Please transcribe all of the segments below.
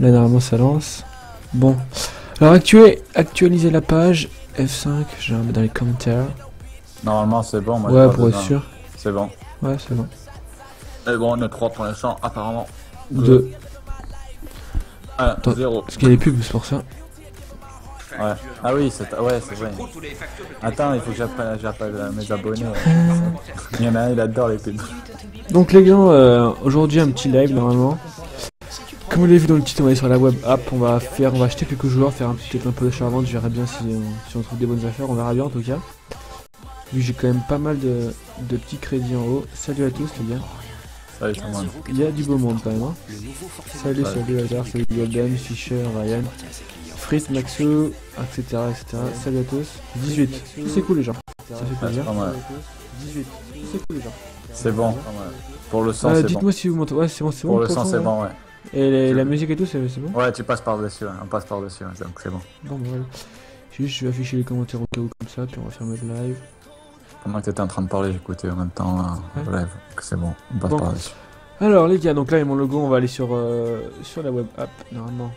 Là, normalement, ça lance. Bon. Alors, actualisez la page. F5, je la mets dans les commentaires. Normalement, c'est bon. Moi, ouais, pour être sûr. C'est bon. Ouais, c'est bon. Et bon, on est 3 pour l'instant, apparemment. 2. 0. Parce qu'il y a des pubs, c'est pour ça. Ouais. Ah oui, c'est ouais, vrai. Attends, il faut que j'appelle mes abonnés. Il y en a un, il adore les pubs. Donc les gens, aujourd'hui un petit live normalement. Comme vous l'avez vu dans le titre, on va aller sur la web app, on va acheter quelques joueurs, faire peut-être un peu de charvente, je verrai bien si on trouve des bonnes affaires, on verra bien en tout cas. Vu que j'ai quand même pas mal de petits crédits en haut. Salut à tous les gars. Salut tout le monde. Il y a du beau monde quand même. Hein. Salut, salut Hazard, salut Golden, Fisher, Ryan. Fritz, Maxo, etc., etc. Salut à tous. 18. C'est cool les gens. Ça fait plaisir. 18. C'est cool les gens. C'est bon. Pour le sang, c'est bon. Dites-moi si vous m'entendez. Ouais, c'est bon, c'est bon. Pour le sang, c'est bon, ouais. Et la musique et tout, c'est bon. Ouais, tu passes par-dessus. On passe par-dessus, donc c'est bon. Bon, voilà. Je vais afficher les commentaires au cas où comme ça, puis on va faire notre live. Pendant que t'étais en train de parler, j'écoutais en même temps le live. C'est bon, on passe par-dessus. Alors les gars, donc là, il y a mon logo. On va aller sur la web app, normalement.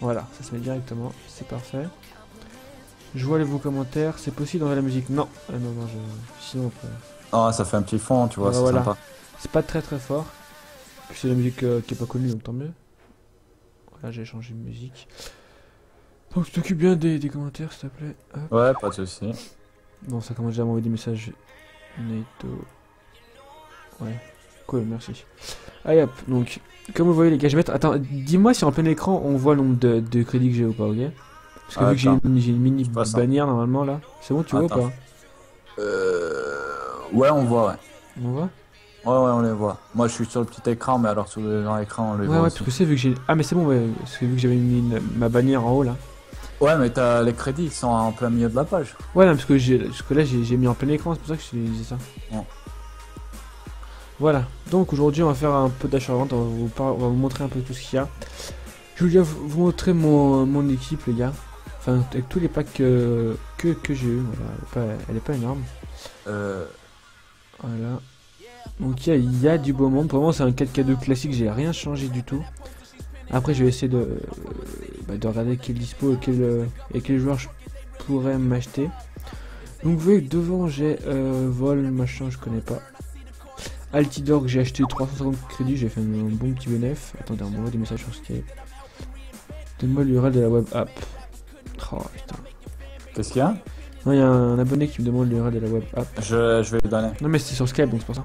Voilà, ça se met directement, c'est parfait. Je vois vos commentaires, c'est possible d'enlever la musique. Non, non, sinon on peut... Ah, ça fait un petit fond, tu vois, c'est sympa. C'est pas très très fort. Puis c'est la musique qui est pas connue, donc tant mieux. Voilà, j'ai changé de musique. Donc tu t'occupes bien des commentaires, s'il te plaît. Hop. Ouais, pas de soucis. Bon, ça commence déjà à m'envoyer des messages. Nato. Ouais, cool, merci. Allez hop, donc... Comme vous voyez les gars, je vais mettre... Attends, dis-moi si en plein écran on voit le nombre de crédits que j'ai ou pas, ok? Parce que vu que j'ai une mini bannière normalement là, c'est bon, tu vois ou pas? Ouais, on voit, ouais. On voit? Ouais, on les voit. Moi je suis sur le petit écran, mais alors sur le grand écran on les voit. Ouais, parce que c'est vu que j'ai... Ah mais c'est bon, ouais, parce que vu que j'avais mis ma bannière en haut là. Ouais, mais t'as les crédits, ils sont en plein milieu de la page. Ouais, non, parce que là j'ai mis en plein écran, c'est pour ça que je te disais ça. Ouais. Voilà, donc aujourd'hui on va faire un peu d'achat-vente, on va vous montrer un peu tout ce qu'il y a. Je voulais vous montrer mon équipe les gars, enfin avec tous les packs que j'ai eu, voilà. Elle est pas énorme. Voilà, donc il y a du beau monde, pour moi c'est un 4K2 classique, j'ai rien changé du tout. Après je vais essayer de regarder quel dispo et quel joueur je pourrais m'acheter. Donc vous voyez devant j'ai vol, machin, je connais pas. Altidor que j'ai acheté 350 crédits, j'ai fait un bon petit bénéf. Attendez, on m'envoie des messages sur Skype. Donne-moi l'URL de la web app. Oh putain. Qu'est-ce qu'il y a? Non, il y a un abonné qui me demande l'URL de la web app. Je vais le donner. Non mais c'est sur Skype donc c'est pour ça.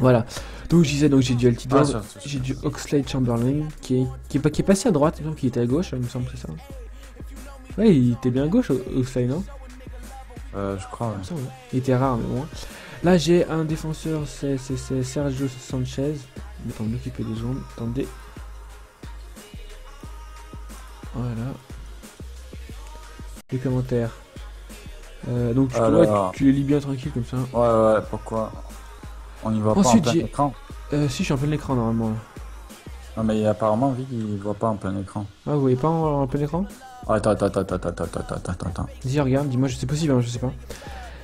Voilà. Donc je disais, donc j'ai du Altidor, j'ai du Oxlade Chamberlain qui est passé à droite, donc qui était à gauche, il me semble, c'est ça. Ouais, il était bien à gauche Oxlade, non? Je crois. Ouais. Il était rare mais bon. Là j'ai un défenseur, c'est Sergio Sanchez. Il faut m'occuper des jambes, attendez. Voilà. Les commentaires. Donc tu les lis bien tranquille comme ça. Ouais, pourquoi? On y voit ensuite, pas en plein écran. Si, je suis en plein écran normalement. Non mais apparemment, Vic, il voit pas en plein écran. Ah, vous voyez pas en plein écran? Attends. Vas-y, regarde, dis-moi, c'est possible, hein, je sais pas.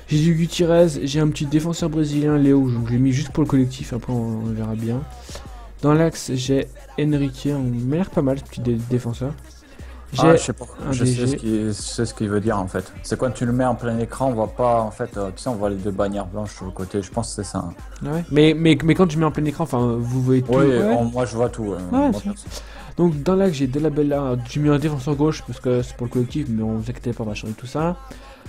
J'ai du Gutiérrez, j'ai un petit défenseur brésilien, Léo, donc je l'ai mis juste pour le collectif, après on verra bien. Dans l'axe, j'ai Henrique, on m'a l'air pas mal ce petit défenseur. Ah, je sais pas, je sais ce qu'il veut dire en fait. C'est quand tu le mets en plein écran, on voit pas en fait, tu sais, on voit les deux bannières blanches sur le côté, je pense que c'est ça. Hein. Ouais. Mais quand tu mets en plein écran, enfin, vous voyez tout. Oui, ouais. Moi je vois tout. Ouais, moi, donc dans l'axe, j'ai Delabella, j'ai mis un défenseur gauche parce que c'est pour le collectif, mais on vous inquiétez pas, on va changer tout ça.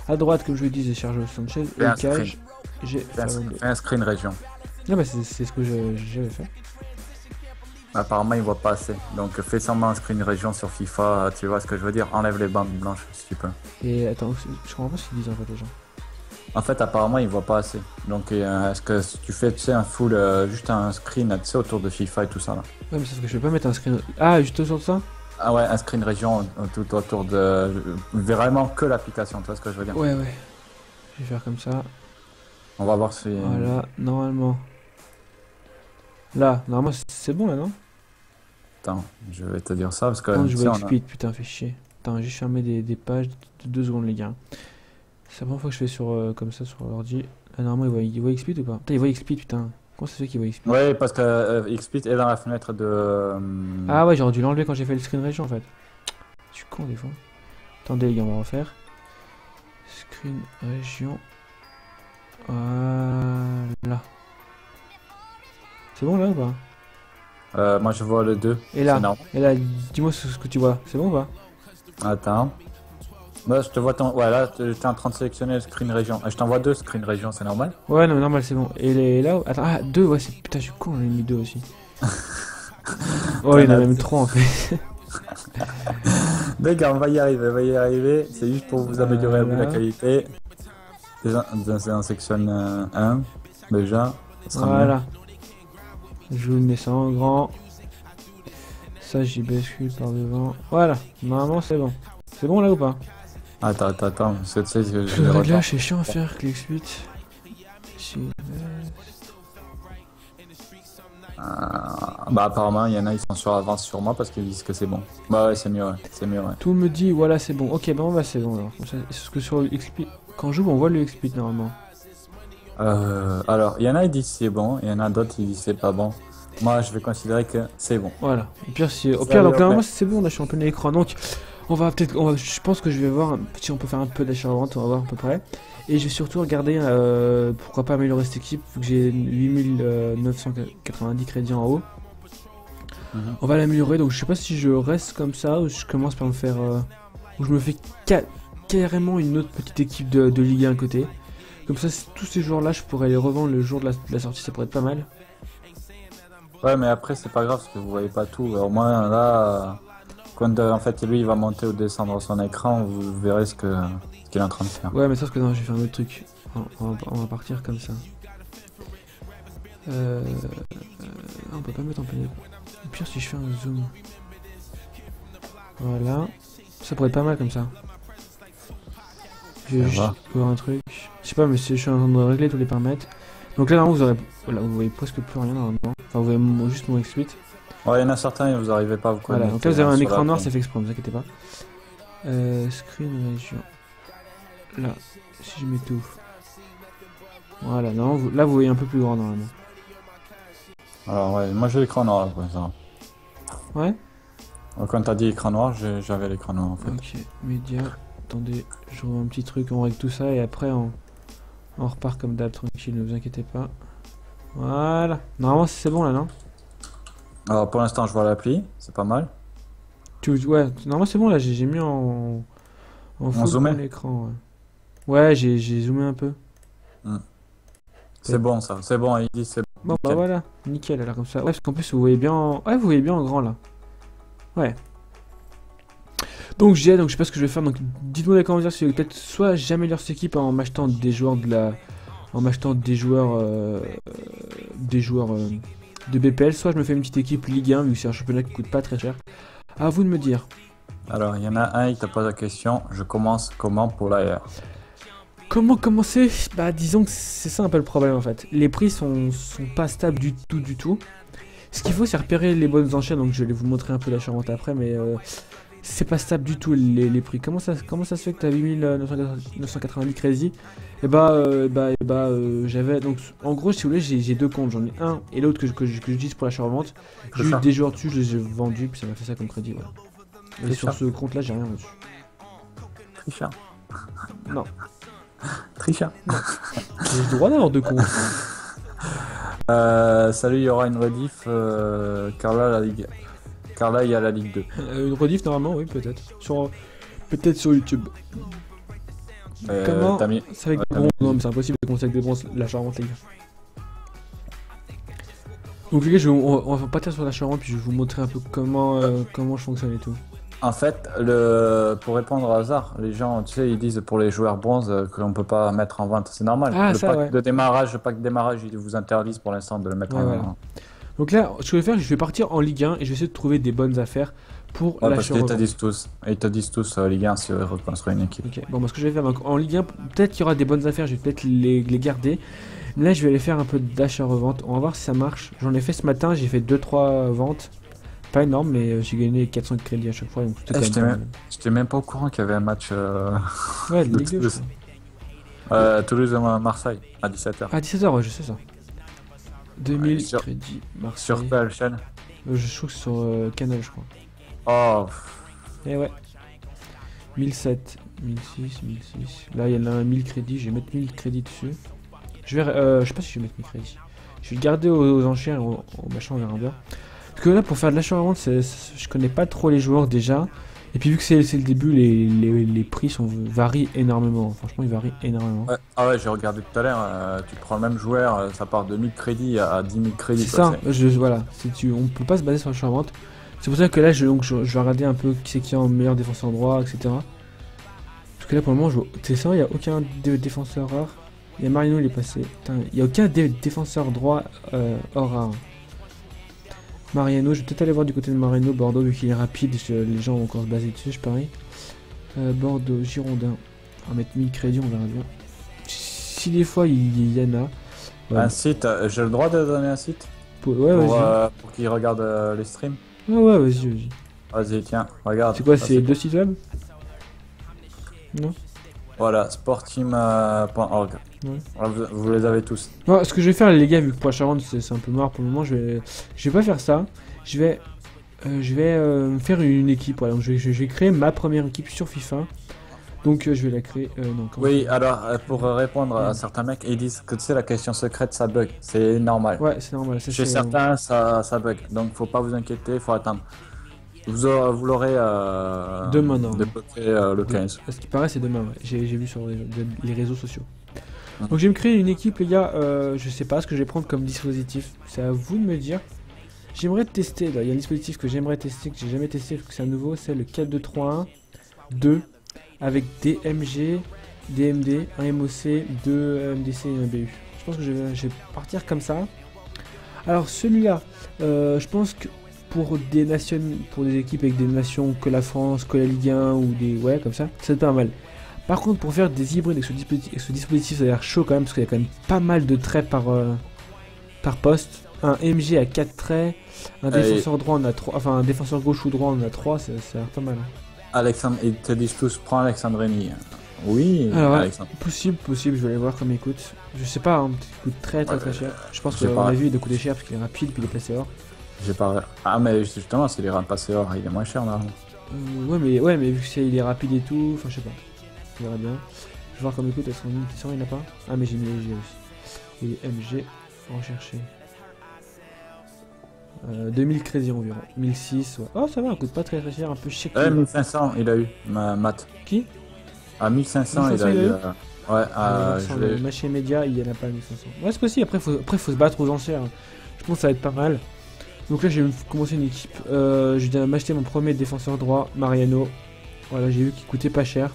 A droite, comme je le disais, Sergio Sanchez, Lucas, j'ai fait un screen région. Ah bah c'est ce que j'avais fait. Apparemment, il voit pas assez. Donc fais seulement un screen région sur FIFA, tu vois ce que je veux dire. Enlève les bandes blanches si tu peux. Et attends, je comprends pas ce qu'ils disent en fait les gens. En fait, apparemment, il voit pas assez. Donc est-ce que si tu fais, tu sais, un full, juste un screen, tu sais, autour de FIFA et tout ça là. Ouais, mais c'est parce que je vais pas mettre un screen... Ah, juste autour de ça? Ah ouais, un screen région tout autour de... Vraiment que l'application, tu vois ce que je veux dire? Ouais. Je vais faire comme ça. On va voir si... Voilà, normalement. Là, normalement c'est bon là, non? Attends, je vais te dire ça parce que... Attends, je vois Xpeed, putain, fait chier. Attends, j'ai fermé des pages de 2 secondes les gars. C'est la première fois que je fais sur comme ça sur l'ordi. Là, normalement il voit Xpeed ou pas? Putain, il voit Xpeed, putain. Comment c'est ceux qui voient Xpeed? Ouais, parce que Xpeed est dans la fenêtre de... Ah ouais, j'aurais dû l'enlever quand j'ai fait le screen ratio en fait. Je suis con des fois. Attendez les gars, on va refaire. Screen région. Voilà. C'est bon là ou pas? Moi je vois le 2. Et là, dis-moi ce que tu vois. C'est bon ou pas? Attends. Moi je te vois ton... Ouais là, t'es en train de sélectionner le screen région. Je t'envoie deux screen région, c'est normal? Ouais, non, mais normal, c'est bon. Et les... là... Attends, ah, deux, ouais, c'est... Putain, je suis con, on a mis deux aussi. Oh, il en a même trois en fait. Les gars, on va y arriver, c'est juste pour vous améliorer la qualité. Déjà, c'est en section 1, déjà. Voilà. Je vous mets ça en grand. Ça, j'y bascule par devant. Voilà, normalement c'est bon. C'est bon là ou pas? Attends, c'est ça que je vais là, c'est chiant à faire, clic 8. Bah apparemment il y en a ils sont sur avance sur moi parce qu'ils disent que c'est bon. Bah ouais c'est mieux, ouais. Tout me dit voilà c'est bon. Ok bah c'est bon alors. Est-ce que sur le Xpeed quand je joue on voit le Xpeed normalement? Alors il y en a ils disent c'est bon, il y en a d'autres ils disent c'est pas bon. Moi je vais considérer que c'est bon. Voilà. Au pire si au pire donc normalement c'est bon là je suis en plein écran donc on va peut-être je pense que je vais voir si on peut faire un peu d'achat avant, on va voir à peu près. Et je vais surtout regarder pourquoi pas améliorer cette équipe vu que j'ai 8990 crédits en haut. On va l'améliorer donc je sais pas si je reste comme ça ou je commence par me faire ou je me fais carrément une autre petite équipe de Ligue 1 à côté. Comme ça tous ces joueurs là je pourrais les revendre le jour de la sortie, ça pourrait être pas mal. Ouais mais après c'est pas grave parce que vous voyez pas tout, au moins là quand en fait lui il va monter ou descendre son écran vous verrez ce que... qu'il est en train de faire. Ouais mais sauf que non, je vais faire un autre truc. On va partir comme ça. On peut pas mettre en plein écran. Au pire si je fais un zoom. Voilà. Ça pourrait être pas mal comme ça. Je vais juste voir un truc. Je sais pas mais je suis en train de régler tous les paramètres. Donc là normalement vous aurez... Voilà, vous voyez presque plus rien normalement. Enfin vous voyez juste mon X8. Ouais il y en a certains vous arrivez pas à vous connecter. Voilà donc là vous avez un écran noir c'est fait exprès, ne vous inquiétez pas. Screen région. Là, si je m'étouffe. Voilà, non, là vous voyez un peu plus grand normalement. Alors ouais, moi j'ai l'écran noir là pour ça. Ouais. Quand t'as dit écran noir, j'avais l'écran noir en fait. Ok, média, attendez, je revois un petit truc, on règle tout ça et après on repart comme d'hab tranquille, ne vous inquiétez pas. Voilà, normalement c'est bon là non? Alors pour l'instant je vois l'appli, c'est pas mal. Ouais, normalement c'est bon là, j'ai mis en... On zoomait l'écran, ouais. Ouais, j'ai zoomé un peu. C'est bon ça, c'est bon, il dit c'est bon. Bon bah voilà, nickel alors comme ça. Ouais, parce qu'en plus vous voyez bien en... Ouais, vous voyez bien en grand là. Ouais. Donc j'ai, je sais pas ce que je vais faire, donc dites-moi dans les commentaires si peut-être soit j'améliore cette équipe en m'achetant des joueurs de la... En m'achetant des joueurs de BPL, soit je me fais une petite équipe Ligue 1 vu que c'est un championnat qui coûte pas très cher. À vous de me dire. Alors, il y en a un, il t'a posé la question, je commence comment pour l'AR? Comment commencer? Bah disons que c'est ça un peu le problème en fait. Les prix sont pas stables du tout Ce qu'il faut c'est repérer les bonnes enchères, donc je vais vous montrer un peu la charente après, mais c'est pas stable du tout les prix. Comment ça se fait que t'as 8990 crédits? Et j'avais donc en gros si vous voulez j'ai deux comptes, j'en ai un et l'autre que j'utilise pour l'achat revente. J'ai eu des joueurs dessus, je les ai vendus puis ça m'a fait ça comme crédit voilà. Et sur ce compte là j'ai rien dessus. Trichard. Non. Trichard. J'ai le droit d'avoir deux comptes. Salut, il y aura une rediff car là il y a la Ligue 2. Une rediff normalement oui peut-être. Peut-être sur YouTube. Comment c'est avec des bronzes? Non mais c'est impossible de commencer avec des bronzes la charente les gars. Donc les gars on va partir sur la charente puis je vais vous montrer un peu comment je fonctionne et tout. En fait, pour répondre au hasard, les gens, tu sais, ils disent pour les joueurs bronze que l'on peut pas mettre en vente, c'est normal. Ah, le pack de démarrage, ils vous interdisent pour l'instant de le mettre en vente. Voilà. Donc là, ce que je vais faire, je vais partir en Ligue 1 et je vais essayer de trouver des bonnes affaires pour la parce qu'ils te disent tous, Ligue 1 si on reconstruit une équipe. Okay. Bon, ce que je vais faire, donc en Ligue 1, peut-être qu'il y aura des bonnes affaires, je vais peut-être les garder. Mais là, je vais aller faire un peu d'achat-revente, on va voir si ça marche. J'en ai fait ce matin, j'ai fait 2-3 ventes. Pas énorme, mais j'ai gagné 400 crédits à chaque fois. J'étais même pas au courant qu'il y avait un match de Ligue 2. Toulouse à Marseille à 17h. À 17h, ouais, je sais ça. 2000 sur... crédits Marseille. Sur quoi, Alchan? Je trouve que sur Canal, je crois. Oh. Et ouais. 1007, 1006, 1006. Là, il y en a un 1000 crédits. Je vais mettre 1000 crédits dessus. Je vais, je sais pas si je vais mettre 1000 crédits. Je vais le garder aux enchères, au machin, on verra bien. Parce que là, pour faire de l'achat en vente, je connais pas trop les joueurs déjà. Et puis vu que c'est le début, les prix varient énormément. Franchement, ils varient énormément. Ouais. Ah ouais, j'ai regardé tout à l'heure. Tu prends le même joueur, ça part de 1000 crédits à 10 000 crédits. C'est ça, voilà. On peut pas se baser sur l'achat en vente. C'est pour ça que là, je vais regarder un peu qui c'est qui est en meilleur défenseur droit, etc. Parce que là, pour le moment, c'est ça, il n'y a aucun défenseur rare. Il y a Mariano, il est passé. Putain, il n'y a aucun défenseur droit hors rare. Mariano, je vais peut-être aller voir du côté de Mariano, Bordeaux, vu qu'il est rapide, les gens vont encore se baser dessus, je parie. Bordeaux, Girondin, on va mettre 1000 crédits, on verra bien. Si des fois il y en a... Ouais. Un site, j'ai le droit de donner un site? Ouais, vas-y. Pour qu'ils regardent les streams? Ouais, ouais, vas-y. Vas-y, tiens, regarde. C'est quoi, c'est deux sites web? Non? Voilà, sportteam.org. Ouais. Voilà, vous les avez tous. Non, ce que je vais faire, les gars, vu que pour Charente c'est un peu noir pour le moment, je vais pas faire ça. Je vais faire une équipe. Voilà. Donc, je vais créer ma première équipe sur FIFA. Donc je vais la créer. Non, oui, alors pour répondre à certains mecs, ils disent que tu sais, la question secrète ça bug. C'est normal. Ouais, c'est normal. Chez certains, ça bug. Donc faut pas vous inquiéter, faut attendre. Vous l'aurez demain, non, dépoté, le 15. À ce qui paraît, c'est demain, ouais. J'ai vu sur les réseaux sociaux. Donc je vais me créer une équipe, les gars. Je sais pas ce que je vais prendre comme dispositif. C'est à vous de me dire. J'aimerais tester, là. Il y a un dispositif que j'aimerais tester, que j'ai jamais testé, parce que c'est un nouveau. C'est le 4-2-3-1-2 avec DMG, DMD, 1 MOC, 2 MDC et 1 BU. Je pense que je vais partir comme ça. Alors celui-là, je pense que... pour des équipes avec des nations que la France, que la Ligue 1 ou des... Ouais, comme ça, c'est pas mal. Par contre, pour faire des hybrides avec ce dispositif, ça a l'air chaud quand même, parce qu'il y a quand même pas mal de traits par poste. Un MG à 4 traits, un défenseur droit, on a 3, enfin un défenseur gauche ou droit, on a 3, ça a l'air pas mal. Alexandre, il te dit, je prends Alessandrini. Oui, alors, Alexandre. Possible, je vais aller voir comme il coûte. Je sais pas, hein, il coûte très cher. Je pense que la vue, il doit coûter cher, parce qu'il est rapide, puis il est placé hors. J'ai pas... Ah mais justement, s'il est passé hors, il est moins cher là. Ouais mais vu qu'il est rapide et tout, enfin je sais pas. On verra bien. Je vais voir comme écoute, est-ce qu'on il n'y en a pas? Ah mais j'ai mis MG aussi. Et MG, recherché. 2000 crédits environ. 1006, ouais. Oh ça va, il coûte pas très cher, un peu chic. Ouais, 1500 il a eu, Matt. Qui? Ah 1500 il a eu. Ouais, le machin média, il y en a pas 1500. Ouais c'est possible, après faut se battre aux enchères. Je pense que ça va être pas mal. Donc là, je vais commencer une équipe. Je vais m'acheter mon premier défenseur droit, Mariano. Voilà, j'ai vu qu'il coûtait pas cher.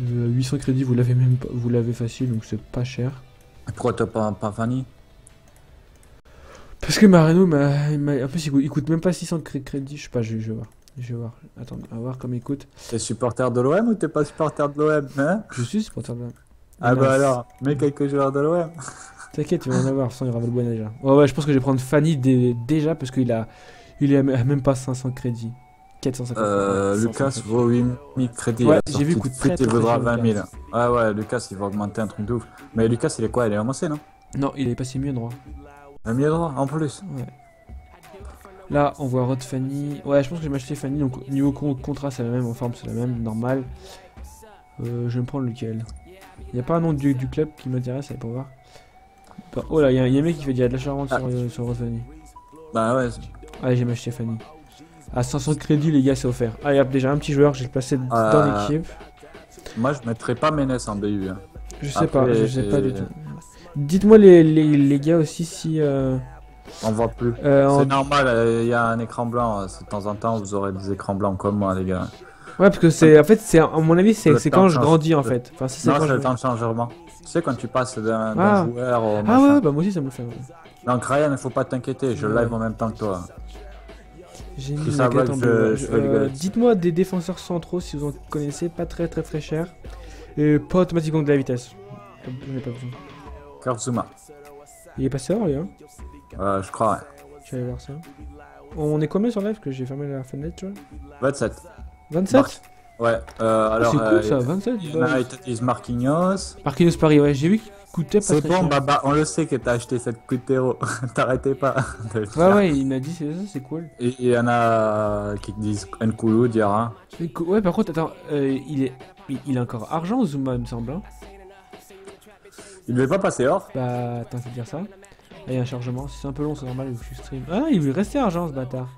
800 crédits, vous l'avez facile, donc c'est pas cher. Pourquoi t'as pas Fanny? Parce que Mariano, en plus, il coûte même pas 600 crédits. Je sais pas, je vais voir. Attends, on va voir comme il coûte. T'es supporter de l'OM ou t'es pas supporter de l'OM, hein? Je suis supporter de l'OM. Ah bah alors, mets quelques joueurs de l'OM. T'inquiète, il va en avoir, sans il y aura Valbuena déjà. Ouais, ouais, je pense que je vais prendre Fanny déjà parce qu'il a. Il est à même pas 500 crédits. 450. Lucas vaut 8000 crédits. Ouais, j'ai vu coûte très il vaudra 20 000. Ah ouais, Lucas il va augmenter un truc de ouf. Mais Lucas il est quoi? Il est ramassé, non? Non, il est passé mieux droit. Un mieux droit en plus? Ouais. Là, on voit Rod Fanny. Ouais, je pense que je vais m'acheter Fanny. Donc, niveau contrat, c'est la même. En forme, c'est la même. Normal. Je vais me prendre lequel? Il n'y a pas un nom du club qui m'intéresse, allez pour voir. Oh là, il y a un mec qui fait dire de la charente sur Rosani. Bah ouais. Allez, j'ai m'acheté Fanny. À 500 crédits, les gars, c'est offert. Allez, hop, déjà un petit joueur, j'ai placé dans l'équipe. Moi, je mettrais pas Ménès en BU. Hein. Je sais pas, je sais pas du tout. Dites-moi, les gars, aussi, si. On voit plus. C'est normal, il y a un écran blanc. De temps en temps, vous aurez des écrans blancs comme moi, les gars. Ouais, parce que c'est. En fait, à mon avis, c'est quand je grandis, en fait. Enfin, c'est quand le temps de changement. Tu sais, quand tu passes d'un joueur au machin. Ah ouais, bah moi aussi ça me le fait. Ouais. Donc Ryan, faut pas t'inquiéter, je live en même temps que toi. J'ai mis la carte en bleu. Dites-moi des défenseurs centraux si vous en connaissez, pas très cher. Et pas automatiquement de la vitesse. J'en ai pas besoin. Kurzuma. Il est passé hors, lui, hein? Je crois, ouais. Je vais aller voir ça. On est combien sur live? Parce que j'ai fermé la fenêtre, tu vois. 27. 27? Ouais, alors. C'est cool ça, 27 balles. Marquinhos. Marquinhos Paris, ouais, j'ai vu qu'il coûtait pas cher. C'est bon, Baba, on le sait que t'as acheté cette Quintero. T'arrêtais pas de le faire. Ouais, ouais, il m'a dit, c'est ça, c'est cool. Et il y en a qui te disent Nkulu, Diarra. Ouais, par contre, attends, il est encore argent, Zuma, il me semble. Hein. Il devait pas passer hors. Bah, attends, c'est dire ça. Il y a un chargement, c'est un peu long, c'est normal, je suis stream. Ah, il veut rester argent, ce bâtard.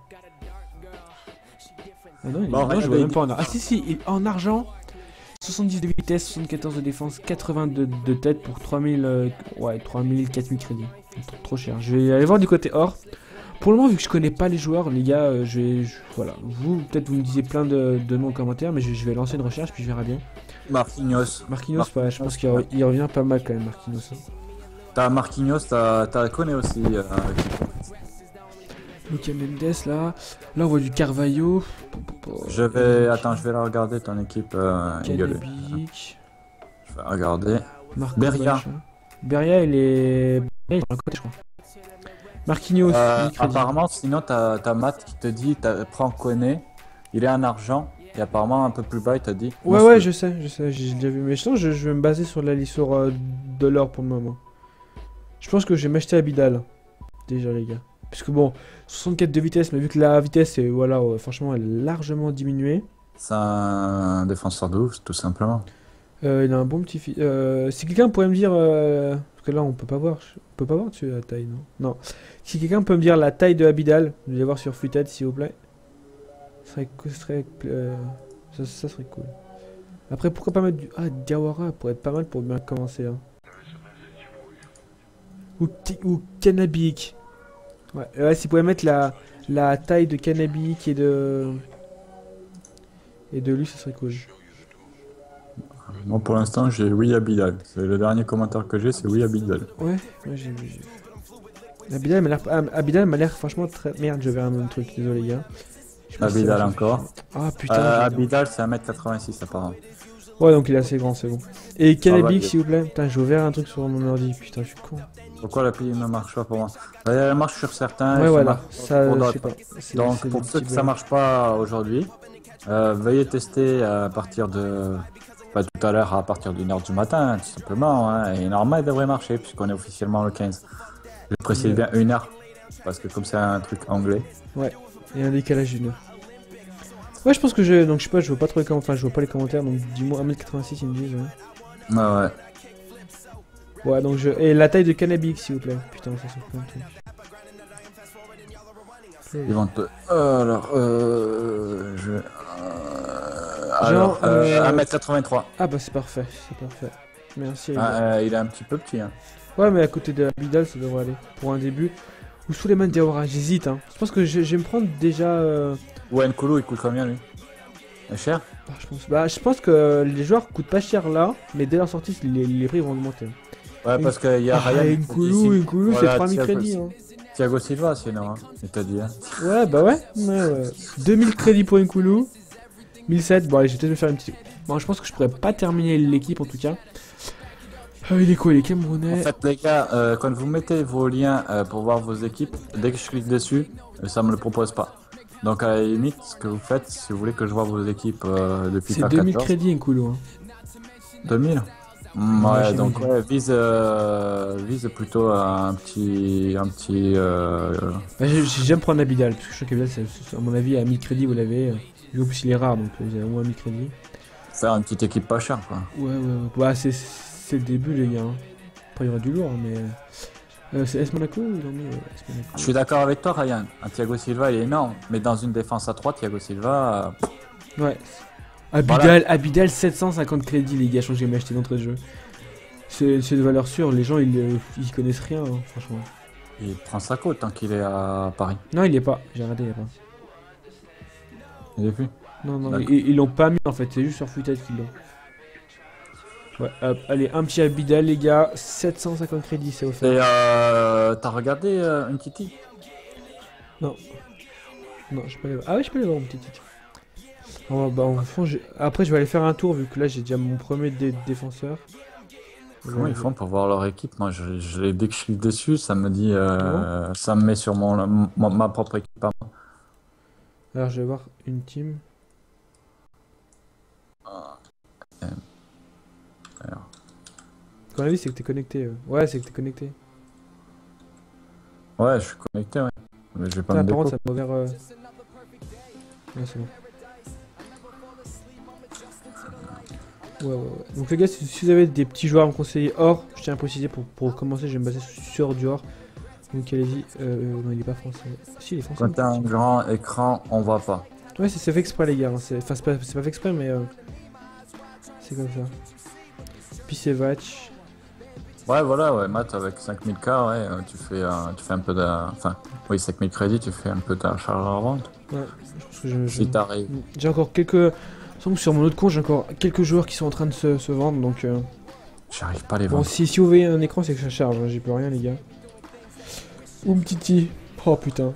Ah non, bon, non je vois même pas en argent. Ah si si, il... en argent, 70 de vitesse, 74 de défense, 82 de tête pour 3000, ouais, 3000, 4000 crédits. Trop cher. Je vais aller voir du côté or. Pour le moment, vu que je connais pas les joueurs, les gars, voilà. Vous, peut-être vous me disiez plein de noms en commentaire, mais je vais lancer une recherche, puis je verrai bien. Marquinhos. Marquinhos, ouais, je pense qu'il revient pas mal quand même, Marquinhos. T'as Marquinhos, t'as Koné aussi. Lucas Mendes là, on voit du Carvalho. Je vais, attends, je vais la regarder ton équipe. Je vais regarder. Marco Beria. Bach, hein. Beria, il est à côté, je crois. Marquinhos. Apparemment, sinon t'as Matt qui te dit, prends Koné, il est en argent et apparemment un peu plus bas, il t'a dit. Ouais, ouais, je sais, j'ai déjà vu. Mais sinon, je vais me baser sur la liste sur de l'or pour le moment. Je pense que je vais m'acheter Abidal déjà, les gars. Parce que bon, 64 de vitesse, mais vu que la vitesse est, voilà, franchement, elle est largement diminuée. C'est un défenseur de ouf, tout simplement. Il a un bon petit... si quelqu'un pourrait me dire... parce que là, on peut pas voir dessus la taille, non? Non. Si quelqu'un peut me dire la taille de Abidal, vous allez voir sur Futed, s'il vous plaît. Ça serait cool. Après, pourquoi pas mettre du... Ah, Diawara pourrait être pas mal pour bien commencer. Hein. Ou Cannabique. Ouais, si vous pouvez mettre la taille de Canabi qui est de... Et de lui, ça serait cool. Moi, pour l'instant, j'ai oui Abidal. C'est le dernier commentaire que j'ai, c'est oui Abidal. Ouais, ouais, j'ai vu. Abidal m'a l'air franchement très... Merde, je vais un même truc, désolé les gars. Abidal encore. Ah putain. Abidal, c'est 1m86 apparemment. Ouais, donc il est assez grand, c'est bon. Et Canabi, s'il vous plaît. Putain, j'ai ouvert un truc sur mon ordi, putain, je suis con. Pourquoi l'appli ne marche pas pour moi? Elle marche sur certains, ouais, voilà. Ça, pour d'autres. Donc pour ceux que ça marche pas aujourd'hui, veuillez tester à partir de... Pas tout à l'heure, à partir d'une heure du matin, tout simplement. Hein. Et normalement, elle devrait marcher, puisqu'on est officiellement le 15. Je précise bien une heure, parce que comme c'est un truc anglais. Ouais, et un décalage d'une heure. Ouais, je pense que je... Donc je sais pas, je vois pas trop les commentaires, enfin je vois pas les commentaires, donc dis-moi 1m86, ils me disent, ouais. Ouais. Ouais, donc je... Et la taille de Canabique, s'il vous plaît. Putain, ça sort plein de trucs. Ils vont te... Alors, je... Alors, 1m83. Ah bah c'est parfait. Merci. Il est un petit peu petit, hein. Ouais, mais à côté de Abidal, ça devrait aller. Pour un début. Ou sous les mains de Diawara, j'hésite, hein. Je pense que je vais me prendre déjà... Ouais, Nkulu, il coûte combien, lui? Cher? Bah, je pense que les joueurs coûtent pas cher là, mais dès leur sortie, les prix vont augmenter. Ouais, parce qu'il y a Ryan. Nkulu, c'est 3000 crédits. Hein. Thiago Silva, sinon, hein, c'est-à-dire. Ouais, bah ouais. 2000 crédits pour Nkulu. 1007, bon, allez, je vais peut-être me faire une petite. Bon, je pense que je pourrais pas terminer l'équipe en tout cas. Il est quoi, il est camerounais? En fait, les gars, quand vous mettez vos liens pour voir vos équipes, dès que je clique dessus, ça me le propose pas. Donc à la limite, ce que vous faites, si vous voulez que je vois vos équipes depuis pas 14... C'est 2000 crédits, Nkulu. Hein. 2000 ouais, donc ouais, vise plutôt un petit... Bah, j'aime prendre Abidal, parce que je crois qu'Abidal, à mon avis, à 1000 crédits, vous l'avez. En plus, il est rare, donc vous avez au moins 1000 crédits. Faire une petite équipe pas chère, quoi. Ouais, ouais, ouais. C'est le début, les gars. Hein. Après, il y aura du lourd, mais... c'est S Monaco ou non, Monaco. Je suis d'accord avec toi, Ryan. Un Thiago Silva, il est énorme. Mais dans une défense à 3, Thiago Silva... Ouais. Abidal, voilà. Abidal, 750 crédits, les gars. Je vais m'acheter d'entrée de jeu. C'est de valeur sûre. Les gens, ils connaissent rien, hein, franchement. Il prend sa cote tant qu'il est à Paris. Non, il est pas. J'ai regardé, il est pas. Il est plus. Non, non, ils l'ont pas mis, en fait. C'est juste sur Footage qu'ils l'ont. Ouais, hop, allez, un petit Abidal, les gars, 750 crédits, c'est offert. Et t'as regardé Oumtiti? Non. Non, je peux aller voir. Ah ouais, je peux aller voir Oumtiti. Oh, bah, en fond, après, je vais aller faire un tour, vu que là, j'ai déjà mon premier défenseur. Comment ils font pour voir leur équipe? Moi, dès que je clique dessus, ça me dit... ça me met sur ma propre équipe. Alors, je vais voir une team. ton avis, c'est que t'es connecté. Ouais, c'est que t'es connecté. Ouais, je suis connecté, ouais. Mais j'ai pas de ça m'a ouvert. Ouais, c'est bon. Ouais. Donc les gars, si vous avez des petits joueurs à me conseiller hors, je tiens à préciser pour commencer, je vais me baser sur du hors. Donc allez-y, non il est pas français. Si il est français. Quand t'as un grand écran, on voit pas. Ouais, c'est fait exprès les gars, enfin c'est pas fait exprès mais c'est comme ça. Pisevac. Ouais voilà, ouais, Matt avec 5000K, ouais, tu fais un peu de... Enfin, oui 5000 crédits, tu fais un peu ta charge à revente. Ouais, je pense que si t'arrives. J'ai encore quelques... Sur mon autre compte, j'ai encore quelques joueurs qui sont en train de se vendre, donc... J'arrive pas à les vendre. Bon, si vous voyez un écran, c'est que ça charge, hein. J'ai plus rien, les gars. Oumtiti. Oh, putain.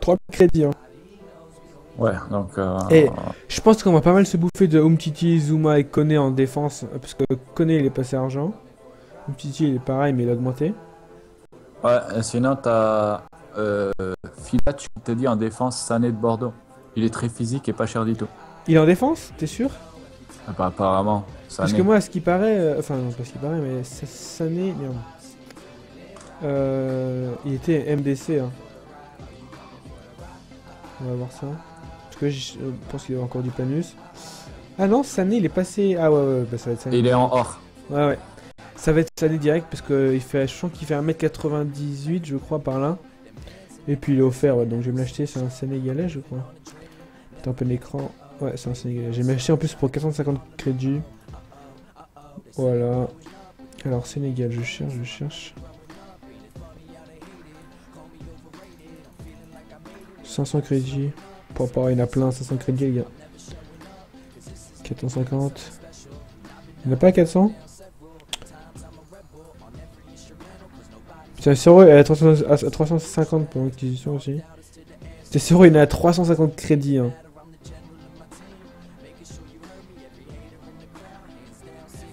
3 crédits, hein. Ouais, donc... Et je pense qu'on va pas mal se bouffer de Oumtiti, Zuma et Koné en défense, parce que Koné, il est passé argent. Oumtiti, il est pareil, mais il a augmenté. Ouais, sinon, t'as... Filat, tu t'es dit en défense, Sané de Bordeaux. Il est très physique et pas cher du tout. Il est en défense, t'es sûr? Ah bah apparemment. Sané. Parce que moi, à ce qui paraît, enfin non, pas ce qui paraît, mais Sané, merde. Il était MDC. Hein. On va voir ça. Parce que je pense qu'il y a encore du Panus. Ah non, Sané, il est passé. Ah ouais, bah ça va être Sané. Il est en or. Ouais. Ça va être Sané direct parce que je sens qu'il fait 1m98, je crois, par là. Et puis il est offert, ouais, donc je vais me l'acheter. C'est un Sénégalais, je crois. Putain, un peu l'écran. Ouais, c'est un Sénégalais. J'ai acheté en plus pour 450 crédits. Voilà. Alors, Sénégal, je cherche. 500 crédits. Papa, il y en a plein, 500 crédits, les gars. 450. Il n'y en a pas 400 ? C'est sûr, il y en a 350 pour l'acquisition aussi. C'est sûr, il y en a 350 crédits, hein.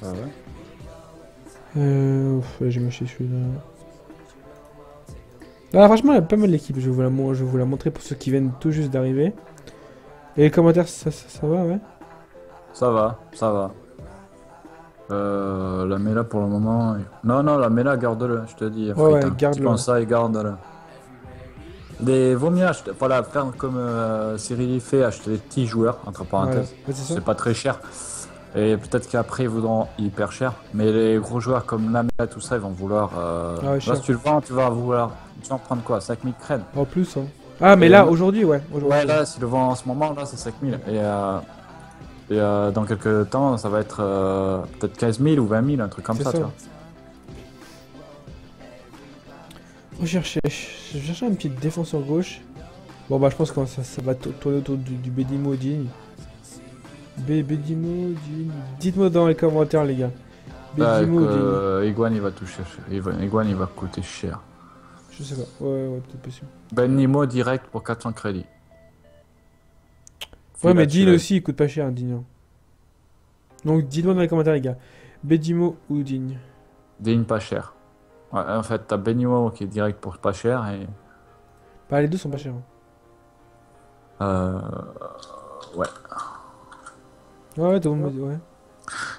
Ah ouais. J'ai mâché celui-là. Ah, franchement, elle a pas mal l'équipe. Je vais vous la montrer pour ceux qui viennent tout juste d'arriver. Et les commentaires, ça va, ouais. Ça va. La Mela pour le moment. Non, la Mela, garde-le, je te dis. Ouais, garde-le. Pense ça et garde-le. Vaut mieux acheter, voilà, faire comme Cyril y fait, acheter des petits joueurs, entre parenthèses. Ouais, c'est pas très cher. Et peut-être qu'après ils voudront hyper cher, mais les gros joueurs comme Lamela, tout ça, ils vont vouloir. Ah ouais, là, si tu le vends, tu vas en prendre quoi, 5000 crèdes. En plus, hein. Ah, mais là, aujourd'hui, ouais. Ouais, là, si le vends en ce moment, là, c'est 5000. Et dans quelques temps, ça va être peut-être 15 000 ou 20 000, un truc comme ça, tu vois. Je cherchais un petit défenseur gauche. Bon, bah, je pense que ça va tourner autour du Bedimo Digne. Bedimo, dites-moi dans les commentaires, les gars. Bedimo, Iguane, il va tout chercher. Iguane, il va coûter cher. Je sais pas, ouais, peut-être possible. Bedimo direct pour 400 crédits. Ouais, mais Digne aussi, il coûte pas cher, Digne. Donc, dites-moi dans les commentaires, les gars. Bedimo ou Digne? Digne, pas cher. Ouais, en fait, t'as Bedimo qui est direct pour pas cher et. Bah, les deux sont pas chers. Ouais. Ouais, tout le monde me dit, ouais.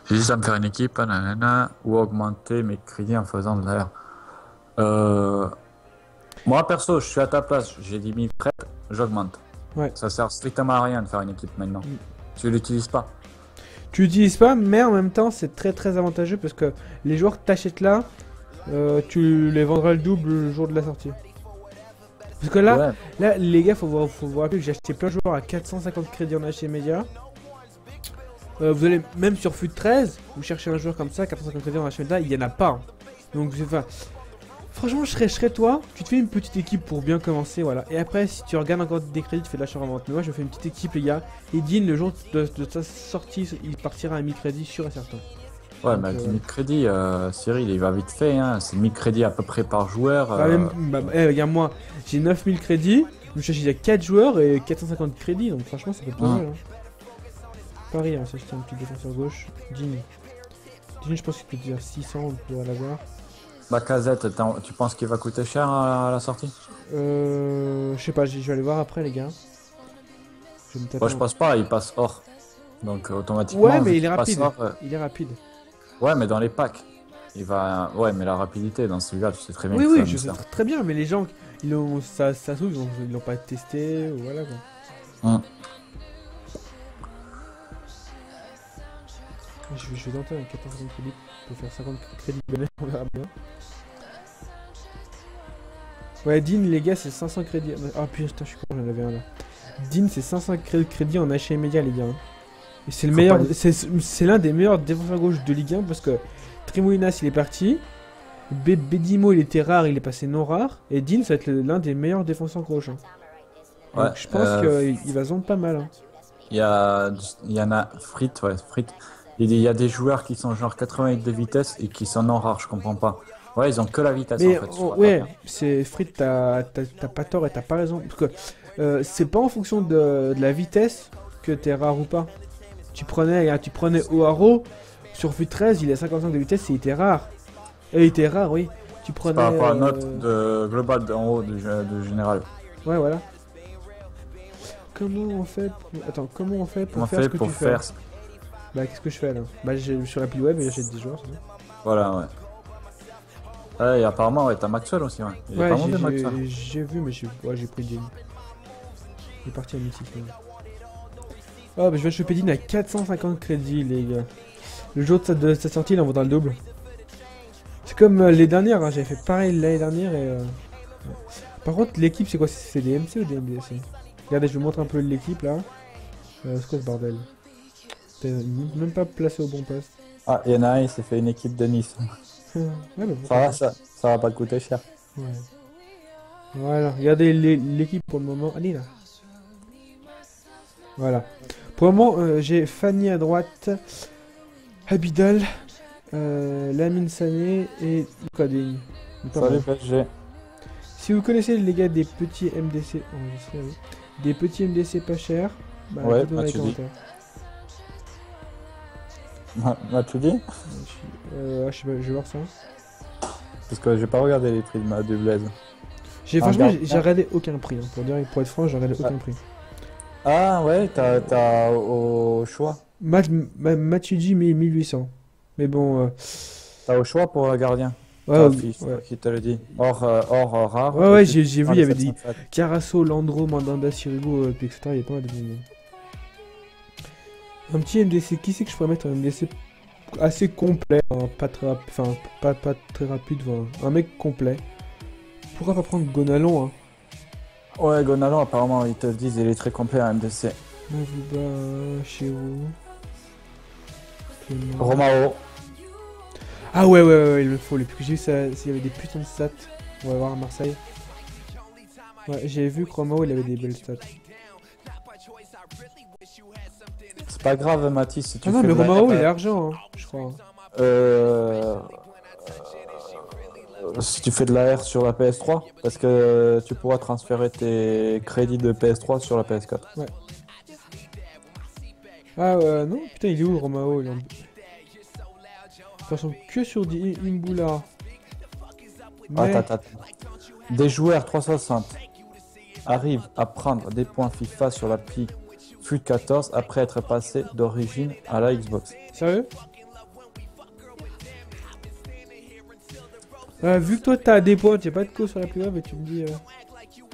J'ai juste à me faire une équipe, nanana, ou augmenter mes crédits en faisant de l'air. Moi, perso, je suis à ta place, j'ai 10 000 prêts, j'augmente. Ouais. Ça sert strictement à rien de faire une équipe maintenant. Tu l'utilises pas. Tu l'utilises pas, mais en même temps, c'est très très avantageux parce que les joueurs que t'achètes là, tu les vendras le double le jour de la sortie. Parce que là, ouais. Là les gars, faut vous rappeler que j'ai acheté plein de joueurs à 450 crédits en acheté média. Vous allez même sur FUT13, vous cherchez un joueur comme ça, 450 crédits en HMDA, il n'y en a pas. Hein. Donc c'est pas. Franchement, je serais toi, tu te fais une petite équipe pour bien commencer, voilà. Et après, si tu regardes encore des crédits, tu fais de l'achat en vente. Mais moi, je fais une petite équipe, les gars. Et Digne, le jour de sa sortie, il partira à 1000 crédits sûr et certain. Ouais, mais avec 1000 crédits, Cyril, il va vite fait, hein. C'est 1000 crédits à peu près par joueur. Regarde, moi, j'ai 9000 crédits, je cherche il y a 4 joueurs et 450 crédits, donc franchement, ça peut pas mal. Hein. Paris, hein, ça c'était un petit défenseur gauche. Digne, je pense qu'il peut dire 600, on pourrait l'avoir. Bah, Casette, tu penses qu'il va coûter cher à la sortie? Je sais pas, je vais aller voir après, les gars. Moi, je passe pas, il passe hors. Donc, automatiquement. Ouais, mais il est rapide. Ouais, mais dans les packs. Il va... Ouais, mais la rapidité dans celui-là, tu sais très bien. Oui, oui, je sais très bien, mais les gens, ils ont... ça trouve, ils l'ont pas testé, voilà quoi. Hum. Je vais tenter un 14 crédits pour faire 50 crédits, on verra bien. Ouais, Digne, les gars, c'est 500 crédits. Ah putain, je suis con, j'en avais un là. Digne, c'est 500 crédits en HM média, les gars. Et c'est le meilleur, c'est l'un des meilleurs défenseurs gauche de Ligue 1 parce que Tremoulinas il est parti, Bedimo il était rare, il est passé non rare, et Digne ça va être l'un des meilleurs défenseurs gauche. Hein. Ouais, donc je pense qu'il va zomber pas mal. Hein. Il y en a Frites, ouais, Frites. Il y a des joueurs qui sont genre 88 de vitesse et qui sont non rares, je comprends pas. Ouais, ils ont que la vitesse mais en fait. Oh, ouais, c'est Frites, t'as pas tort et t'as pas raison. Parce que c'est pas en fonction de la vitesse que t'es rare ou pas. Tu prenais O'Haro sur FUT13, il a 55 de vitesse et il était rare. Et il était rare, oui. Tu prenais. Par rapport à la note globale en haut de général. Ouais, voilà. Comment on fait pour... Attends, comment on fait pour faire ce que tu fais ? Bah, qu'est-ce que je fais là ? Bah, je suis sur l'appli web et j'ai 10 joueurs. Voilà, ouais. Ah, et apparemment, ouais, t'as Maxwell aussi, ouais. Ouais, j'ai vu, mais j'ai pris Digne. Il est parti à mythique. Oh, bah je vais choper Digne à 450 crédits, les gars. Le jour de sa sortie, il en vaudra le double. C'est comme les dernières, hein. J'avais fait pareil l'année dernière. Et, ouais. Par contre, l'équipe, c'est quoi ? C'est des MC ou des MDC ? Regardez, je vous montre un peu l'équipe là. C'est quoi ce bordel ? Même pas placé au bon poste. Ah, il y en a un, il s'est fait une équipe de Nice. Ouais, bah, ça va pas te coûter cher. Ouais. Voilà, regardez l'équipe pour le moment. Allez là. Voilà. Pour le moment, j'ai Fanny à droite, Abidal, Lamine Sané et Digne. Salut PSG. Si vous connaissez les gars des petits MDC, oh, je sais, oui. Des petits MDC pas chers, bah, ouais, dans les commentaires. M'as-tu dit ? Je sais pas, je vais voir ça. Parce que j'ai pas regardé les prix de ma de Blaise. Franchement, j'ai regardé aucun prix. Hein. Pour être franc, j'ai regardé aucun prix. Ah ouais, t'as au choix. Matuidi 1800. Mais bon. T'as au choix pour gardien. Ouais, qui te le dit. Or rare. Ouais, ouais, j'ai vu, il y avait dit Carasso, Landro, Mandanda, Sirigo, etc. Il y a pas mal de monde. Un petit MDC, qui c'est que je pourrais mettre un MDC assez complet, hein, pas très rapide, voilà. Un mec complet. Pourquoi pas prendre Gonalon, hein? Ouais, Gonalon, apparemment, ils te disent il est très complet un MDC. On vous bat chez vous. Romao. Ah ouais, il me faut. Depuis que j'ai vu ça, s'il y avait des putains de stats, on va voir à Marseille. Ouais, j'ai vu que Romao, il avait des belles stats. C'est pas grave, Mathis, si tu veux. Ah non, mais Romao, il est argent, hein, je crois. Si tu fais de l'AR sur la PS3, parce que tu pourras transférer tes crédits de PS3 sur la PS4. Ouais. Ah, non, putain, il est où, Romao? Attention, que sur une boula. Mais... Attends. Des joueurs 360 arrivent à prendre des points FIFA sur l'appli FUT14 après être passé d'origine à la Xbox. Sérieux? Vu que toi t'as des points, j'ai pas de co sur la plus web et tu me dis...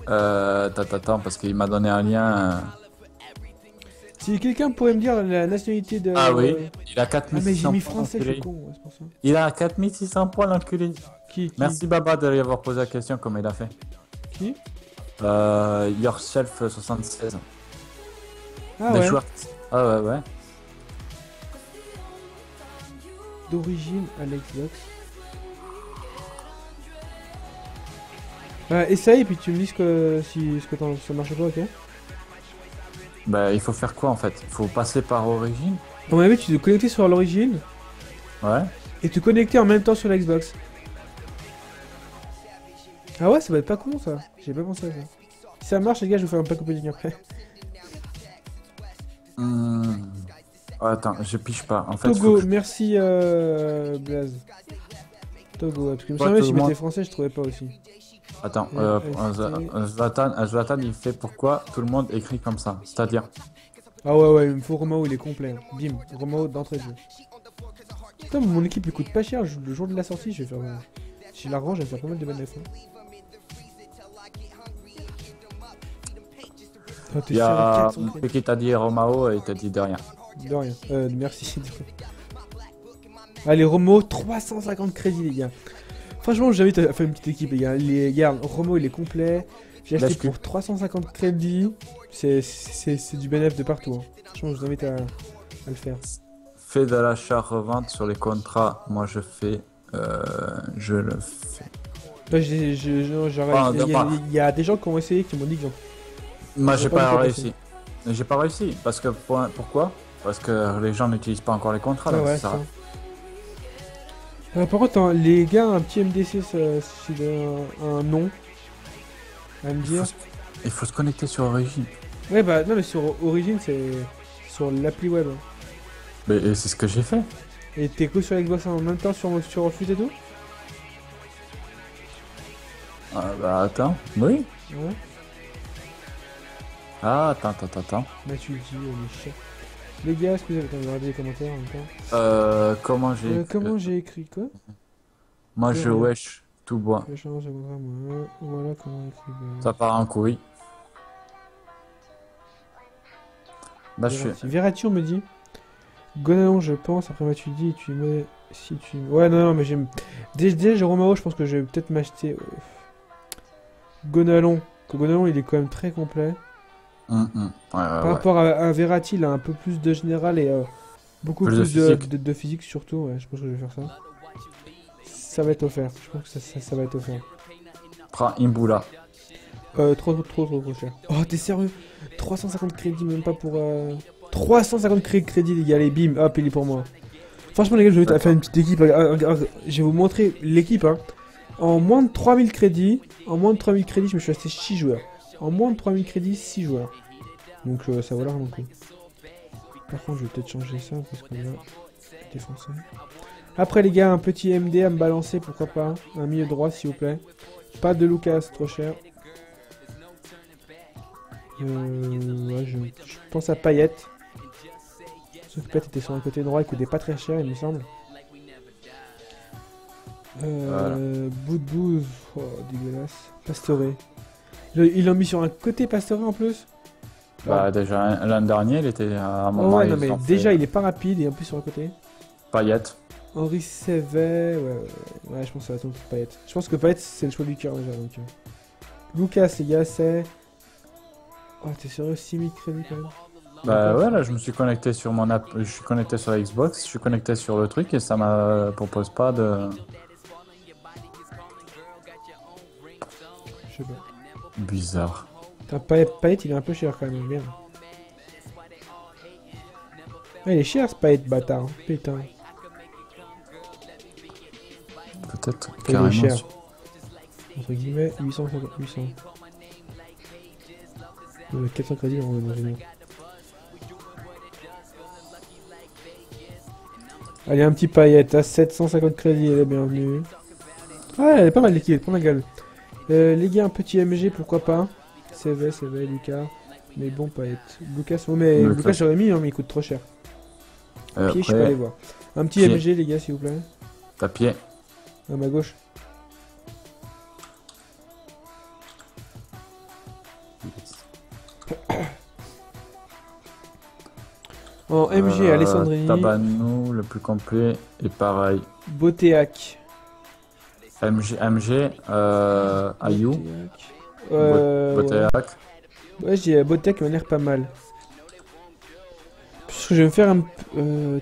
Attends, parce qu'il m'a donné un lien... Si quelqu'un pourrait me dire la nationalité de... Ah oui, il a 4600 points français, je suis con, ouais, c'est pour ça. Il a 4600 points l'enculé. Qui? Merci Baba de lui avoir posé la question comme il a fait. Qui? Yourself 76. Ah ouais. Ah ouais. D'origine à l'Xbox. Essaye et puis tu me dis ce que ça marche pas, ok? Bah il faut faire quoi en fait? Il faut passer par origine. Non mais tu te connecter sur l'origine. Ouais. Et te connecter en même temps sur l'Xbox. Ah ouais, ça va être pas con ça. J'ai pas pensé à ça. Si ça marche les gars, je vous fais un pack opening après. Attends, je pige pas. En fait, Togo, merci Blaze. Togo, parce que je savais si j'étais français, je trouvais pas aussi. Attends, Zlatan, il fait pourquoi tout le monde écrit comme ça, c'est-à-dire... Ah ouais, il me faut Romao, il est complet. Bim, Romao d'entrée de jeu. Putain, mon équipe elle coûte pas cher. Le jour de la sortie, je vais faire. Si l'argent, je vais faire pas mal de manœuvres. Oh, il y a un truc qui t'a dit Romao et t'as dit de rien. De rien. Merci. Allez, Romao, 350 crédits, les gars. Franchement, j'invite à faire une petite équipe, les gars. Les gars, Romao, il est complet. J'ai acheté pour 350 crédits. C'est du bénéfice de partout. Hein. Franchement, je vous invite à le faire. Fais de l'achat-revente sur les contrats. Moi, je fais. Je le fais. Il y a des gens qui ont essayé qui m'ont dit que. Moi, j'ai pas réussi. J'ai pas réussi. Parce que pourquoi? Parce que les gens n'utilisent pas encore les contrats. Ah ouais, ça. Par contre, hein, les gars, un petit MDC, c'est un nom à me dire. Il faut se connecter sur Origin. Ouais, bah non, mais sur Origin, c'est sur l'appli web. Mais c'est ce que j'ai fait. Et t'es que sur Xbox en même temps sur Orfus et tout? Ah, bah attends, oui. Ouais. Ah, attends. Bah, tu le dis, on est chiant. Les gars, excusez-moi, attends, je vais regarder les commentaires en même temps. Comment j'ai écrit quoi? Moi, je wesh, tout bois. Voilà comment on écrit. Ça part en couille. Bah, je suis. Verratti, on me dit. Gonalon, je pense. Après, tu dis, tu mets. Si tu. Ouais, non, mais j'aime. Déjà, Romao, je pense que je vais peut-être m'acheter. Gonalon. Gonalon, il est quand même très complet. Par rapport à Verratti, il a un peu plus de général et beaucoup plus de physique surtout. Ouais, je pense que je vais faire ça. Ça va être offert. Je pense que ça va être offert. Prends Imboula. Trop cher. Oh, t'es sérieux? 350 crédits, même pas pour. 350 crédits, les gars. Allez, bim, hop, il est pour moi. Franchement, les gars, je vais faire une petite équipe. Je vais vous montrer l'équipe. Hein. En moins de 3000 crédits, je me suis acheté 6 joueurs. En moins de 3000 crédits, 6 joueurs. Donc ça vaut l'argent. Par contre, je vais peut-être changer ça parce que là, défenseur. Après, les gars, un petit MD à me balancer, pourquoi pas. Un milieu droit, s'il vous plaît. Pas de Lucas, trop cher. Ouais, je pense à Payet. Sauf que Payet était sur un côté droit, il coûtait pas très cher, il me semble. Voilà. Bout de bouse, oh, dégueulasse. Pastoré. Ils l'ont mis sur un côté Pastore en plus. Bah déjà l'an dernier il était à un moment. Oh ouais, non mais déjà fait... il est pas rapide et en plus sur un côté. Payet. Henri Sévet, ouais, je pense que ça va tomber pour Payet. Je pense que Payet c'est le choix du cœur déjà donc. Lucas les gars c'est. Oh t'es sérieux 6000 crédits quand même. Bah ouais là je me suis connecté sur mon app, je suis connecté sur la Xbox, je suis connecté sur le truc et ça me propose pas de. Je sais pas. Bizarre. Payet il est un peu cher quand même, merde. Ah, il est cher ce Payet bâtard, hein. Putain. Peut-être carrément. Il est cher. Entre guillemets, 800. 400 crédits, on va imaginer. Allez, un petit Payet à 750 crédits, elle est bienvenue. Ah, elle est pas mal liquide, prends la gueule. Les gars, un petit MG, pourquoi pas. CV, Lucas. Mais bon, Payet. Lucas, oh, mais Lucas j'aurais mis, hein, mais il coûte trop cher. Pied, après... je sais pas aller voir. Un petit pied. MG, les gars, s'il vous plaît. T'as pied. À ma gauche. En MG, Alessandrini. Tabanou, le plus complet, et pareil. Botéac. MG, Ayou, Botéac. Ouais, j'ai Botéac, il m'a l'air pas mal. Parce que je vais me faire un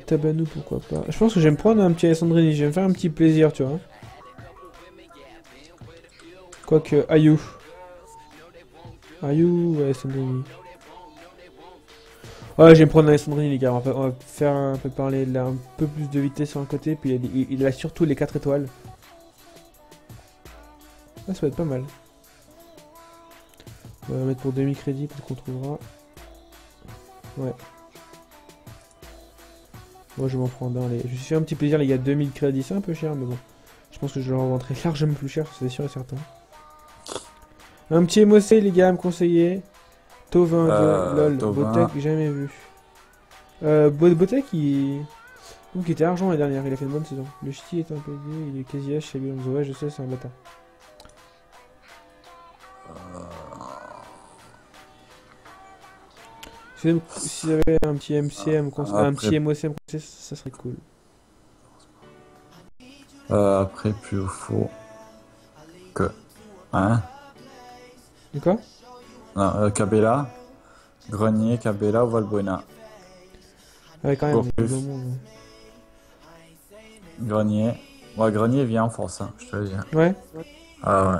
Tabanou, pourquoi pas. Je pense que je vais me prendre un petit Alessandrini, je vais me faire un petit plaisir, tu vois. Quoique, Ayou. Ayou, Alessandrini. Ouais, je vais me prendre Alessandrini, les gars. On va faire un peu parler, là, un peu plus de vitesse sur un côté, puis il a surtout les 4 étoiles. Là, ça va être pas mal. On va mettre pour demi-crédit, peut-être qu'on trouvera. Ouais. Moi, je m'en prends d'un. Je suis fait un petit plaisir, les gars. 2000 crédits, c'est un peu cher, mais bon. Je pense que je le revendrai largement plus cher, c'est sûr et certain. Un petit MOC, les gars, à me conseiller. Tovin, lol. Botéac, jamais vu. Botéac, il. Ouf, qui était argent la dernière, il a fait une bonne saison. Le ch'ti est un peu aidé, il est quasi H chez lui. Ouais, je sais, c'est un bâtard. S'ils avaient un petit MCM, un petit MOCM, ça serait cool. Après, plus faux que. Hein? De quoi? Non, Cabella, Grenier, Cabella ou Valbuena. Ouais, quand même, plus. Monde, ouais. Grenier. Ouais, Grenier vient en force, hein, je te le dis. Ouais? Ah ouais.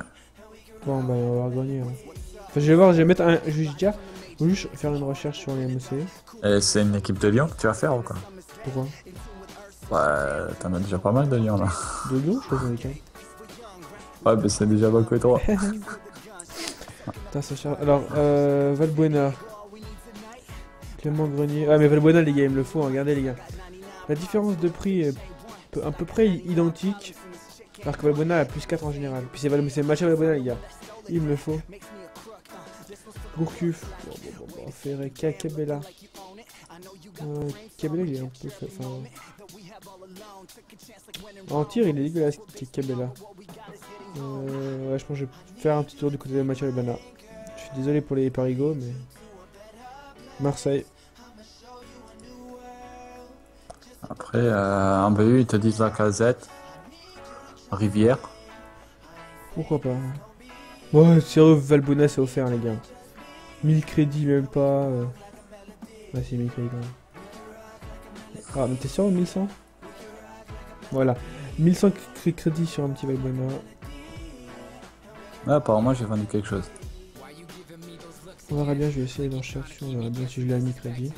Bon, bah, on va voir Grenier. Ouais. Enfin, je vais voir, je vais mettre un. Je vais dire. Oui, je vais faire une recherche sur les MOC. Et c'est une équipe de Lyon que tu vas faire ou quoi? Pourquoi? Ouais, t'en as déjà pas mal de Lyon là. De Lyon, je crois que ouais, mais c'est déjà beaucoup trop. Putain, ça charge. Alors, Valbuena. Clément Grenier. Ah, mais Valbuena, les gars, il me le faut, hein. Regardez les gars. La différence de prix est à peu près identique. Alors que Valbuena a plus 4 en général. Puis c'est matché Valbuena, les gars. Il me le faut. Gourcuff, on ferait Cabella. Cabella il est un peu... En tir il est dégueulasse Cabella. Ouais, je pense que je vais faire un petit tour du côté de Mathieu Lebana. Je suis désolé pour les parigots mais... Marseille. Après en BU ils te disent la casette. Rivière. Pourquoi pas. Ouais, sérieux, Valbuena c'est offert les gars. 1000 crédits même pas. Ouais, c'est 1000 crédits quand même. Ah, mais t'es sûr 1100? Voilà. 1100 crédits sur un petit Valbuena. Ah, apparemment j'ai vendu quelque chose. On verra bien, je vais essayer d'en chercher. On verra bien si je l'ai à 1000 crédits.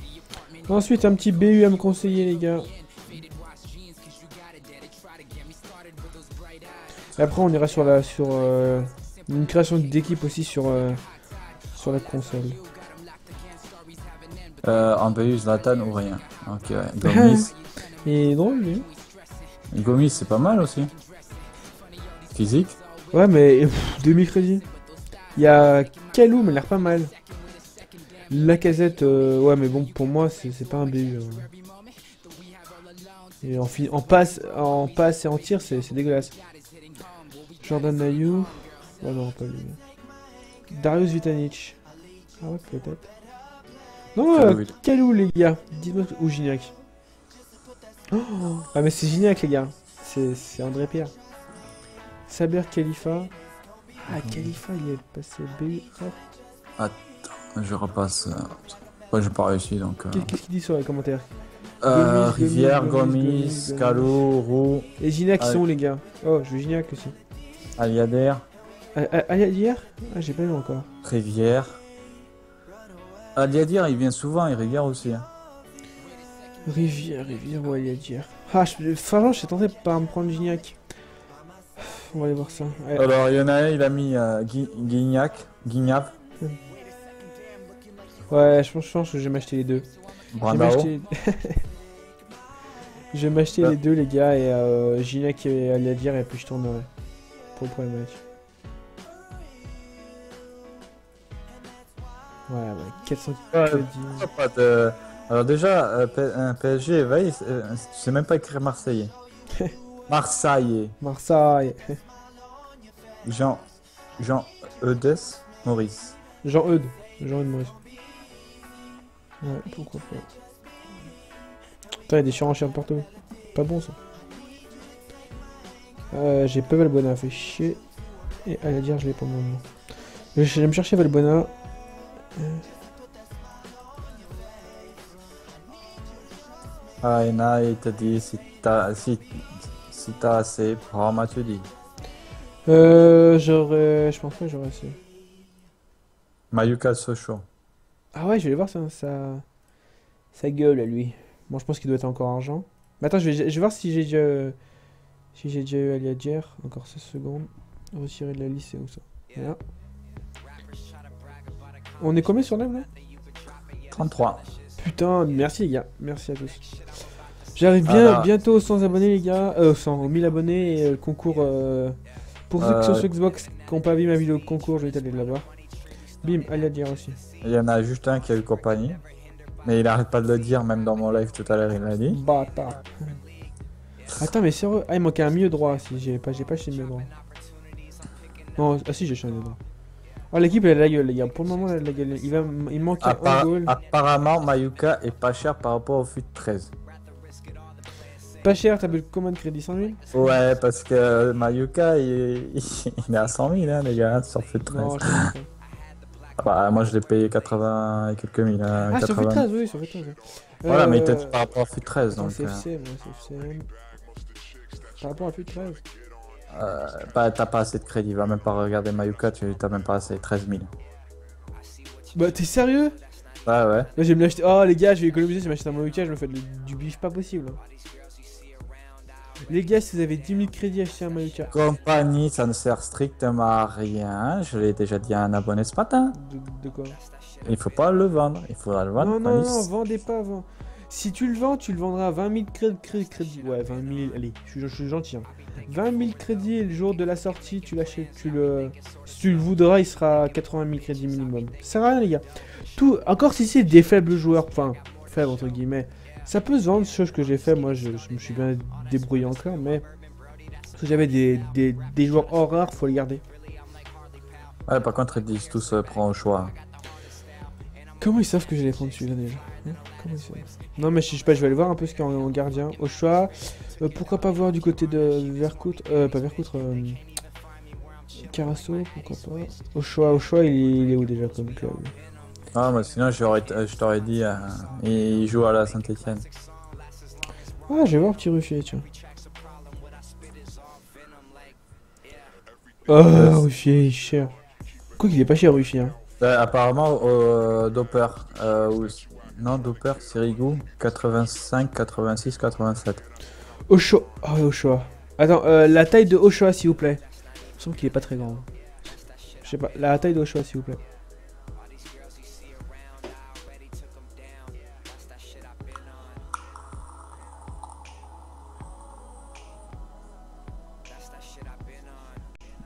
Ensuite, un petit BUM conseiller les gars. Et après, on ira sur la. Sur une création d'équipe aussi sur. Sur la console. En BU, Zlatan ou rien. Ok, ouais. Gomis. Il est drôle, lui. Gomis, c'est pas mal aussi. Physique. Ouais, mais demi-crédit. Il y a Kalou, mais il a l'air pas mal. La casette, ouais, mais bon, pour moi, c'est pas un BU. Ouais. Et en passe et en tir, c'est dégueulasse. Jordan Ayou. Oh non, pas lui. Darius Vitanic. Ah ouais, peut-être. Non, Kalou, les gars. Digne ou Gignac. Oh, ah, mais c'est Gignac, les gars. C'est André Pierre. Saber Khalifa. Ah, Khalifa, il est passé B. Oh. Attends, je repasse. Ouais, j'ai pas réussi donc. Qu'est-ce qu'il dit sur les commentaires? Rivière, Gomis, Kalou, Roux. Et Gignac, ils sont où, les gars? Oh, je veux Gignac aussi. Aliader. Aliader? Ah, j'ai pas vu encore. Rivière. Aliader, il vient souvent et Rivière aussi. Hein. Rivière ou Aliader. Ah, je suis tenté par me prendre Gignac. On va aller voir ça. Allez. Alors, il y en a un, il a mis Gignac. Guignap. Ouais, je pense que je vais m'acheter les deux. Je vais m'acheter les deux, les gars, et Gignac et Aliader, et puis je tournerai. Pour le premier match. Ouais, 400 pas de... Alors déjà, un PSG, tu sais même pas écrire Marseillais. Marseille. Jean Eudes Maurice. Jean Eudes Maurice. Ouais, pourquoi pas. Putain, il y a des surenchères partout. Pas bon ça. J'ai pas Valbuena, fait chier. Et à la dire, je l'ai pas le moment. Je vais me chercher Valbuena. Ah, il y en a, il t'a dit si t'as assez, prends-moi, tu dis. Je pense que j'aurais assez. Mayuka Sochaux. Ah ouais, je vais aller voir sa gueule à lui. Bon, je pense qu'il doit être encore argent. Mais attends, je vais voir si j'ai déjà. Si j'ai déjà eu Aliader, encore 16 secondes. Retirer de la liste, c'est où ça? Voilà. On est combien sur l'âme là? 33. Putain, merci les gars, merci à tous. J'arrive bientôt aux 100 abonnés les gars, aux 1000 abonnés et le concours. Pour ceux qui sont sur Xbox qui n'ont pas vu ma vidéo concours, je vais t'aller là-bas. Bim, Aliader aussi. Il y en a juste un qui a eu compagnie, mais il arrête pas de le dire, même dans mon live tout à l'heure il l'a dit. Bâtard. Attends, mais sérieux. Ah, il manquait un milieu droit. Si j'ai pas chez le milieu droit. Non, ah si, j'ai changé de droit. Ah, l'équipe elle a de la gueule, les gars. Pour le moment, elle a de la gueule. Il manque un goal. Apparemment, Mayuka est pas cher par rapport au fut 13. Pas cher, t'as vu combien de crédit 100 000? Ouais, parce que Mayuka il est à 100 000, hein, les gars, sur fut 13. Non, bah, moi je l'ai payé 80 et quelques mille. Hein, ah, 80... sur fut 13, oui, sur fut 13. Voilà, mais il était par rapport à fut 13. Donc, CFC, moi, CFC. Par rapport à fut 13. Bah, t'as pas assez de crédit, va même pas regarder Mayuka, t'as même pas assez, 13 000. Bah, t'es sérieux? Bah, ouais. Là, je vais me l'acheter. Oh, les gars, je vais économiser, je vais m'acheter un Mayuka, je me fais du bif pas possible. Les gars, si vous avez 10 000 crédits, achetez un Mayuka. Compagnie, ça ne sert strictement à rien. Je l'ai déjà dit à un abonné ce matin. De quoi? Il faut pas le vendre, il faudra le vendre. Non, non, non, vendez pas avant. Si tu le vends, tu le vendras à 20 000 crédits. Ouais, 20 000, allez, je suis gentil. Hein. 20 000 crédits, et le jour de la sortie, tu l'achètes, si tu le voudras, il sera à 80 000 crédits minimum. Ça sert à rien, les gars. Tout, encore si c'est des faibles joueurs, enfin, faibles entre guillemets, ça peut se vendre, chose que j'ai fait, moi je me suis bien débrouillé encore, mais si j'avais des joueurs hors rare, faut les garder. Ouais, par contre, ils disent tous prends au choix. Comment ils savent que je vais les prendre celui-là déjà? Comment ils savent? Non, mais je sais pas, je vais aller voir un peu ce qu'il y a en gardien. Ochoa, pourquoi pas voir du côté de Vercoute, pas Vercoute, Carasso, pourquoi pas. Ochoa, il est où déjà comme club? Ah, mais sinon je t'aurais dit, il joue à la Saint-Etienne. Ah, je vais voir petit Rufier, tiens. Oh, Rufier, il est cher. Quoi qu'il est pas cher, Rufier. Hein. Apparemment, Doper. Non, Doper, Sirigu, 85, 86, 87. Ochoa. Oh, oui, Ochoa. Attends, la taille de Ochoa, s'il vous plaît. Il me semble qu'il est pas très grand. Je sais pas, la taille de Ochoa, s'il vous plaît.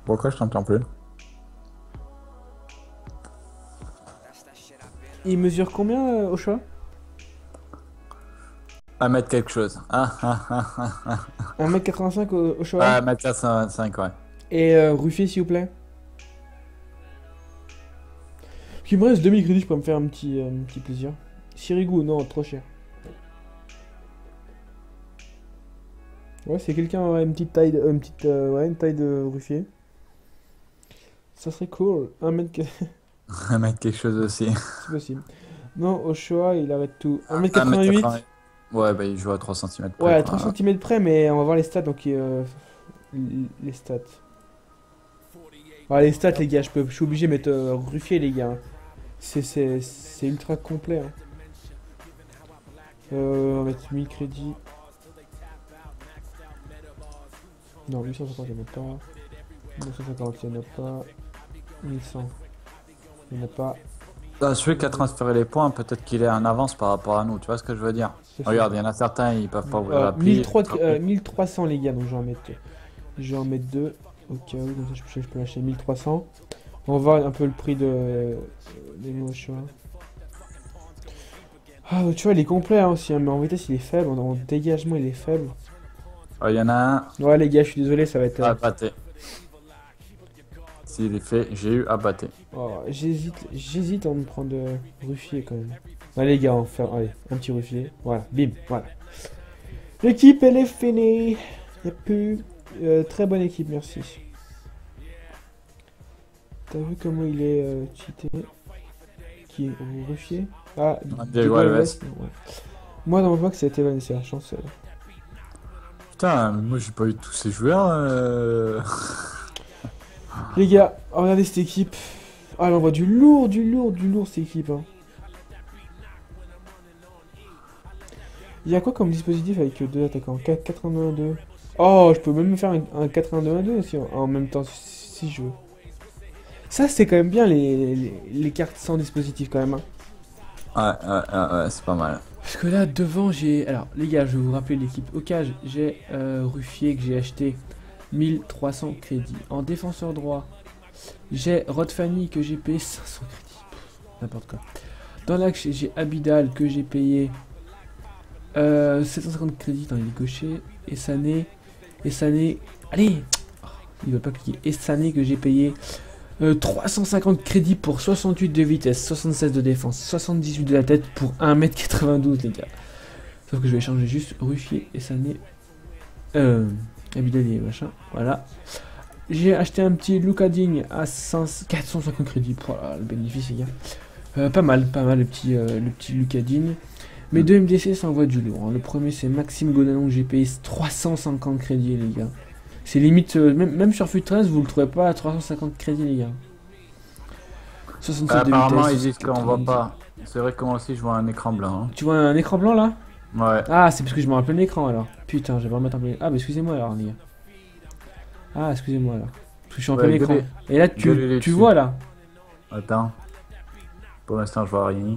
Pourquoi je t'entends plus? Il mesure combien au choix? 1m quelque chose. 1m85 au choix. 1m85, ouais. Et Ruffy, s'il vous plaît. Il me reste 2000 crédits, je peux me faire un petit plaisir. Sirigu, non, trop cher. Ouais, c'est quelqu'un, ouais, une petite taille de, ouais, une taille de Ruffy. Ça serait cool, 1m... 1m quelque chose aussi. C'est possible. Non, Ochoa, il arrête tout. 1m88. Ouais, bah il joue à 3 cm près. Ouais, à 3 cm près, mais on va voir les stats, donc... Les stats. Ouais, les stats, les gars, je suis obligé de mettre Ruffier, les gars. C'est ultra complet. Hein. On va mettre 1000 crédits. Non, 850, il n'y en a pas. 950, il n'y en a pas. 1100. Il n'y en a pas. Ah, celui qui a transféré les points, peut-être qu'il est en avance par rapport à nous, tu vois ce que je veux dire? Regarde, il y en a certains, ils peuvent pas ouvrir la pli. 1300 les gars, donc je vais en mettre 2 au cas où, donc je peux lâcher 1300. On va voir un peu le prix des Ochoa. Ah, tu vois, il est complet hein, aussi, hein, mais en vitesse il est faible, en dégagement il est faible. Il y en a un. Ouais les gars, je suis désolé, ça va être... Abatté. S'il est fait, j'ai eu abatté. Oh, j'hésite à me prendre Ruffier quand même. Allez les gars, on va faire un petit Ruffier. Voilà, bim, voilà. L'équipe, elle est finie. Il n'y a plus... très bonne équipe, merci. T'as vu comment il est cheaté? Qui est Ruffier? Ah, Diego Alves. Ouais. Moi, dans le box, c'était Vanessa, chanceux. Putain, moi j'ai pas eu tous ces joueurs. Les gars, regardez cette équipe. Ah, elle envoie du lourd cette équipe. Hein. Il y a quoi comme dispositif avec 2 attaquants? 4-1-2-1-2. Oh, je peux même faire un 4-1-2-1-2 aussi en même temps si je veux. Ça, c'est quand même bien les cartes sans dispositif quand même. Hein. Ouais, c'est pas mal. Parce que là, devant, j'ai... Alors, les gars, je vais vous rappeler l'équipe. Au cas, j'ai Ruffier que j'ai acheté 1300 crédits. En défenseur droit, j'ai Fanny que j'ai payé 500 crédits. N'importe quoi. Dans l'axe, j'ai Abidal que j'ai payé 750 crédits. Attends, il est gaucher. et Sané. Et Sané. Allez, oh, il ne veut pas cliquer. Et Sané que j'ai payé 350 crédits pour 68 de vitesse, 76 de défense, 78 de la tête pour 1m92 les gars. Sauf que je vais changer juste Rufier et Sané. Abidal et machin. Voilà. J'ai acheté un petit Lucas Digne à 450 crédits. Voilà, le bénéfice les gars. Pas mal le petit Lucas Digne. Mes deux MDC ça envoie du lourd. Hein. Le premier c'est Maxime Gonalon, j'ai payé 350 crédits les gars. C'est limite, même sur FUT13 vous le trouvez pas à 350 crédits les gars. 67 apparemment ils disent qu'on voit pas. C'est vrai que moi aussi je vois un écran blanc. Hein. Tu vois un écran blanc là? Ouais. Ah c'est parce que je me rappelle l'écran alors. Putain j'avais pas remettre un peu. Ah bah excusez-moi alors les gars. Ah excusez-moi alors. Parce que je suis en plein écran. Et là tu vois là. Attends. Pour l'instant je vois rien.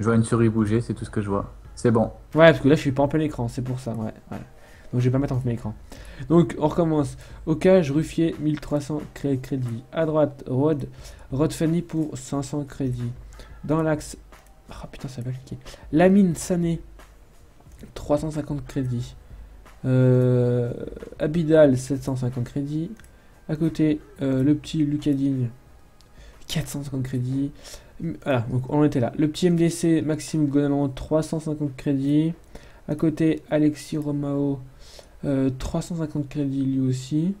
Je vois une souris bouger, c'est tout ce que je vois. C'est bon. Ouais, parce que là, je suis pas en plein écran, c'est pour ça, ouais. Voilà. Donc, je vais pas mettre en plein écran. Donc, on recommence. Occage, Ruffier, 1300 crédits. À droite, Rod Fanny pour 500 crédits. Dans l'axe... Oh putain, ça va cliquer. Lamine Sané, 350 crédits. Abidal, 750 crédits. À côté, le petit Lucas Digne, 450 crédits. Voilà, donc on était là. Le petit MDC, Maxime Gonalon, 350 crédits. À côté, Alexis Romao, 350 crédits lui aussi.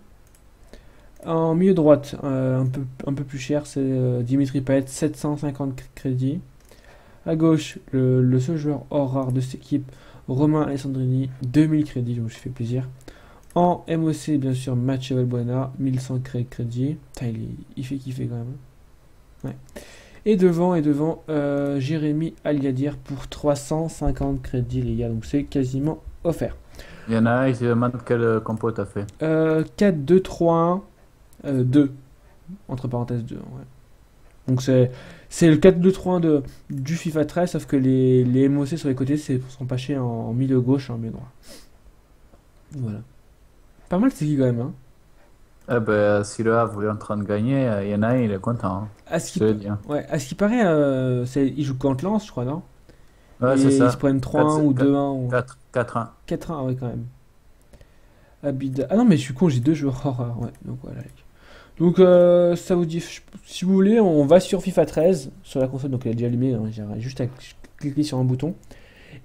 En milieu droite, un peu plus cher, c'est Dimitri Payet, 750 crédits. À gauche, le seul joueur hors rare de cette équipe, Romain Alessandrini, 2000 crédits, donc je fais plaisir. En MOC, bien sûr, match Valbuena, 1100 crédits. Putain, il fait kiffer quand même. Ouais. Et devant, Jérémy Aliader pour 350 crédits, les gars. Donc, c'est quasiment offert. Il y en a un, il se demande quel compo t'as fait. 4, 2, 3, 1, 2. Entre parenthèses, 2. Ouais. Donc, c'est le 4, 2, 3, 1 du FIFA 13, sauf que les MOC sur les côtés sont pâchés en milieu gauche et en milieu droit. Voilà. Pas mal, c'est qui quand même, hein. Eh ben, si le Havre est en train de gagner, il y en a un, il est content. À ce qui paraît, il joue contre Lens, je crois, non? Ouais, c'est ça. Ils se prennent 3-1 ou 2-1. 4-1. 4-1, ouais, quand même. Abidal. Ah non, mais je suis con, j'ai deux joueurs horreurs. Ouais, donc voilà. Donc, ça vous dit, si vous voulez, on va sur FIFA 13, sur la console, donc elle est déjà allumée, hein, j'aurais juste à cliquer sur un bouton.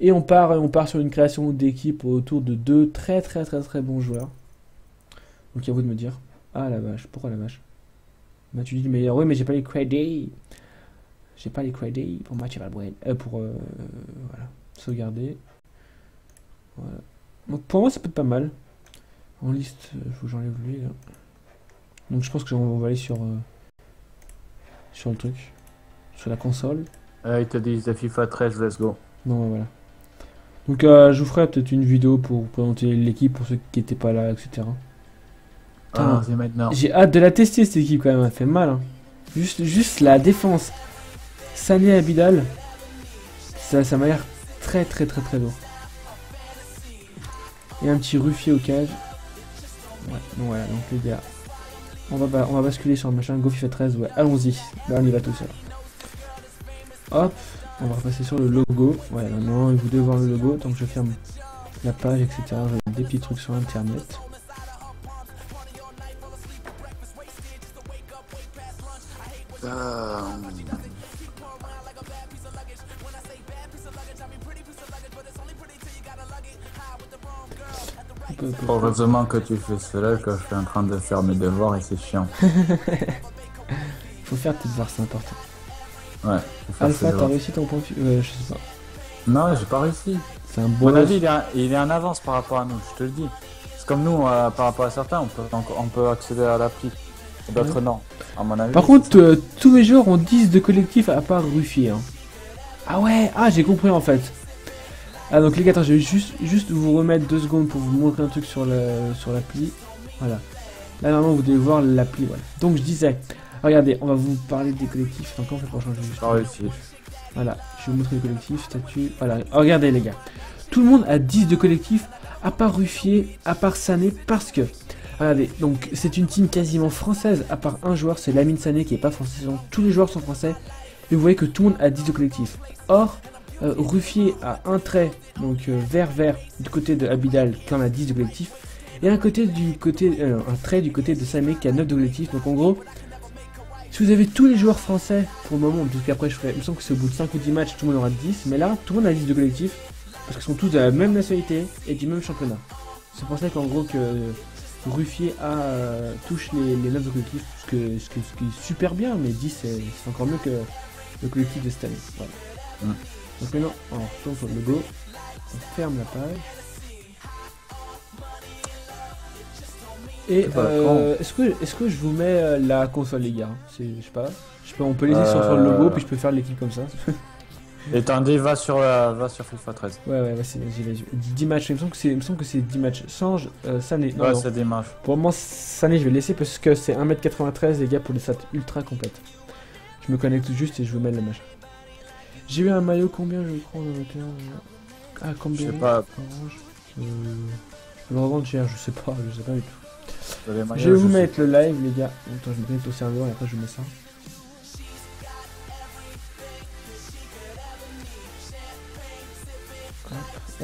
Et on part sur une création d'équipe autour de deux très bons joueurs. Donc, à vous de me dire. Ah la vache, pourquoi la vache? Bah tu dis mais ouais mais j'ai pas les crédits. J'ai pas les crédits pour match Valbuena. Voilà. Sauvegarder. Voilà. Donc pour moi ça peut être pas mal. En liste, faut que j'enlève lui là. Donc je pense que on va aller sur le truc. Sur la console. Ils te disent la FIFA 13, let's go. Non bah, voilà. Donc je vous ferai peut-être une vidéo pour présenter l'équipe pour ceux qui n'étaient pas là, etc. Ah, j'ai hâte de la tester cette équipe quand même, elle fait mal. Hein. Juste la défense. Sané Abidal. Ça m'a l'air très beau. Et un petit Ruffier au cage. Ouais, donc voilà, donc les gars. On va basculer sur le machin. Go FIFA 13, ouais, allons-y. Là on y va tout seul. Hop, on va repasser sur le logo. Ouais, maintenant vous devez voir le logo, tant que je ferme la page, etc. J'ai des petits trucs sur internet. Heureusement que tu fais cela quand je suis en train de faire mes devoirs et c'est chiant. Faut faire tes devoirs, c'est important. Ouais. Alpha, t'as réussi ton point? Je sais pas. Non, j'ai pas réussi. C'est un bon. Mon avis, il est en avance par rapport à nous, je te le dis. C'est comme nous, par rapport à certains, on peut accéder à l'appli. D'autres ouais. Non. À mon avis, par contre, tous mes joueurs ont 10 de collectif à part Ruffier. Hein. Ah ouais, ah j'ai compris en fait. Ah donc les gars, attends, je vais juste vous remettre 2 secondes pour vous montrer un truc sur l'appli. Voilà. Là normalement vous devez voir l'appli. Voilà. Donc je disais, regardez, on va vous parler des collectifs. Encore fait pour changer juste. Voilà, je vais vous montrer les collectifs, statut. Voilà, regardez les gars. Tout le monde a 10 de collectif à part Ruffier, à part Sané, parce que. Regardez, donc c'est une team quasiment française, à part un joueur, c'est Lamine Sané qui n'est pas français, donc tous les joueurs sont français, et vous voyez que tout le monde a 10 de collectif. Or, Rufier à un trait, donc vert du côté de Abidal qui en a 10 de collectif, et un trait du côté de Sané qui a 9 de collectif. Donc en gros, si vous avez tous les joueurs français pour le moment, parce qu'après je ferai, il me semble que c'est au bout de 5 ou 10 matchs tout le monde aura 10, mais là tout le monde a 10 de collectif parce qu'ils sont tous de la même nationalité et du même championnat. C'est pour ça qu'en gros que Ruffier touche les 9 de collectif, ce qui est super bien, mais 10 c'est encore mieux que le collectif de cette année. Voilà. Mmh. Donc maintenant on retourne sur le logo, on ferme la page. Et est-ce que je vous mets la console les gars, je sais pas, on peut laisser sur le logo puis je peux faire l'équipe comme ça. Et attendez, va sur FIFA 13. Ouais, vas-y, vas-y. 10 matchs, il me semble que c'est 10 matchs. Change, Sané. Non, ouais, c'est des matchs. Pour le moment, Sané, je vais laisser parce que c'est 1m93, les gars, pour les stats ultra complètes. Je me connecte tout juste et je vous mets le match. J'ai eu un maillot combien, je crois, en 21. Ah, combien? Je sais pas. Le revendre cher, je sais pas du tout. Je vais vous mettre le live, les gars. Attends, je me connecte au serveur et après je mets ça.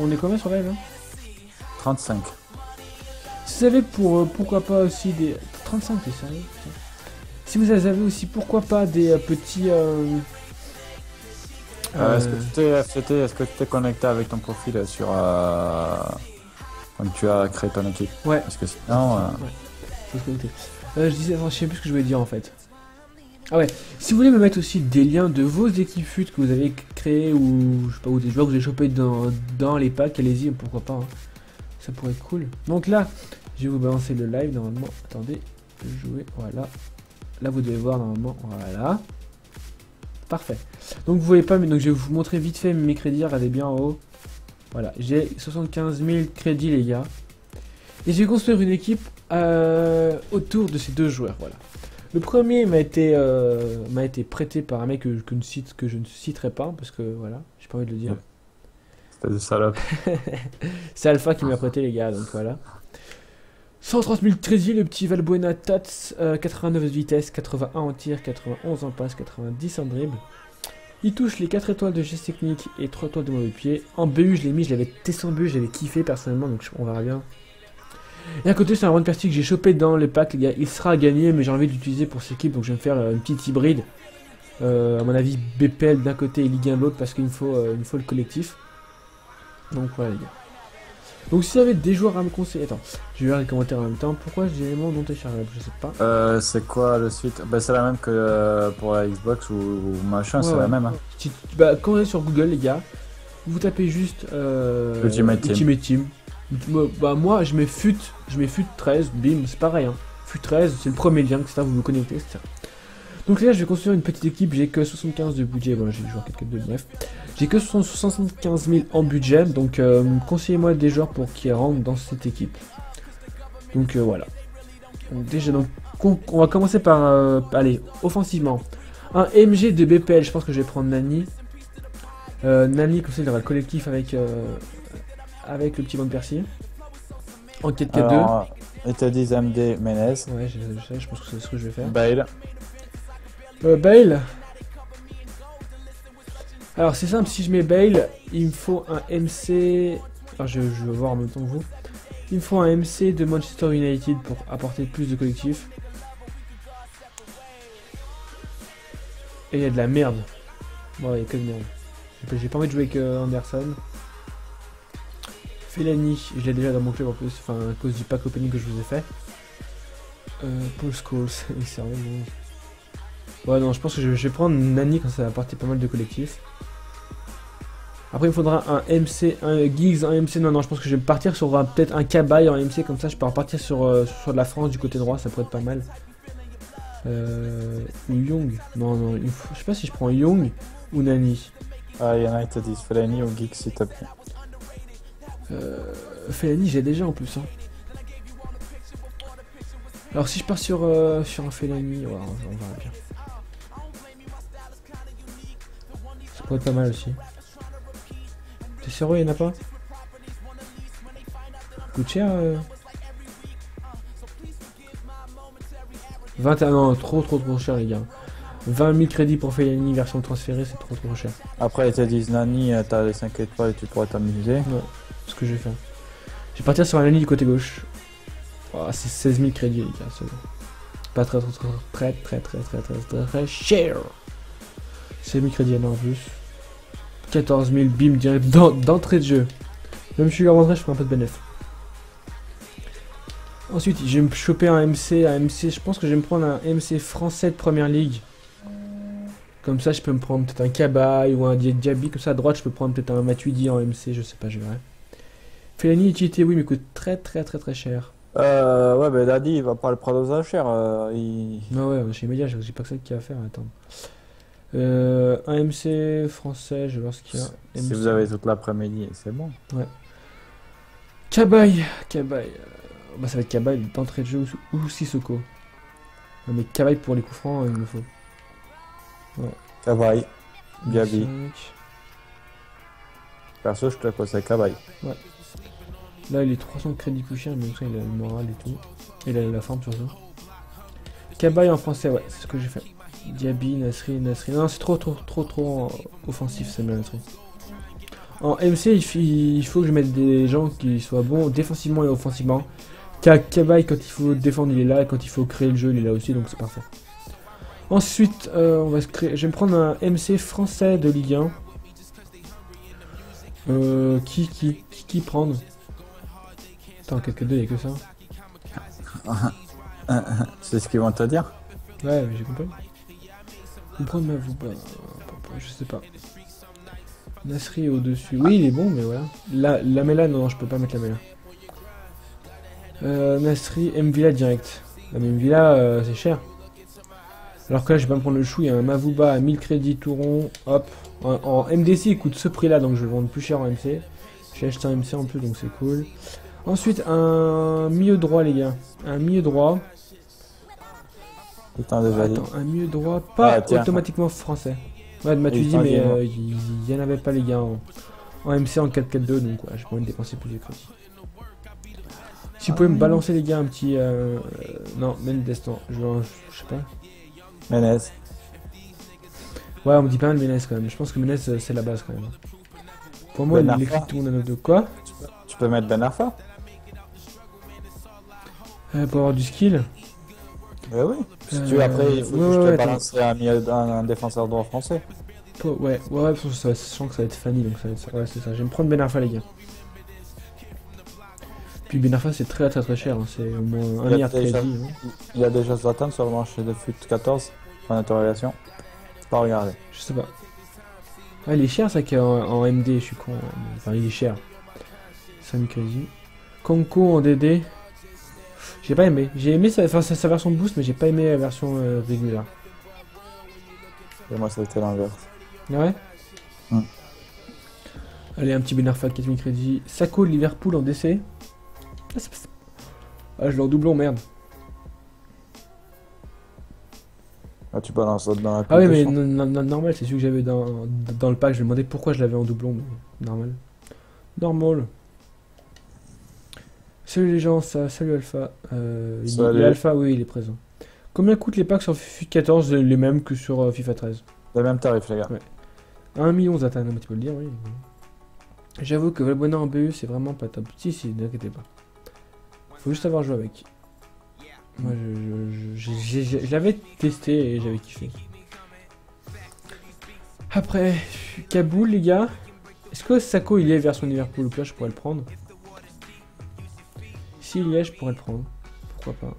On est combien sur live, hein? 35. Si vous avez pourquoi pas aussi des... 35, t'es sérieux? Si vous avez aussi pourquoi pas des petits... Est-ce que tu t'es connecté avec ton profil sur... quand tu as créé ton équipe? Ouais. Parce que sinon... Ouais. Je disais... Attends, je sais plus ce que je voulais dire en fait. Ah ouais, si vous voulez me mettre aussi des liens de vos équipes fut que vous avez créées ou je sais pas, ou des joueurs que vous avez chopés dans les packs, allez-y, pourquoi pas, hein. Ça pourrait être cool. Donc là, je vais vous balancer le live normalement. Attendez, jouer, voilà. Là vous devez voir normalement, voilà. Parfait. Donc vous voyez pas, mais donc je vais vous montrer vite fait mes crédits, regardez bien en haut. Voilà, j'ai 75 000 crédits les gars. Et je vais construire une équipe autour de ces deux joueurs, voilà. Le premier m'a été prêté par un mec que je ne citerai pas, parce que voilà, j'ai pas envie de le dire. C'était des salopes. C'est Alpha qui m'a prêté les gars, donc voilà. 130 000 crédits, le petit Valbuena Tats, 89 de vitesse, 81 en tir, 91 en passe, 90 en dribble. Il touche les 4 étoiles de geste technique et 3 étoiles de mauvais pied. En BU je l'ai mis, je l'avais testé en BU, j'avais kiffé personnellement, donc on verra bien. Et à côté, c'est un rond de plastique que j'ai chopé dans les packs, les gars. Il sera à gagner, mais j'ai envie d'utiliser pour cette équipe, donc je vais me faire une petite hybride. À mon avis, BPL d'un côté et Ligue 1 de l'autre, parce qu'il me faut, le collectif. Donc voilà, les gars. Donc si vous avez des joueurs à me conseiller... Attends, je vais voir les commentaires en même temps. Pourquoi j'ai les mots dont t'es chargé? Je sais pas. C'est quoi le suite? Bah c'est la même que pour la Xbox ou machin, ouais, c'est la même. Hein. Bah, quand vous êtes sur Google, les gars, vous tapez juste Ultimate Team. Bah moi je mets fut 13, bim, c'est pareil hein. Fut 13 c'est le premier lien, etc. Vous vous connectez, etc. Donc là je vais construire une petite équipe, j'ai que 75 de budget, voilà j'ai des joueurs 4-4-2, bref. J'ai que 75 000 en budget, donc conseillez-moi des joueurs pour qu'ils rentrent dans cette équipe. Donc voilà. Donc déjà donc on va commencer par allez, offensivement. Un MG de BPL, je pense que je vais prendre Nani. Nani comme ça il aura le collectif avec le petit Van Persie. En 4-4-2. Et t'as dit MD Menez. Ouais, je pense que c'est ce que je vais faire. Bale. Bale. Alors c'est simple, si je mets Bale, il me faut un MC... Enfin, je vais voir en même temps que vous. Il me faut un MC de Manchester United pour apporter plus de collectif. Et il y a de la merde. Bon, il y a que de merde. J'ai pas envie de jouer avec Anderson. Fellani, je l'ai déjà dans mon club en plus, enfin à cause du pack opening que je vous ai fait. Paul Scholes, sérieux bon. Ouais non, je pense que je vais prendre Nani quand ça va partir pas mal de collectifs. Après il me faudra un MC, un Giggs, un MC, non je pense que je vais partir sur peut-être un Cabaye en MC, comme ça je peux repartir sur de la France du côté droit, ça pourrait être pas mal. Young, non, je sais pas si je prends Young ou Nani. Ah il y en a qui te disent Fellani ou Giggs si t'as pris. Fellani j'ai déjà en plus hein. Alors si je pars sur un Fellani, ouais, on verra bien. Ça pourrait être pas mal aussi. T'es sérieux, il n'y en a pas? Coûte cher 21 ans, trop cher les gars. 20 000 crédits pour Fellaini version transférée, c'est trop trop cher. Après ils te disent Nani, t'as 5 étoiles et tu pourras t'amuser. Ouais, c'est ce que je vais faire. Je vais partir sur Nani du côté gauche. Oh, c'est 16 000 crédits les gars, c'est bon. Pas très cher. 16 000 crédits en plus. 14 000, bim, direct d'entrée de jeu. Même si je suis rentré, je ferai un peu de bénéfice. Ensuite, je vais me choper un MC, je pense que je vais me prendre un MC français de première ligue. Comme ça, je peux me prendre peut-être un Cabaye ou un Diaby. Comme ça, à droite, je peux prendre peut-être un Matuidi en MC, je sais pas, je verrai. Fellaini et Chité, oui, mais coûte très cher. Ouais, mais Dadi, il va pas le prendre aux enchères. Non, ouais, chez Média, j'ai pas que ça qu'il y a à faire, attends. Un MC français, je vais voir ce qu'il y a. MC. Si vous avez toute l'après-midi, c'est bon. Ouais. Cabaye, bah ça va être Cabaye d'entrée de jeu ou Sissoko. Non, mais Cabaye pour les coups francs, il me faut. Ouais. Cabaye, Gabi. Perso, je te conseille Cabaye. Ouais. Là, il est 300 crédits plus cher, mais donc ça, il a le moral et tout. Il a la forme surtout. Cabaye en français, ouais, c'est ce que j'ai fait. Diaby, Nasri. Non, c'est trop offensif, ça, Nasri. En MC, il faut que je mette des gens qui soient bons défensivement et offensivement. Cabaye, quand il faut défendre, il est là. Et quand il faut créer le jeu, il est là aussi, donc c'est parfait. Ensuite, on va se créer... je vais me prendre un MC français de Ligue 1. Qui prendre? Attends, quelques deux, il n'y a que ça. C'est ce qu'ils vont te dire? Ouais, j'ai compris. Vous prendre ma vous, je sais pas. Nasri au-dessus. Oui, il est bon, mais voilà. La Mela, non, je peux pas mettre la Mela. Nasri, Mvilla direct. Ah, mais Mvilla, c'est cher. Alors que là, je vais pas me prendre le chou. Il y a un Mavouba à 1000 crédits, Touron. Hop. En MDC, il coûte ce prix-là, donc je vais le vendre plus cher en MC. J'ai acheté un MC en plus, donc c'est cool. Ensuite, un milieu droit, les gars. Un milieu droit. Putain, déjà attends, un milieu droit, pas automatiquement français. Ouais, de Matuidi, mais il n'y en avait pas, les gars, en MC, en 4-4-2, donc ouais, j'ai pas envie de dépenser plus de crédits. Si vous pouvez me balancer, les gars, un petit... non, Mendes, non, je sais pas. Mendes. Ouais, on me dit pas mal Mendes, quand même. Je pense que Mendes, c'est la base, quand même. Pour moi, il écrit tout le monde à notre... Quoi? Tu peux mettre Ben Arfa pour avoir du skill. Bah oui, si tu veux, après, il faut que je te balance un défenseur droit français. Ouais, parce que ça, sachant que ça va être Fanny, donc ça va être... Ouais, c'est ça, je vais me prendre Ben Arfa, les gars. Puis Ben Arfa, c'est très cher, hein. C'est au moins 1 milliard de crédits. Il y a déjà Zlatan sur le marché de foot 14, en interrogation. Pas regarder. Je sais pas. Ah, il est cher, ça, qu'en MD, je suis con. Enfin, il est cher. 5000 crédits. Konko en DD. J'ai pas aimé. J'ai aimé sa version boost, mais j'ai pas aimé la version régulière. Et moi, ça a été l'inverse. Ouais. Allez, un petit Ben Arfa, 4000 crédits. Sako, Liverpool en DC. Ah, je l'ai en doublon, merde. Ah, tu balances ça dans la... Ah oui, mais normal, c'est celui que j'avais dans le pack. Je me demandais pourquoi je l'avais en doublon, mais normal. Normal. Salut les gens, salut Alpha. Salut. Alpha, oui, il est présent. Combien coûtent les packs sur FIFA 14? Les mêmes que sur FIFA 13. Le même tarif, les gars. Ouais. 1 million d'atteint, tu peux le dire, oui. J'avoue que Valbuena en BU, c'est vraiment pas top. Si, n'inquiétez pas. Faut juste savoir jouer avec. Moi, je l'avais testé et j'avais kiffé. Après, Kaboul, les gars. Est-ce que Sako, il est version Liverpool ou pas? Je pourrais le prendre. Si il y a, je pourrais le prendre. Pourquoi pas.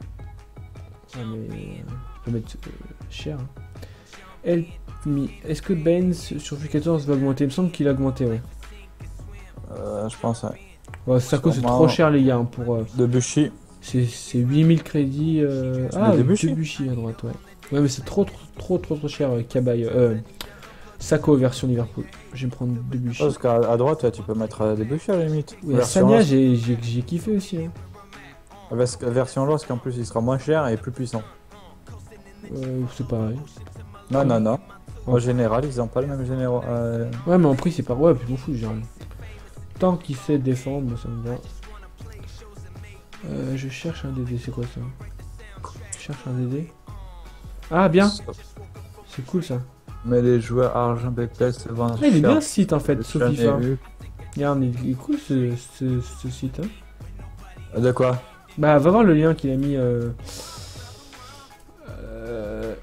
Ah, mais je peux mettre cher. Help me. Est-ce que Baines sur Q14 va augmenter? Il me semble qu'il a augmenté, ouais. Je pense, ouais. Ouais, Sako, c'est trop cher, les gars, hein, pour... Debuchy. C'est 8000 crédits... Ah, Debuchy à droite, ouais. Ouais, mais c'est trop cher, Cabaye. Sako version Liverpool. Je vais me prendre Debuchy. Parce qu'à droite, là, tu peux mettre Debuchy à la limite. Ouais, Sania, j'ai kiffé aussi, hein. Parce que version lorsqu'en plus il sera moins cher et plus puissant. C'est pareil. Non, non. En général, ils n'ont pas le même général. Ouais, mais en prix, c'est pas... Ouais, puis je m'en fous, genre. Tant qu'il sait défendre, ça me va. Je cherche un DD, c'est quoi ça? Je cherche un DD. Ah, bien. C'est cool ça. Mais les joueurs argent détestent le vendre. Il est bien ce site en fait, sur FIFA. Regarde, il est cool ce site. Hein. De quoi? Bah, va voir le lien qu'il a mis.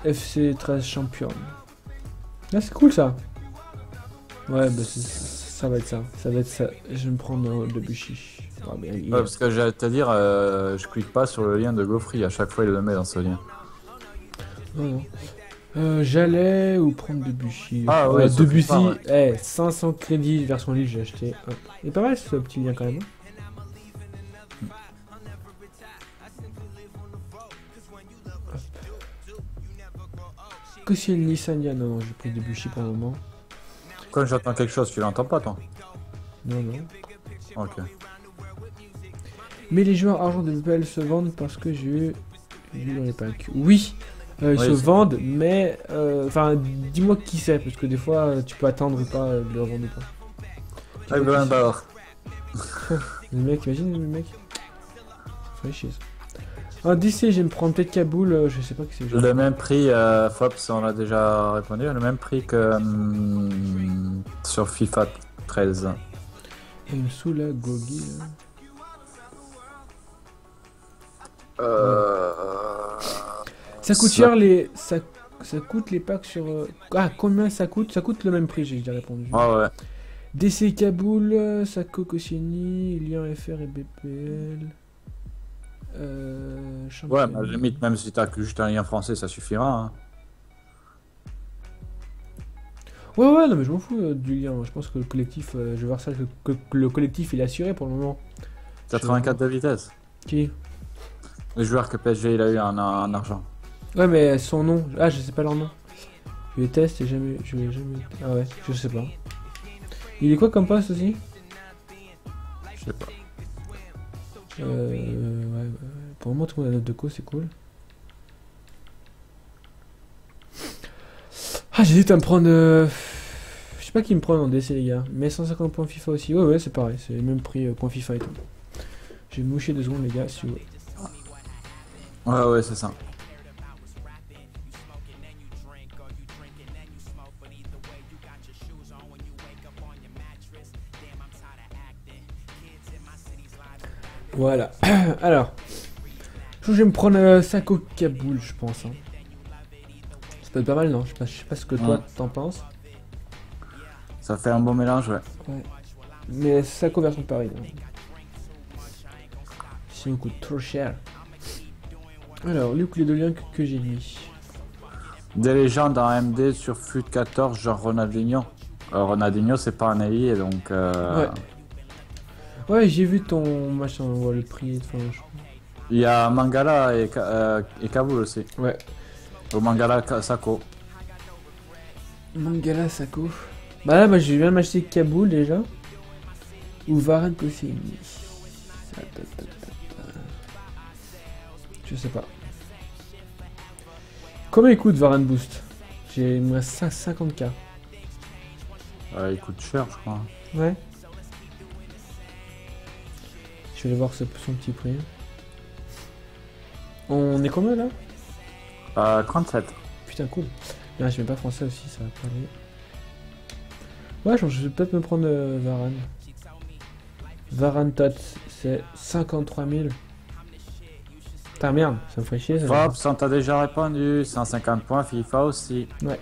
FC 13 Champion. Là, c'est cool ça. Ouais, bah, ça va être ça. Ça va être ça. Je vais me prendre de Buchy. Oh, mais il... ouais, parce que j'ai à te dire, je clique pas sur le lien de Gaufry. À chaque fois, il le met dans ce lien. Non. J'allais ou prendre Debussy. Ah ouais, Debussy, ouais. Hey, 500 crédits version livre, j'ai acheté. Oh. Il est pas mal ce petit lien quand même. Que c'est une Lissania? Non, non, j'ai pris Debussy pour le moment. Quand j'entends quelque chose, tu l'entends pas toi? Non, non. Ok. Mais les joueurs argent de Bell se vendent parce que j'ai eu. Dans les packs. Oui! Ils se vendent, mais enfin, dis-moi qui c'est, parce que des fois tu peux attendre ou pas de le vendre ou pas. Ah, ben d'abord. Le mec, imagine le mec. C'est chier ça. Un DC, je vais me prendre peut-être Kaboul, je sais pas qui c'est. Le même prix, Fops, on l'a déjà répondu, le même prix que sur FIFA 13. Et me saoule la Gogi. Ça coûte cher les. Ça coûte les packs sur. Ah, combien ça coûte? Ça coûte le même prix, j'ai déjà répondu. Ah ouais. DC Kaboul, Sako Koscielny, Lien FR et BPL. Ouais, à la limite, même si t'as juste un lien français, ça suffira. Hein. Ouais, ouais, non, mais je m'en fous du lien. Je pense que le collectif, je vais voir ça, que le collectif il est assuré pour le moment. 84 de vitesse. Qui? Le joueur que PSG il a eu en argent. Ouais, mais son nom, ah je sais pas leur nom. Je les teste et jamais, je l'ai jamais. Ah ouais, je sais pas. Il est quoi comme poste aussi? Je sais pas. Ouais. Pour le moment tout le monde a note de co, c'est cool. Ah j'hésite à me prendre. Je sais pas qui me prend en DC les gars. Mais 150 points FIFA aussi. Ouais ouais c'est pareil, c'est le même prix point FIFA et tout. Je vais me moucher 2 secondes les gars si vous voulez. Ouais ouais c'est ça. Voilà, alors, je vais me prendre Sako Kaboul, je pense. Hein. Ça peut être pas mal, non? Je sais pas ce que toi t'en penses. Ça fait un bon mélange, ouais. Mais Sako version Paris. Hein. Ça me coûte trop cher. Alors, Luc, les deux liens que j'ai mis. Des légendes en MD sur FUT 14, genre Ronaldinho. Ronaldinho, c'est pas un AI, donc. Ouais. Ouais, j'ai vu ton machin, on voit le prix. Il y a Mangala et Kaboul aussi. Ouais. Au Mangala Sako. Mangala Sako. Bah là, je viens m'acheter Kaboul déjà. Ou Varane aussi. Je sais pas. Combien il coûte Varane Boost? J'ai 50K. Il coûte cher, je crois. Ouais. Je vais aller voir son petit prix. On est combien là? 37. Putain cool. Là je mets pas français aussi, ça va pas aller. Ouais genre, je vais peut-être me prendre Varane. Varane Tot, c'est 53 000. Putain merde, ça me ferait chier ça. Fops, on t'a déjà répondu, 150 points FIFA aussi. Ouais.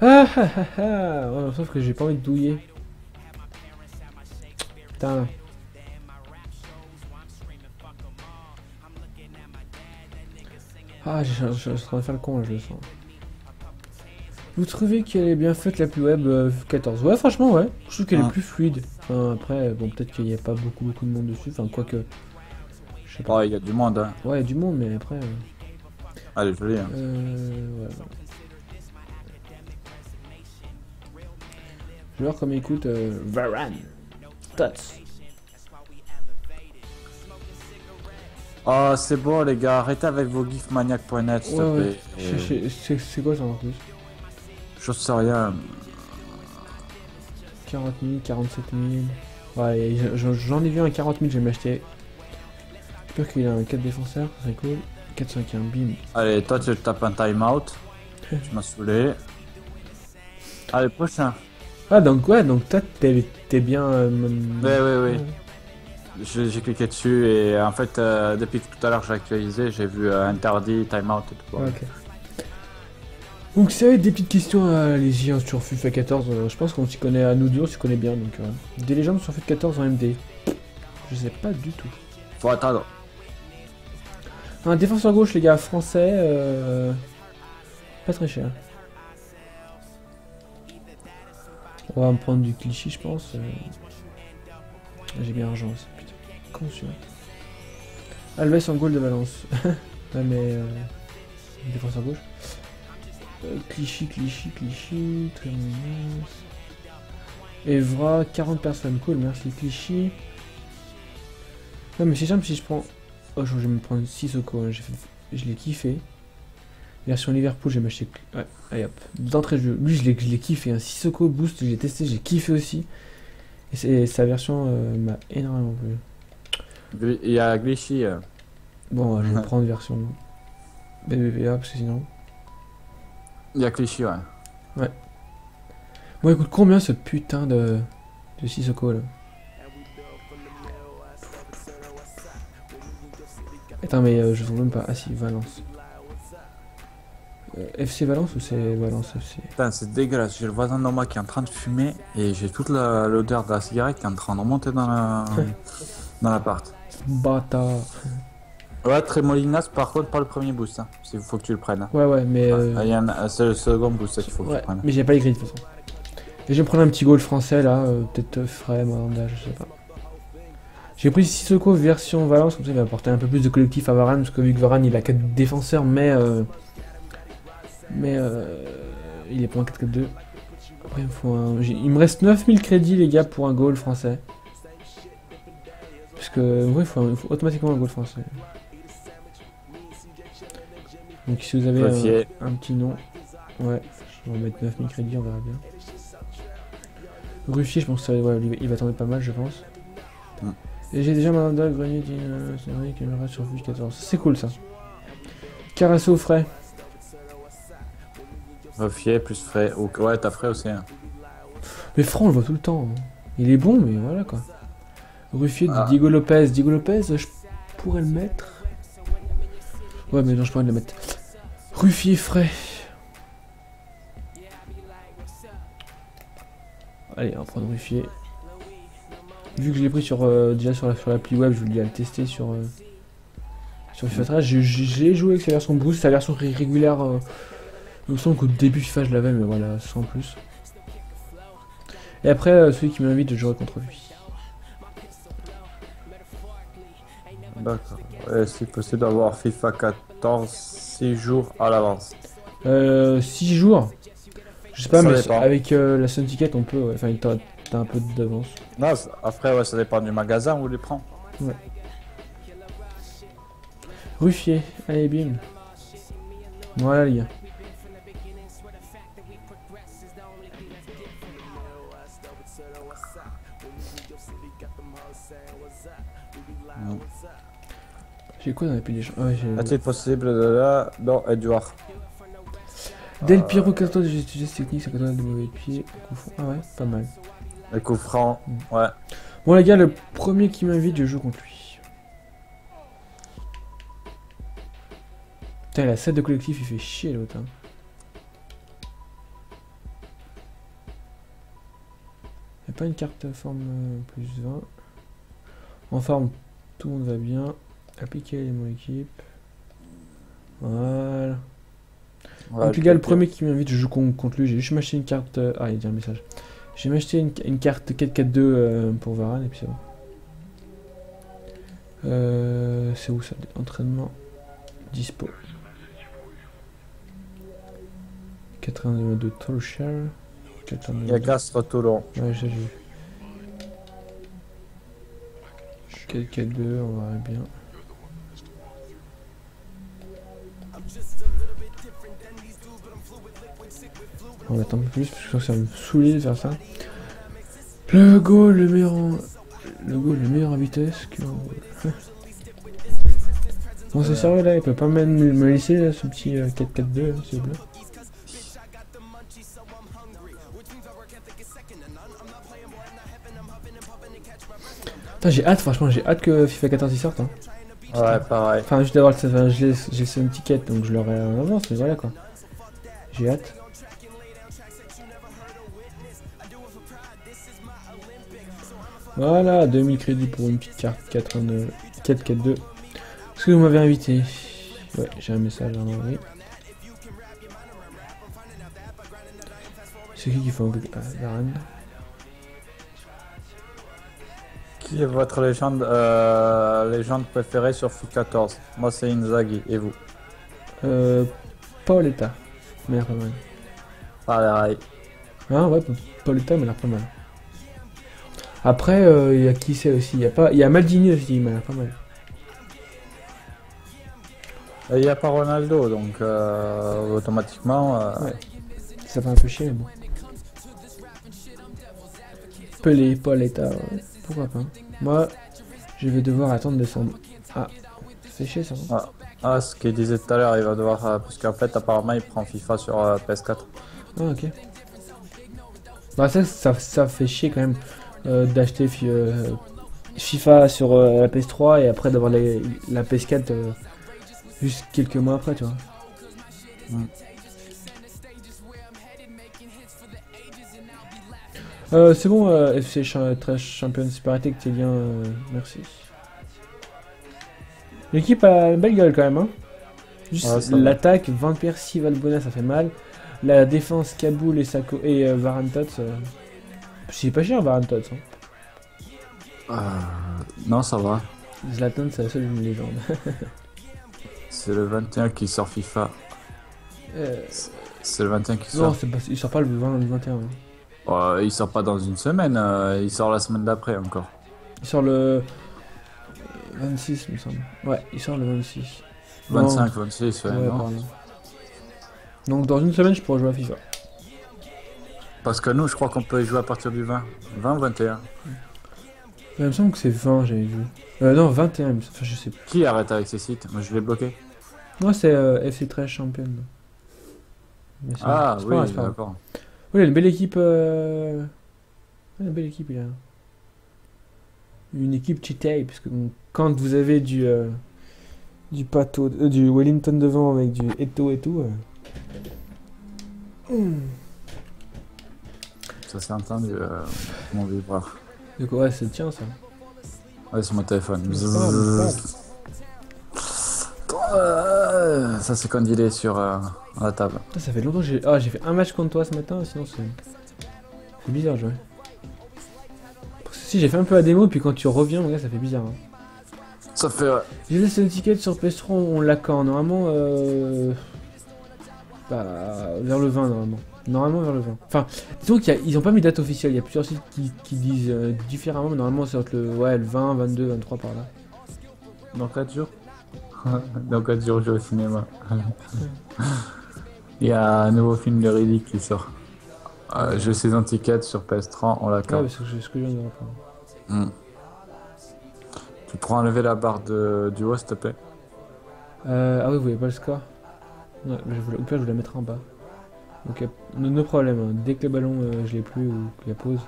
Ah ah ah ah, ouais, sauf que j'ai pas envie de douiller. Putain. Ah, je suis en train de faire le con là, je le sens. Vous trouvez qu'elle est bien faite la plus web 14? Ouais, franchement, ouais. Je trouve qu'elle est plus fluide. Enfin, après, bon, peut-être qu'il n'y a pas beaucoup de monde dessus. Enfin, quoique. Je sais pas, il y a du monde. Hein. Ouais, il y a du monde, mais après. Ah, elle est jolie. Hein. Ouais. Je vais voir comment il coûte Varane. Tots. Oh c'est bon les gars, arrêtez avec vos gifs maniaque.net s'il te plaît. C'est quoi ça en plus? Je sais rien. 40 000, 47 000. Ouais, j'en ai vu un 40 000, je vais m'acheter. J'espère qu'il a un 4 défenseurs, c'est cool. 4-5-1, bim. Allez, toi tu tapes un timeout. Tu m'as saoulé. Allez, prochain. Ah, donc ouais, donc toi t'es bien. Ouais. J'ai cliqué dessus et en fait, depuis que tout à l'heure j'ai actualisé, j'ai vu interdit, timeout et tout. Ouais, ok. Donc, si vous avez des petites questions, allez-y, hein, sur FUFA 14. Je pense qu'on s'y connaît, à nous deux, on s'y connaît bien. Donc, des légendes sur FUFA 14 en MD. Je sais pas du tout. Faut attendre. Un défenseur gauche, les gars, français. Pas très cher. On va me prendre du cliché, je pense. J'ai bien argent aussi, putain. Consulat. Alves en goal de Valence. Ouais, mais. Défenseur gauche. Clichy, très mignon. Evra, 40 personnes, cool, merci. Clichy. Non, mais c'est simple si je prends. Oh, je vais me prendre 6 au co, hein. Je l'ai kiffé. Version Liverpool, j'ai m'acheté. Ouais, allez hop. D'entrée de jeu. Lui, je l'ai kiffé. Un Sissoko boost, je l'ai testé, j'ai kiffé aussi. Et sa version m'a énormément plu. Il y a Glichy. Bon, je vais prendre version BBVA parce que sinon. Il y a Clichy, ouais. Ouais. Bon, écoute, combien ce putain de Sissoko là? Attends, mais je trouve même pas. Ah si, Valence. FC Valence ou c'est Valence FC? Putain, c'est dégueulasse, j'ai le voisin de moi qui est en train de fumer et j'ai toute l'odeur de la cigarette qui est en train de remonter dans l'appart. Bâtard. Ouais, Tremolinas par contre pas le premier boost, hein. Il faut que tu le prennes. Ouais, mais... c'est le second boost qu'il faut que tu prennes. Mais j'ai pas les grilles de toute façon. Et je vais prendre un petit goal français là, peut-être Fray, Mandanda, je sais pas. J'ai pris Sissoko version Valence, comme ça il va apporter un peu plus de collectif à Varane, parce que vu que Varane il a 4 défenseurs, mais il est pour un 4-4-2. Après, il me reste 9000 crédits, les gars, pour un goal français. Parce que, oui, il faut automatiquement un goal français. Donc, si vous avez un petit nom, ouais, je vais mettre 9000 crédits, on verra bien. Rufier, je pense que il va tenter pas mal, je pense. Mm. Et j'ai déjà Mandanda, Grenier, Digne, Sané, caméra sur Fuge 14. C'est cool ça. Carasso, Frais. Rufier plus Frais. Ouais, t'as Frais aussi. Hein. Mais Frais, on le voit tout le temps. Hein. Il est bon, mais voilà quoi. Rufier, Diego Lopez. Diego Lopez, je pourrais le mettre. Ouais, mais non, je pourrais le mettre. Rufier, Frais. Allez, on va prendre Rufier. Vu que je l'ai pris sur, déjà sur l'appli web, je voulais le tester sur FIFA 13. Je l'ai joué avec sa version boost, sa version régulière. Il me semble qu'au début FIFA je l'avais, mais voilà, sans plus. Et après, celui qui m'invite, je jouerai contre lui. D'accord. C'est possible d'avoir FIFA 14 6 jours à l'avance. 6 jours? Je sais pas, ça mais dépend. Avec la Sun Ticket, on peut. Enfin, ouais, un peu d'avance. Non, après, ouais, ça dépend du magasin où on les prend. Ouais. Ruffier, allez, bim. Voilà, les gars. J'ai quoi dans les piles? Est-il possible de là? Non, Edouard. Del Piero, 14 gestes techniques, 14 de mauvais pieds. Ah ouais, pas mal. Le coup franc, ouais. Bon les gars, le premier qui m'invite, je joue contre lui. Putain, la 7 de collectif, il fait chier l'autre. Hein. Y'a pas une carte forme plus 20. En forme, tout le monde va bien. Appliquer les mots équipe. Voilà. Ouais, donc les gars, le premier qui m'invite, je joue contre lui. J'ai juste m'acheté une carte... Ah, il y a un message. J'ai m'acheté une carte 4-4-2 pour Varane et puis ça va. C'est où ça? Entraînement dispo. 82 de Tolcher. Il y a Gastre Toulon. Ouais, j'ai vu. 4-4-2, on verra bien. On va attendre plus parce que ça me saoulait de faire ça. Le goal, le meilleur en vitesse que... Non, c'est sérieux là, il peut pas même me laisser là, ce petit 4-4-2, s'il vous plaît. Putain, j'ai hâte, franchement, j'ai hâte que FIFA 14 y sorte. Hein. Ouais, pareil. Enfin, juste d'avoir le j'ai une ticket, donc je l'aurai en avance, mais voilà quoi. J'ai hâte. Voilà, 2000 crédits pour une petite carte 4-4-2. Est-ce que vous m'avez invité? Ouais, j'ai un message à envoyer. C'est qui fait un peu Varane? Qui est votre légende préférée sur FIFA 14? Moi c'est Inzaghi, et vous? Paoletta, mais elle a pas mal. Pareil. Hein, ouais, Paoletta, mais elle a pas mal. Après, il y a qui c'est aussi? Il y a Maldini aussi, mais elle a pas mal. Il n'y a pas Ronaldo, donc automatiquement... Ouais. Ça fait un peu chier, mais bon. Pelé, Paoletta, ouais. Pourquoi pas? Moi, je vais devoir attendre décembre. Ah, c'est chier ça. Ah, ah, ce qu'il disait tout à l'heure, il va devoir... parce qu'en fait, apparemment, il prend FIFA sur PS4. Ah, ok. Bah ça fait chier quand même. D'acheter FIFA sur la PS3 et après d'avoir la PS4 juste quelques mois après, tu vois. Mm. C'est bon, FC Champions Supertech, t'es bien, merci. L'équipe a une belle gueule quand même, hein. Juste ouais, l'attaque, 20 Percy, Valbuena, ça fait mal. La défense, Kaboul et Sako et Varane Tots. C'est pas cher, Varane Tots. Hein. Non, ça va. Zlatan, c'est la seule légende. C'est le 21 qui sort FIFA. C'est le 21 qui sort. Non, pas, il sort pas le 21. Hein. Il sort pas dans une semaine, il sort la semaine d'après encore. Il sort le 26, il me semble. Ouais, il sort le 26. 25, non, 26, ouais. Non. Donc dans une semaine, je pourrais jouer à FIFA. Parce que nous, je crois qu'on peut y jouer à partir du 20. 20 ou 21 ? Il me semble que c'est 20, j'avais vu. Non, 21, enfin, je sais plus. Qui arrête avec ces sites? Moi, je l'ai bloqué. Moi, c'est FC 13 Champion. Ah, oui, d'accord. Oui, il y a une belle équipe. Une belle équipe, il y a. Une équipe cheatée, parce que quand vous avez du Pato, du Wellington devant avec du Eto et tout. Ça s'est entendu, mon vibreur. Du coup, ouais, c'est tien ça. Ouais, c'est mon téléphone. Ça, c'est quand il est sur la table. Ça fait longtemps que j'ai... Ah, j'ai fait un match contre toi ce matin, sinon c'est bizarre de jouer. Si, j'ai fait un peu la démo, puis quand tu reviens, mon gars, ça fait bizarre. Hein. Ça fait... Ouais. J'ai laissé une ticket sur PS3, on l'a quand? Normalement, vers le 20, normalement. Normalement vers le 20. Enfin, disons qu'ils n'ont pas mis de date officielle, il y a plusieurs sites qui disent différemment, mais normalement c'est entre le 20, 22, 23 par là. Dans 4 jours. Dans 4 jours je vais au cinéma. Il y a un nouveau film de Riddick qui sort. Je sais en ticket sur PS3, on l'a capte. Ouais, c'est ce que je viens de reprendre. Mm. Tu pourras enlever la barre du haut s'il te plaît. Ah oui, vous voyez pas le score? Ouais, au pire je vous la mettrai en bas. Ok, nos problèmes, hein. Dès que le ballon je l'ai plus ou que la pose.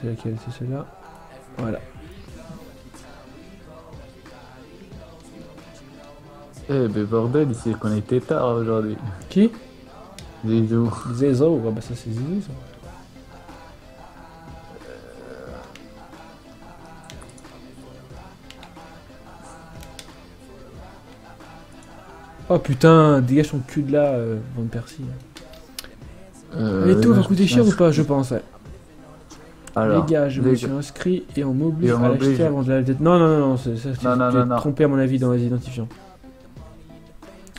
C'est laquelle? C'est celle-là. Voilà. Eh ben bordel, il s'est connecté tard aujourd'hui. Qui? Zizou. Zizou, ah bah ça c'est Zizou ça. Oh putain, dégage ton cul de là, Van Persie. Les taux vont coûter cher ou pas, je pense, ouais. Alors, les gars, je me suis inscrit et on m'oblige à l'acheter avant de la tête. Non, ça, j'ai trompé à mon avis dans les identifiants.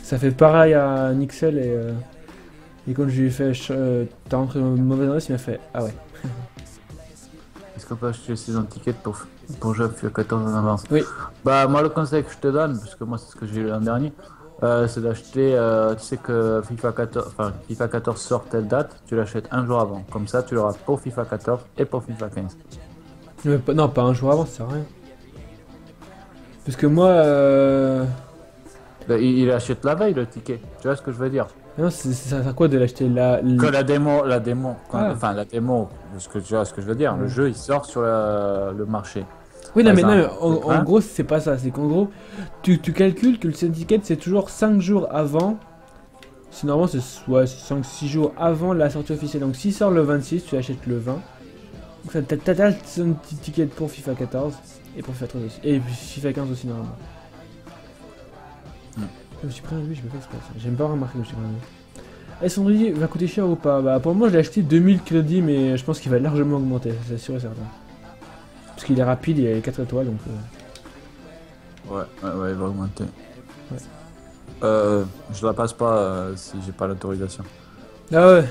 Ça fait pareil à Nixel et quand je lui ai fait t'as rentré une mauvaise adresse, il m'a fait ah ouais. Est-ce qu'on peut acheter ces tickets pour jouer à 14 en avance? Oui. Bah moi le conseil que je te donne, parce que moi c'est ce que j'ai eu l'an dernier. C'est d'acheter, tu sais que FIFA 14, enfin, FIFA 14 sort telle date, tu l'achètes un jour avant. Comme ça, tu l'auras pour FIFA 14 et pour FIFA 15. Mais, non, pas un jour avant, ça sert à rien. Parce que moi... Il achète la veille le ticket, tu vois ce que je veux dire? Non, ça sert à quoi de l'acheter la... Que la démo, quand... ah. Enfin la démo, parce que tu vois ce que je veux dire, le jeu il sort sur le marché. Oui, non, mais non, en gros c'est pas ça, c'est qu'en gros tu calcules que le syndicate c'est toujours 5 jours avant, si normalement c'est ouais, 5-6 jours avant la sortie officielle, donc s'il sort le 26, tu achètes le 20. Donc t'as ton petit ticket pour FIFA 14 et pour FIFA 13 aussi, et FIFA 15 aussi normalement. Je me suis pris un lui, je me fais exprès. J'aime pas remarquer que je suis pris un lui. Alessandrini va coûter cher ou pas? Bah pour moi je l'ai acheté 2000 crédits, mais je pense qu'il va largement augmenter, c'est sûr et certain. Parce qu'il est rapide, il a les 4 étoiles donc... Ouais, il va augmenter. Ouais. Je la passe pas si j'ai pas l'autorisation. Ah ouais,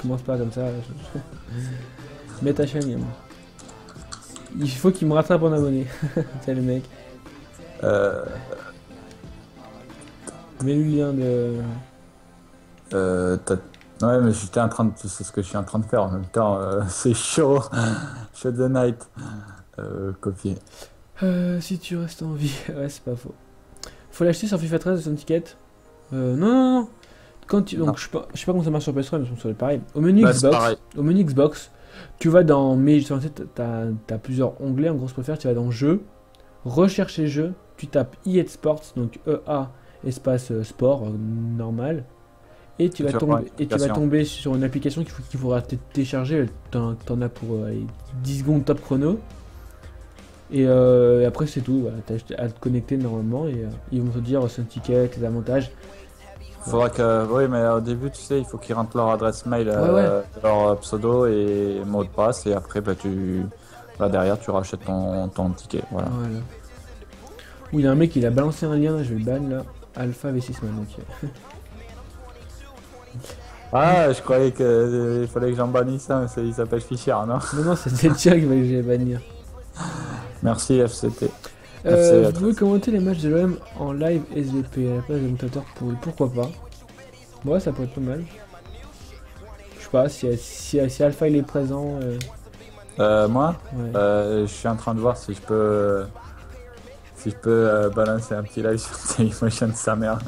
commence pas comme ça. Mets ta chaîne, moi. Il faut qu'il me rattrape en abonné. T'es le mec. Mets le lien de... Ouais mais j'étais en train de... C'est ce que je suis en train de faire en même temps. C'est chaud. Shut the night. Copier. Si tu restes en vie. Ouais c'est pas faux. Faut l'acheter sur FIFA 13 son ticket. Non. Quand tu... Donc je sais pas comment ça marche sur PS3 mais ça doit être pareil. Au menu Xbox. Au menu Xbox. Tu vas dans... Mais tu as plusieurs onglets en gros je préfère. Tu vas dans jeux. Rechercher jeux. Tu tapes EA Sports. Donc EA. Espace sport normal et tu vas tomber sur une application qu'il faudra télécharger. T'en as pour 10 secondes top chrono et après c'est tout. Voilà, t'as à te connecter normalement et ils vont te dire c'est un ticket, les avantages. Faudra que oui mais au début tu sais il faut qu'ils rentrent leur adresse mail, leur pseudo et mot de passe et après bah, derrière tu rachètes ton ticket. Voilà. Oui il y a un mec il a balancé un lien, je vais le ban là. Alpha V6 maintenant. Ah, je croyais qu'il fallait que j'en bannisse ça, mais il s'appelle Fischer, non? Non, c'était le tien qui voulait que j'allais bannir. Merci FCT. Vous pouvez commenter les matchs de l'OM en live SVP à la place de mutateur pour... Pourquoi pas? Moi, ouais, ça peut être pas mal. Je sais pas, si Alpha il est présent... Moi ouais. Je suis en train de voir si je peux... balancer un petit live sur Telemotion de sa mère.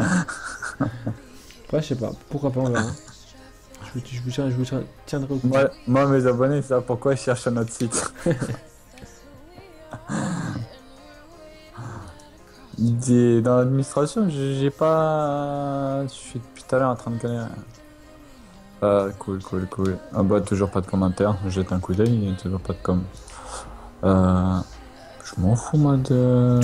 Ouais, je sais pas, pourquoi pas, on verra. Je vous tiendrai au courant. Moi, mes abonnés, ça, pourquoi ils cherchent un autre site. Dans l'administration, j'ai pas... Je suis depuis tout à l'heure en train de galérer. Cool. Ah bah, toujours pas de commentaires. Jette un coup d'œil, il n'y a toujours pas de com. Je m'en fous moi de...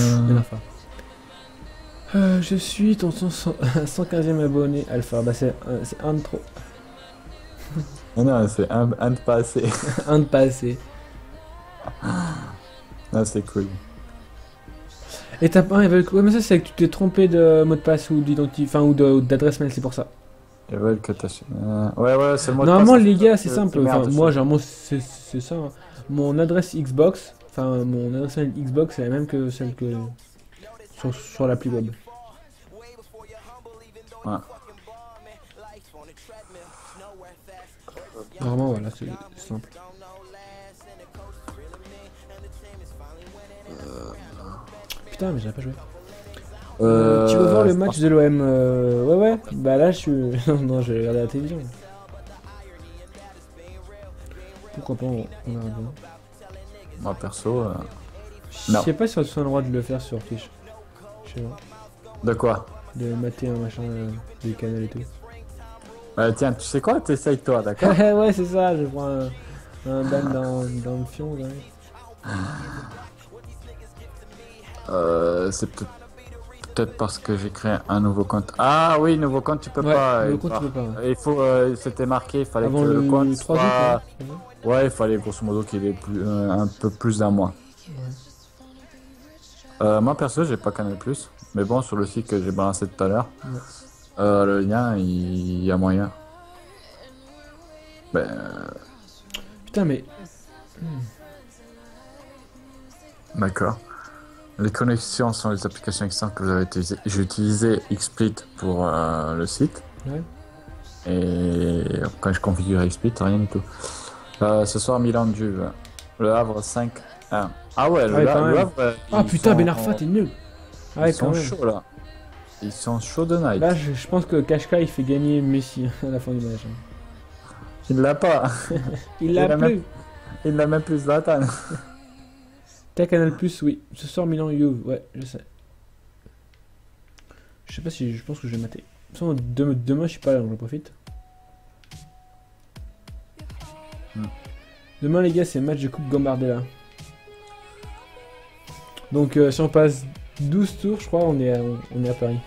je suis ton 115e abonné Alpha, bah c'est un de trop. Non c'est un de pas assez. Un de pas assez. Non c'est cool. Étape 1, ils veulent... Ouais mais ça c'est que tu t'es trompé de mot de passe ou d'identité, enfin ou d'adresse mail, c'est pour ça. Ils veulent que t'achètes... Ouais c'est moi. Normalement les gars c'est simple, moi genre c'est ça, mon adresse Xbox... Enfin, mon adresse Xbox c'est la même que celle que sur l'appli web. Ouais. Vraiment, voilà, c'est simple. Putain, mais j'avais pas joué. Tu veux voir le match de l'OM Ouais. Bah là, je suis. Non, je vais regarder la télévision. Pourquoi pas, on a un bon. Moi perso, je sais pas si on a le droit de le faire sur Twitch. Je sais pas. De quoi? De mater un machin du canal et tout. Tiens, tu sais quoi? T'essayes toi, d'accord? Ouais, c'est ça, je prends un ban dans le fion. C'est peut-être parce que j'ai créé un nouveau compte. Ah oui, nouveau compte, tu peux pas. Nouveau compte, tu peux pas. Il faut, c'était marqué, il fallait que le compte soit... Ouais, il fallait grosso modo qu'il ait un peu plus d'un mois. Ouais. Moi perso, j'ai pas Canal+, mais bon, sur le site que j'ai balancé tout à l'heure, ouais. Le lien, il y a moyen. Ben... Putain, mais... D'accord. Les connexions sont les applications externes que vous avez utilisées. J'ai utilisé Xpeed pour le site. Ouais. Et quand je configure Xpeed, rien du tout. Ce soir, Milan-Juve. Le Havre 5 Ah ouais, le Havre. Ah putain, Ben Arfa, t'es nul. Ah, ils sont chauds là. Ils sont chauds de night. Là, je pense que Kashka il fait gagner Messi à la fin du match. Il l'a pas. Il l'a plus. Il l'a même plus Zlatan. T'as Canal Plus, oui. Ce soir, Milan Juve. Ouais, je sais. Je sais pas si je pense que je vais mater. De toute façon, demain, je suis pas là, donc j'en profite. Demain, les gars, c'est match de Coupe Gambardella. Donc, si on passe 12 tours, je crois, on est à Paris.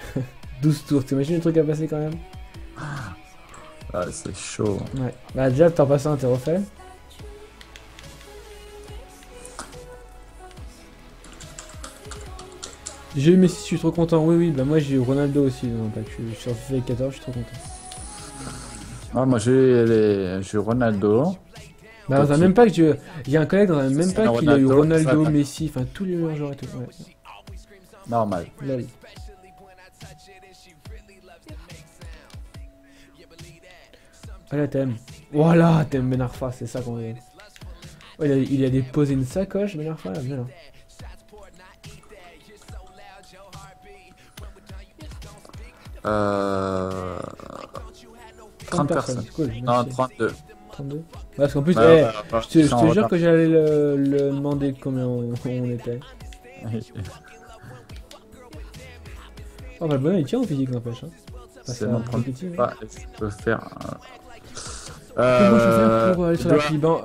12 tours, t'imagines le truc à passer quand même? Ah, c'est chaud. Ouais. Bah, déjà, t'en passes un, t'es refait. J'ai eu Messi, je suis trop content. Oui, oui, bah moi j'ai eu Ronaldo aussi. Non, pas que je suis sur FIFA 14, je suis trop content. Ah, moi j'ai eu Ronaldo. Bah, dans un même pack, il y a un collègue dans un même pack qui a eu Ronaldo, Messi, enfin tous les joueurs et tout. Ouais. Normal. Là, oui. Ah là, t'aimes. Voilà, t'aimes Ben Arfa, c'est ça qu'on veut. Oh, il a déposé une sacoche, Ben Arfa, là, bien là. Cool, non, 32. 32. Parce qu'en plus, bah, hey, bah, je te jure que j'allais le demander combien on était. Oh, Valbuena il tient au physique, n'empêche. Hein. C'est mon petit. Je peux faire. Comment je peux faire pour aller sur la Liban?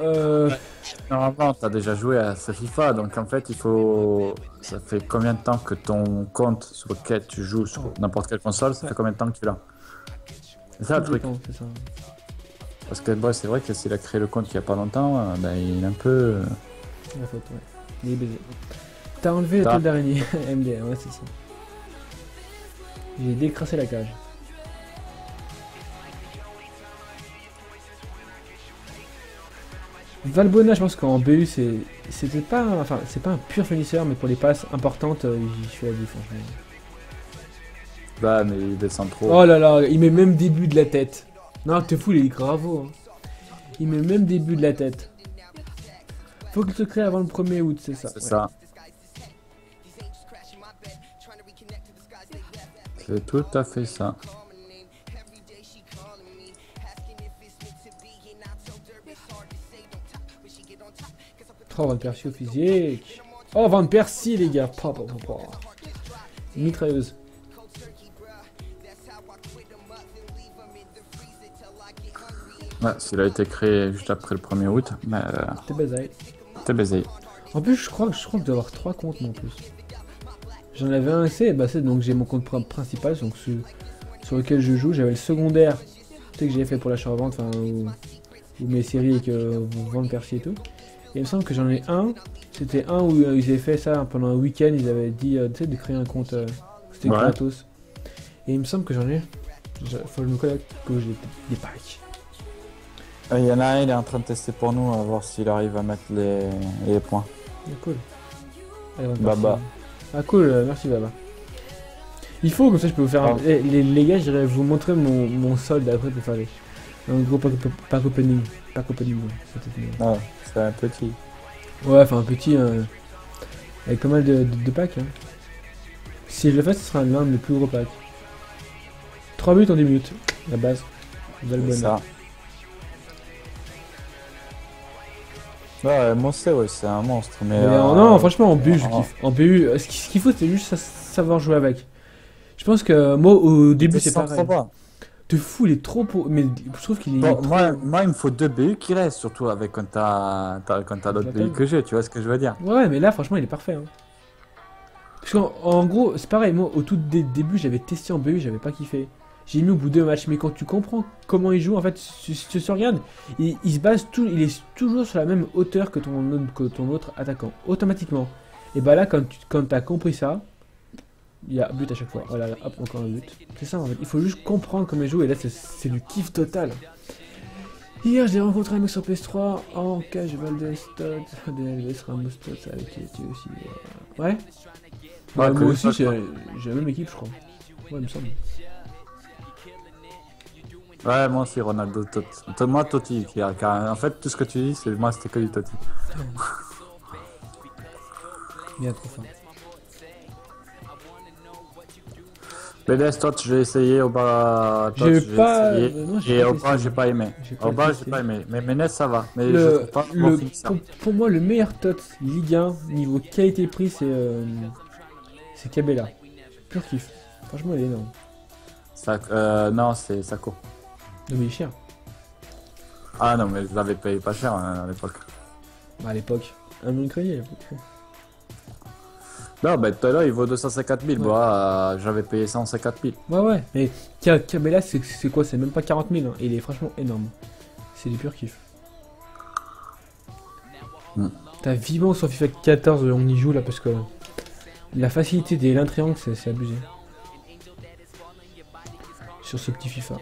Normalement, t'as déjà joué à ce FIFA, donc en fait, il faut. Ça fait combien de temps que ton compte sur lequel tu joues sur n'importe quelle console, ça fait combien de temps que tu l'as? C'est ça le truc. Ça. Parce que bah, c'est vrai que s'il a créé le compte il y a pas longtemps, bah, il est un peu. La faute, ouais. Il est baisé. T'as enlevé la tête d'araignée, MDR, ouais, c'est ça. J'ai décrassé la cage. Valbuena, je pense qu'en BU, c'était pas, enfin, c'est pas un pur finisseur, mais pour les passes importantes, je suis à 10. Bah, mais il descend trop. Oh là là, il met même début de la tête. Non, t'es fou, il est gravo. Hein. Il met même début de la tête. Faut qu'il se crée avant le 1er août, c'est ça. C'est ça. C'est tout à fait ça. Oh, Van Persie au physique. Oh, Van Persie, les gars. Mitrailleuse. Ouais, s'il a été créé juste après le 1er août, mais... T'es baisé. T'es baisé. En plus, je crois que je dois avoir 3 comptes, moi, en plus. J'en avais un, donc j'ai mon compte principal, donc sur lequel je joue. J'avais le secondaire, tu sais, que j'ai fait pour l'achat-revente, enfin, ou mes séries avec Van Persie et tout. Et il me semble que j'en ai un, c'était un où ils avaient fait ça pendant un week-end, ils avaient dit tu sais, de créer un compte, c'était gratos. Et il me semble que j'en ai, faut que je me collecte, que j'ai des packs. Il y en a un, il est en train de tester pour nous, à voir s'il arrive à mettre les points. Ah, cool. Allez, Baba. Ah cool, merci Baba. Il faut, comme ça je peux vous faire un... Les gars, j'irai vous montrer mon solde après pour faire les... Un gros pack opening. Pack opening, ouais. Ouais, c'est un petit. Ouais, enfin un petit. Avec pas mal de packs. Hein. Si je le fais, ce sera l'un de mes plus gros packs. 3 buts en 10 minutes, la base. C'est ça. Ouais, Monsé, ouais, c'est un monstre. Mais non, franchement, en BU, je kiffe. En BU, ce qu'il faut, c'est juste savoir jouer avec. Je pense que moi, au début, c'est pas pareil. Te fous, il est trop pour... Mais je trouve qu'il est... Bon, trop... moi, il me faut 2 BU qui restent, surtout avec quand t'as d'autres BU que j'ai, tu vois ce que je veux dire. Ouais, mais là, franchement, il est parfait. Hein. Parce qu'en gros, c'est pareil, moi, au tout début, j'avais testé en BU, j'avais pas kiffé. J'ai mis au bout de 2 matchs, mais quand tu comprends comment il joue, en fait, si tu regardes, il se base tout... Il est toujours sur la même hauteur que ton autre attaquant, automatiquement. Et bah là, quand t'as compris ça... Il y a but à chaque fois, voilà, hop, encore un but. C'est ça en fait, il faut juste comprendre comment il joue et là c'est du kiff total. Hier j'ai rencontré un mec sur PS3, en cage Valdez Todd, DLV Ramos Todd, avec qui tu aussi. Ouais, moi aussi j'ai la même équipe je crois. Ouais, il me semble. Ouais, moi aussi Ronaldo Totti. Moi Totti, en fait tout ce que tu dis, moi c'était que du Totti. Bien trop fort. BDS, toi, j'ai essayé, au bas, j'ai pas... et au bas, j'ai pas aimé. Au bas, j'ai pas aimé. Mais Ménès, ça va. Mais je trouve pas ça. Pour moi, le meilleur tot Ligue 1, niveau qualité-prix, c'est Cabella. Pur kiff. Franchement, il est énorme. Ça, non, c'est ça court. Non, mais il est cher. Ah non, mais je l'avais payé pas cher à l'époque. Bah, à l'époque. Un million de crédits à l'époque. Non, bah tout à l'heure il vaut 254 000, ouais. Bah j'avais payé 154 000. Ouais, ouais, mais Cabella c'est quoi? C'est même pas 40 000, hein. Il est franchement énorme. C'est du pur kiff. T'as vivant sur FIFA 14, on y joue là parce que la facilité des l'un triangle c'est abusé. Sur ce petit FIFA.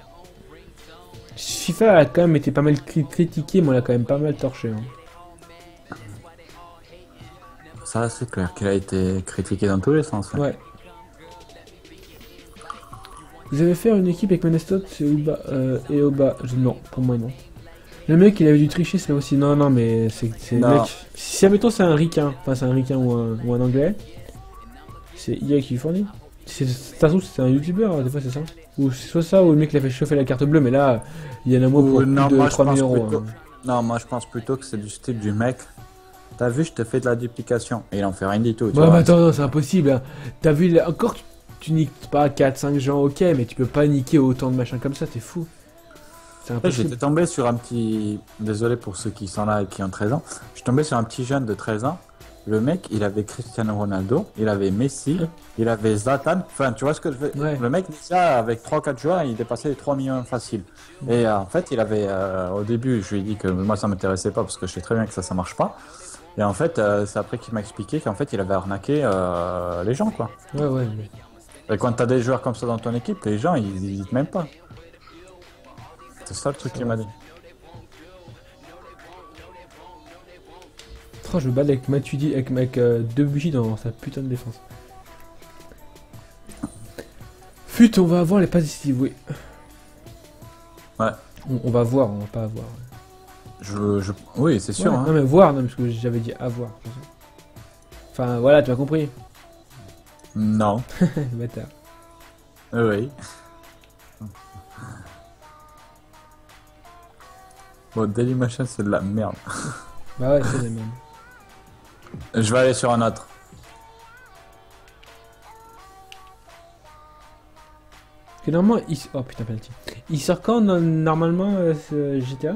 FIFA a quand même été pas mal critiqué, mais on l'a quand même pas mal torché. Hein. Ça c'est clair qu'il a été critiqué dans tous les sens. Ouais. Ouais. Vous avez fait une équipe avec Menestot et Oba. Non, pour moi non. Le mec il avait dû tricher c'est aussi. Non non mais c'est mec. Si admettons c'est un ricain, enfin c'est un ricain ou un anglais, c'est IA qui lui fournit. De toute façon c'est un youtubeur des fois c'est ça. Ou c'est soit ça ou le mec il a fait chauffer la carte bleue mais là il y en a moins pour non, plus de 3 000 euros. Plutôt... Hein. Non moi je pense plutôt que c'est du style du mec. T'as vu, je te fais de la duplication. Et il en fait rien du tout. Tu vois, mais attends, c'est impossible. Hein. T'as vu, là, encore, tu niques pas 4-5 gens, ok, mais tu peux pas niquer autant de machins comme ça, t'es fou. J'étais tombé sur un petit... Désolé pour ceux qui sont là et qui ont 13 ans. Je suis tombé sur un petit jeune de 13 ans. Le mec, il avait Cristiano Ronaldo, il avait Messi, il avait Zlatan. Enfin, tu vois ce que je veux dire. Ouais. Le mec, ça, avec 3-4 joueurs, il dépassait les 3 millions faciles. Ouais. Et en fait, il avait... au début, je lui ai dit que moi, ça m'intéressait pas parce que je sais très bien que ça marche pas. Et en fait, c'est après qu'il m'a expliqué qu'en fait, il avait arnaqué les gens, quoi. Ouais, ouais. Mais... Et quand t'as des joueurs comme ça dans ton équipe, les gens, ils hésitent même pas. C'est ça le truc qu'il m'a dit. Oh, je me bats avec Matuidi, avec 2 bugies dans sa putain de défense. Fut, on va avoir les passes décisives, oui. Ouais. On va voir, on va pas avoir. Ouais. Oui, c'est sûr. Ouais, hein. Non, mais voir, non, parce que j'avais dit avoir. Enfin, voilà, tu as compris. Non. Bâtard. Oui. Bon, Daily Machin, c'est de la merde. Bah ouais, c'est de la merde. Je vais aller sur un autre. Que normalement, il... Oh putain, penalty. Il sort quand, normalement, ce GTA?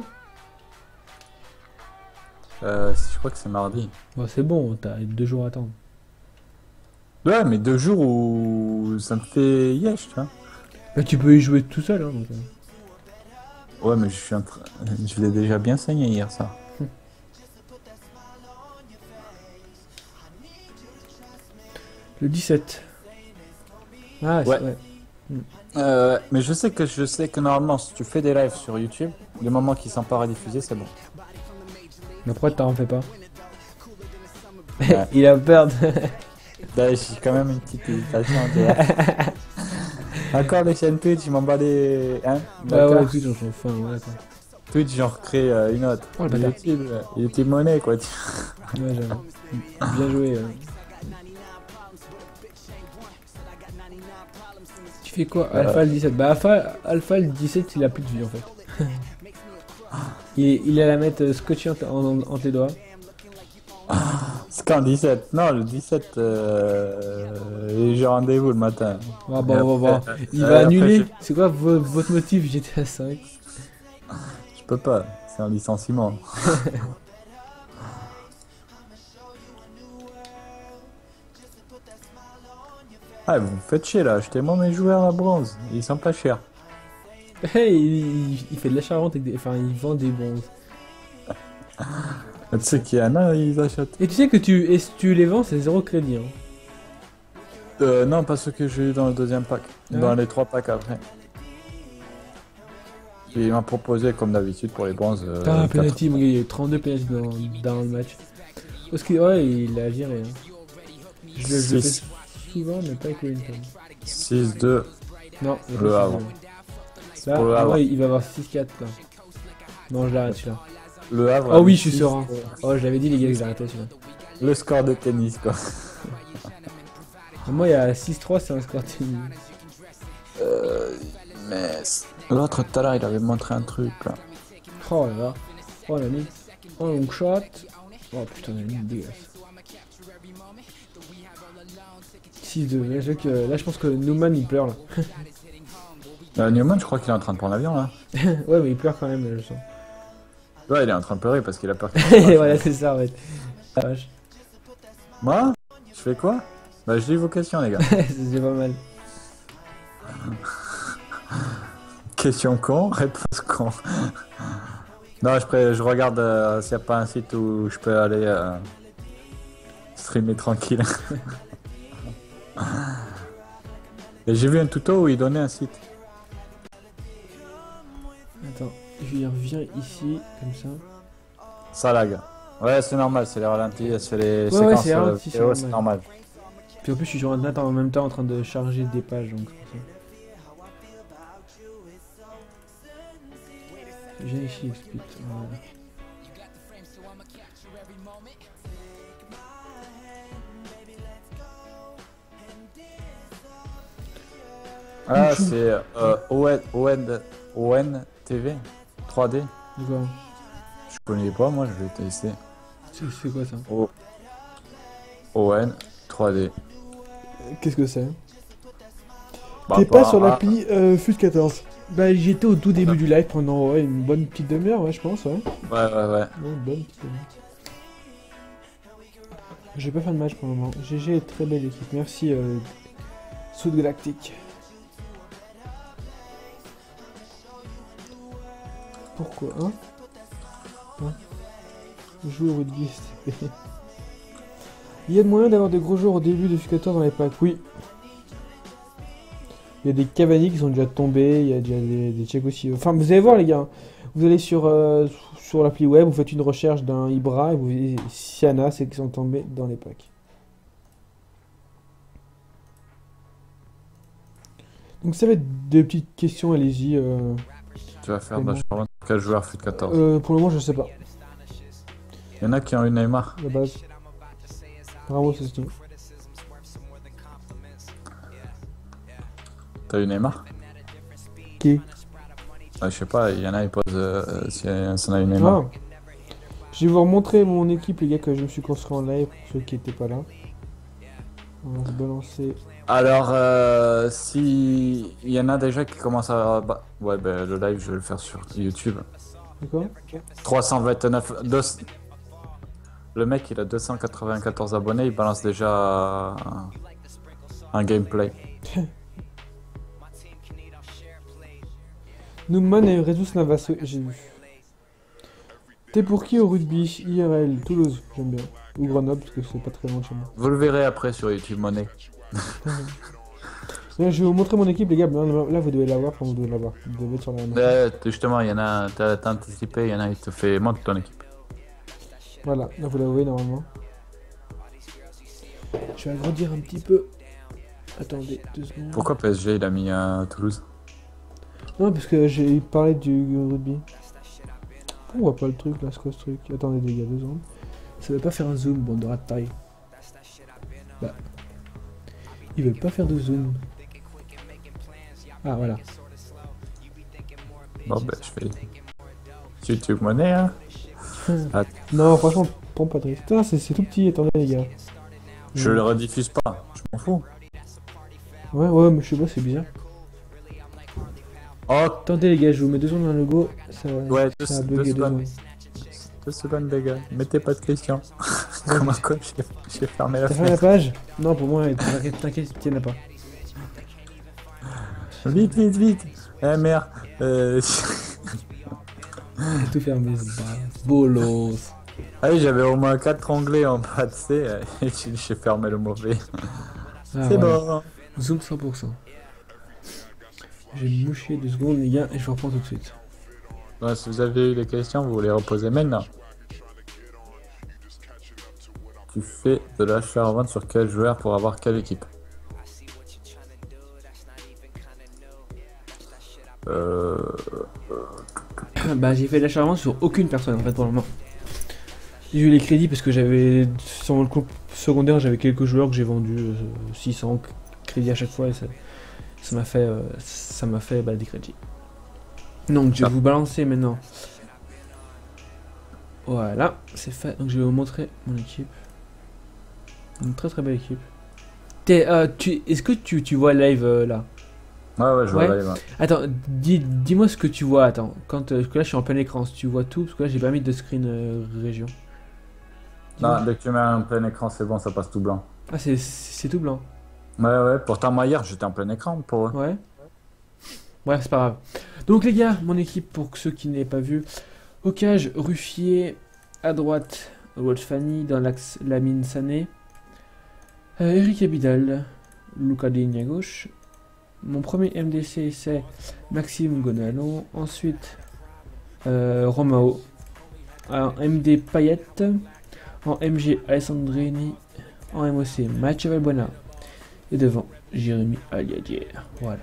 Je crois que c'est mardi. Bon, c'est bon, t'as 2 jours à attendre. Ouais, mais 2 jours où ça me fait yesh, tu vois. Bah, tu peux y jouer tout seul, hein. Donc... Ouais, mais je suis en train. Je l'ai déjà bien saigné hier, ça. Le 17. Ah, ouais. Ouais. Mais je sais que normalement, si tu fais des lives sur YouTube, le moment qu'ils sont pas rediffusés, c'est bon. Mais pourquoi t'en fais pas? Ouais. Il a peur de... J'ai quand même une petite hésitation. Encore les chaînes Twitch, je m'en bats des... Hein, bah ouais, Twitch, j'en fais un, ouais, quoi. Twitch, j'en recrée une autre. Oh, le YouTube, il était monnaie, quoi. Ouais, j'avoue. Bien joué. Tu fais quoi, Alpha le 17? Bah, Alpha le 17, il a plus de vie, en fait. Il a la mettre scotchée entre les doigts. Scan 17. Non, le 17, j'ai rendez-vous le matin. Ah bon, bon, bon. Il va annuler. C'est quoi votre motif GTA 5? Je peux pas. C'est un licenciement. Ah, vous me faites chier là. Achetez-moi mes joueurs à bronze. Ils sont pas chers. Hey, il fait de la charente, enfin il vend des bronzes. Tu sais qu'il y en a, ils achètent. Et tu sais que si tu les vends, c'est 0 crédit. Hein. Non, pas ceux que j'ai eu dans le 2e pack, ah ouais. Dans les 3 packs après. Et il m'a proposé, comme d'habitude, pour les bronzes. T'as un penalty, il y a eu 32 penalty dans le match. Parce que, ouais, il a viré. Hein. Je le fais souvent, mais pas avec le Winton. 6-2. Non, le avant. Là, pour le Havre. Ouais, il va avoir 6-4. Non, je l'arrête celui-là. Le Havre. Oh oui, je suis serein. Oh, je l'avais dit, les gars, que j'arrêtais celui-là. Le score de tennis, quoi. Moi, il y a 6-3, c'est un score de tennis. Mais l'autre tout à l'heure, il avait montré un truc, là. Oh là là. Oh, la mis. Oh, long shot. Oh, putain, la ligne dégueulasse. 6-2. Là, je pense que Newman, il pleure, là. Newman, je crois qu'il est en train de prendre l'avion, là. Ouais, mais il pleure quand même, je sens. Ouais, il est en train de pleurer parce qu'il a peur. Voilà, c'est ça, en fait. Ah, moi, je fais quoi? Bah, je lis vos questions, les gars. C'est pas mal. Question con, réponse con. Non, je regarde s'il n'y a pas un site où je peux aller streamer tranquille. Et j'ai vu un tuto où il donnait un site. Attends, je vais revenir ici, comme ça. Ça lag. Ouais, c'est normal, c'est les ralentis, c'est les séquences vidéo, c'est normal. Puis en plus, je suis sur internet en même temps en train de charger des pages, donc c'est pour ça. J'ai ici Xpeed. Ah, c'est ON TV 3D. D'accord. Je connais pas, moi je vais tester. C'est quoi ça? ON 3D. Qu'est-ce que c'est? T'es pas sur l'appli FUS14? Bah j'étais au tout début du live pendant une bonne petite demi-heure, ouais, je pense. Ouais, ouais. Une bonne petite demi-heure. Je vais pas faire de match pour le moment. GG est très belle équipe. Merci, Soude Galactique. Pourquoi, hein? Jouer au rugby, STP. Il y a de moyen d'avoir des gros joueurs au début de FUS14 dans les packs, oui. Il y a des Cavani qui sont déjà tombés, il y a déjà des Tchèques aussi. Enfin, vous allez voir, les gars. Vous allez sur l'appli web, vous faites une recherche d'un Ibra et vous voyez Siana, c'est qui sont tombés dans les packs. Donc, ça va être des petites questions, allez-y. Tu vas faire d'achat quel joueur FUS14? Pour le moment, je sais pas. Il y en a qui ont eu Neymar. La base. Bravo, c'est tout. T'as eu Neymar? Qui? Je sais pas, il y en a, ils posent si on a eu Neymar. Ah. Je vais vous remontrer mon équipe, les gars, que je me suis construit en live, pour ceux qui n'étaient pas là. On va se balancer. Alors, si il y en a déjà qui commencent à... Bah, ouais, bah, le live, je vais le faire sur YouTube. D'accord. 329... 200... Le mec, il a 294 abonnés, il balance déjà un gameplay. Newman et Rezus Navasso, j'ai vu. T'es pour qui au rugby? IRL, Toulouse, j'aime bien. Ou Grenoble, parce que c'est pas très loin de chez moi. Vous le verrez après sur YouTube, Monet. Je vais vous montrer mon équipe, les gars. Là, vous devez l'avoir quand vous devez l'avoir. Vous devez être sur la même. Justement, il y en a, t'as anticipé, il y en a, il te fait monter ton équipe. Voilà, là, vous l'avez normalement. Je vais agrandir un petit peu. Attendez, 2 secondes. Pourquoi PSG, il a mis à Toulouse? Non, parce que j'ai parlé du rugby. On voit pas le truc là, c'est quoi ce truc? Attendez, les gars, 2 secondes. Ça veut pas faire un zoom, bon, de rat de taille. Bah. Ils veulent pas faire de zoom. Ah, voilà. Bon, bah, je fais. YouTube Money, hein. Ah. Non, franchement, prends pas de risque. Putain, c'est tout petit, attendez, les gars. Je le rediffuse pas, je m'en fous. Ouais, mais je sais pas, c'est bizarre. Oh. Attendez les gars, je vous mets 2 secondes dans le go, ça va bugger 2 secondes. 2 secondes les gars, mettez pas de questions. Comme un coach, j'ai fermé la page. T'as fermé la page? Non, pour moi, t'inquiète, il n'y en a pas. Vite. Eh merde. J'ai tout fermé, bolos. Ah oui, j'avais au moins 4 onglets en bas de C, et j'ai fermé le mauvais. C'est bon. Zoom 100%. J'ai mouché 2 secondes, les gars, et je vous reprends tout de suite. Ouais, si vous avez eu les questions, vous les reposez maintenant. Tu fais de l'achat-revente sur quel joueur pour avoir quelle équipe? Bah, j'ai fait de l'achat-revente sur aucune personne en fait pour le moment. J'ai eu les crédits parce que j'avais, sur le compte secondaire, j'avais quelques joueurs que j'ai vendus 600 crédits à chaque fois et ça m'a fait, bah, des crédits. Donc je vais vous balancer maintenant. Voilà, c'est fait. Donc je vais vous montrer mon équipe. Une très très belle équipe. Est-ce que tu vois live là? Ouais, je vois live. Hein. Attends, dis-moi ce que tu vois. Attends, parce que là je suis en plein écran. Si tu vois tout, parce que là j'ai pas mis de screen région. Non, dès que tu mets en plein écran, c'est bon, ça passe tout blanc. Ah, c'est tout blanc. Ouais, pourtant moi hier j'étais en plein écran pour eux. Ouais. Bref, c'est pas grave. Donc les gars, mon équipe pour ceux qui n'aient pas vu. Au cage, Rufier, à droite, Watch Fanny, dans l'axe Lamine Sané. Eric Abidal, Lucas Digne à gauche. Mon premier MDC c'est Maxime Gonalon. Ensuite Romao. En MD Payet. En MG Alessandrini. En MOC Mathieu Valbuena. Et devant Jérémy Aliader. Voilà.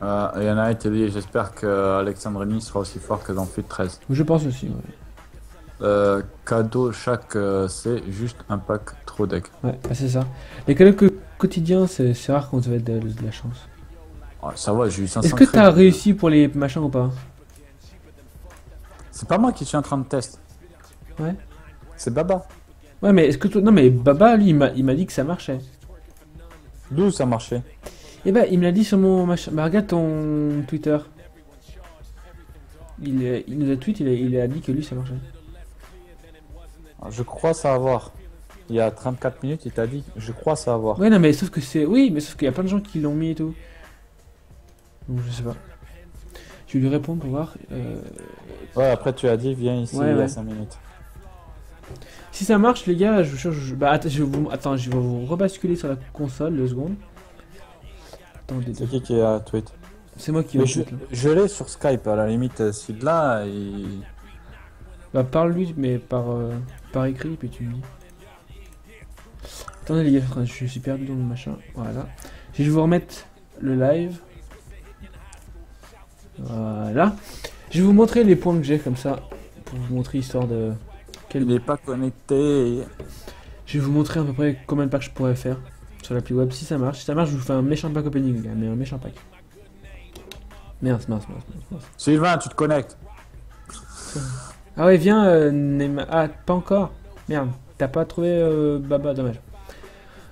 Yana a été dit, j'espère que Alessandrini sera aussi fort que dans FUT 13. Je pense aussi, ouais. Cadeau chaque c'est juste un pack trop deck. Ouais, bah c'est ça. Les cadeaux quotidiens, c'est rare qu'on te fait de la chance. Oh, ça va, j'ai eu 500. Est-ce que t'as réussi pour les machins ou pas? C'est pas moi qui suis en train de tester. Ouais. C'est Baba. Ouais, mais est-ce que toi... Non, mais Baba, lui, il m'a dit que ça marchait. D'où ça marchait? Eh ben, il me l'a dit sur mon machin. Bah, regarde ton Twitter. Il nous a tweet, il a dit que lui ça marchait. Je crois savoir. Il y a 34 minutes, il t'a dit. Je crois savoir. Ouais, non, mais sauf que c'est. Oui, mais sauf qu'il y a plein de gens qui l'ont mis et tout. Donc, je sais pas. Je vais lui répondre pour voir. Ouais, après, tu as dit, viens ici il y a 5 minutes. Si ça marche, les gars, attends, je vais vous rebasculer sur la console 2 secondes. Attendez. C'est qui a tweet? C'est moi qui l'ai tweet. Je l'ai sur Skype, à la limite. Si de là, il. Bah, parle-lui, mais par écrit, puis tu me dis. Attendez, les gars, je suis perdu dans le machin. Voilà. Je vais vous remettre le live. Voilà. Je vais vous montrer les points que j'ai comme ça. Pour vous montrer, histoire de. Il n'est pas connecté. Je vais vous montrer à peu près combien de packs je pourrais faire sur l'appli web. Si ça marche, je vous fais un méchant pack opening, mais un méchant pack. Mince. Sylvain, tu te connectes. Ah ouais, viens, Neymar. Ah, pas encore. Merde, t'as pas trouvé Baba, dommage.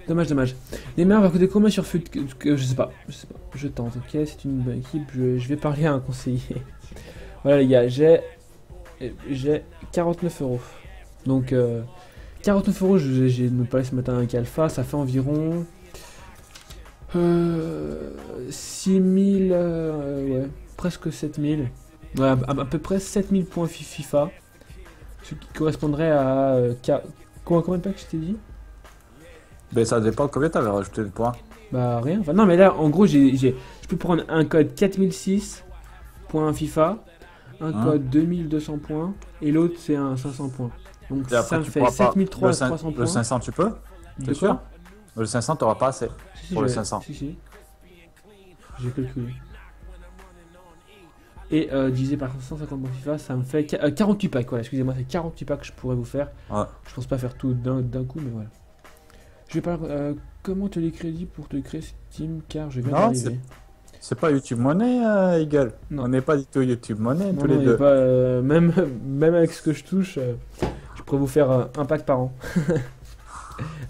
Dommage. Neymar va coûter combien sur FUT? Je sais pas. Je tente, ok, c'est une bonne équipe. Je vais parler à un conseiller. Voilà les gars, j'ai 49 €. Donc 49 €, j'ai me parlé ce matin avec Alpha, ça fait environ 6000, ouais, presque 7000. Ouais, à peu près 7000 points FIFA, ce qui correspondrait à... combien de packs je t'ai dit? Mais ça dépend combien t'avais rajouté de points. Bah rien, enfin non mais là en gros je peux prendre un code 4006 points FIFA, un code 2200 points et l'autre c'est un 500 points. Donc après, ça me fait 7300 points. Le 500 tu peux? T'es sûr? Le 500 t'auras pas assez pour le 500. Si. J'ai calculé. Et divisé par 550 points FIFA, ça me fait 48 packs. Voilà, excusez-moi, c'est 48 packs que je pourrais vous faire. Ouais. Je pense pas faire tout d'un coup, mais voilà. Je vais pas. Comment te les crédits pour te créer cette team? Car je viens d'arriver. C'est pas YouTube Money, Eagle. On n'est pas du tout YouTube Money, tous les deux. Pas, même avec ce que je touche, je pourrais vous faire un pack par an.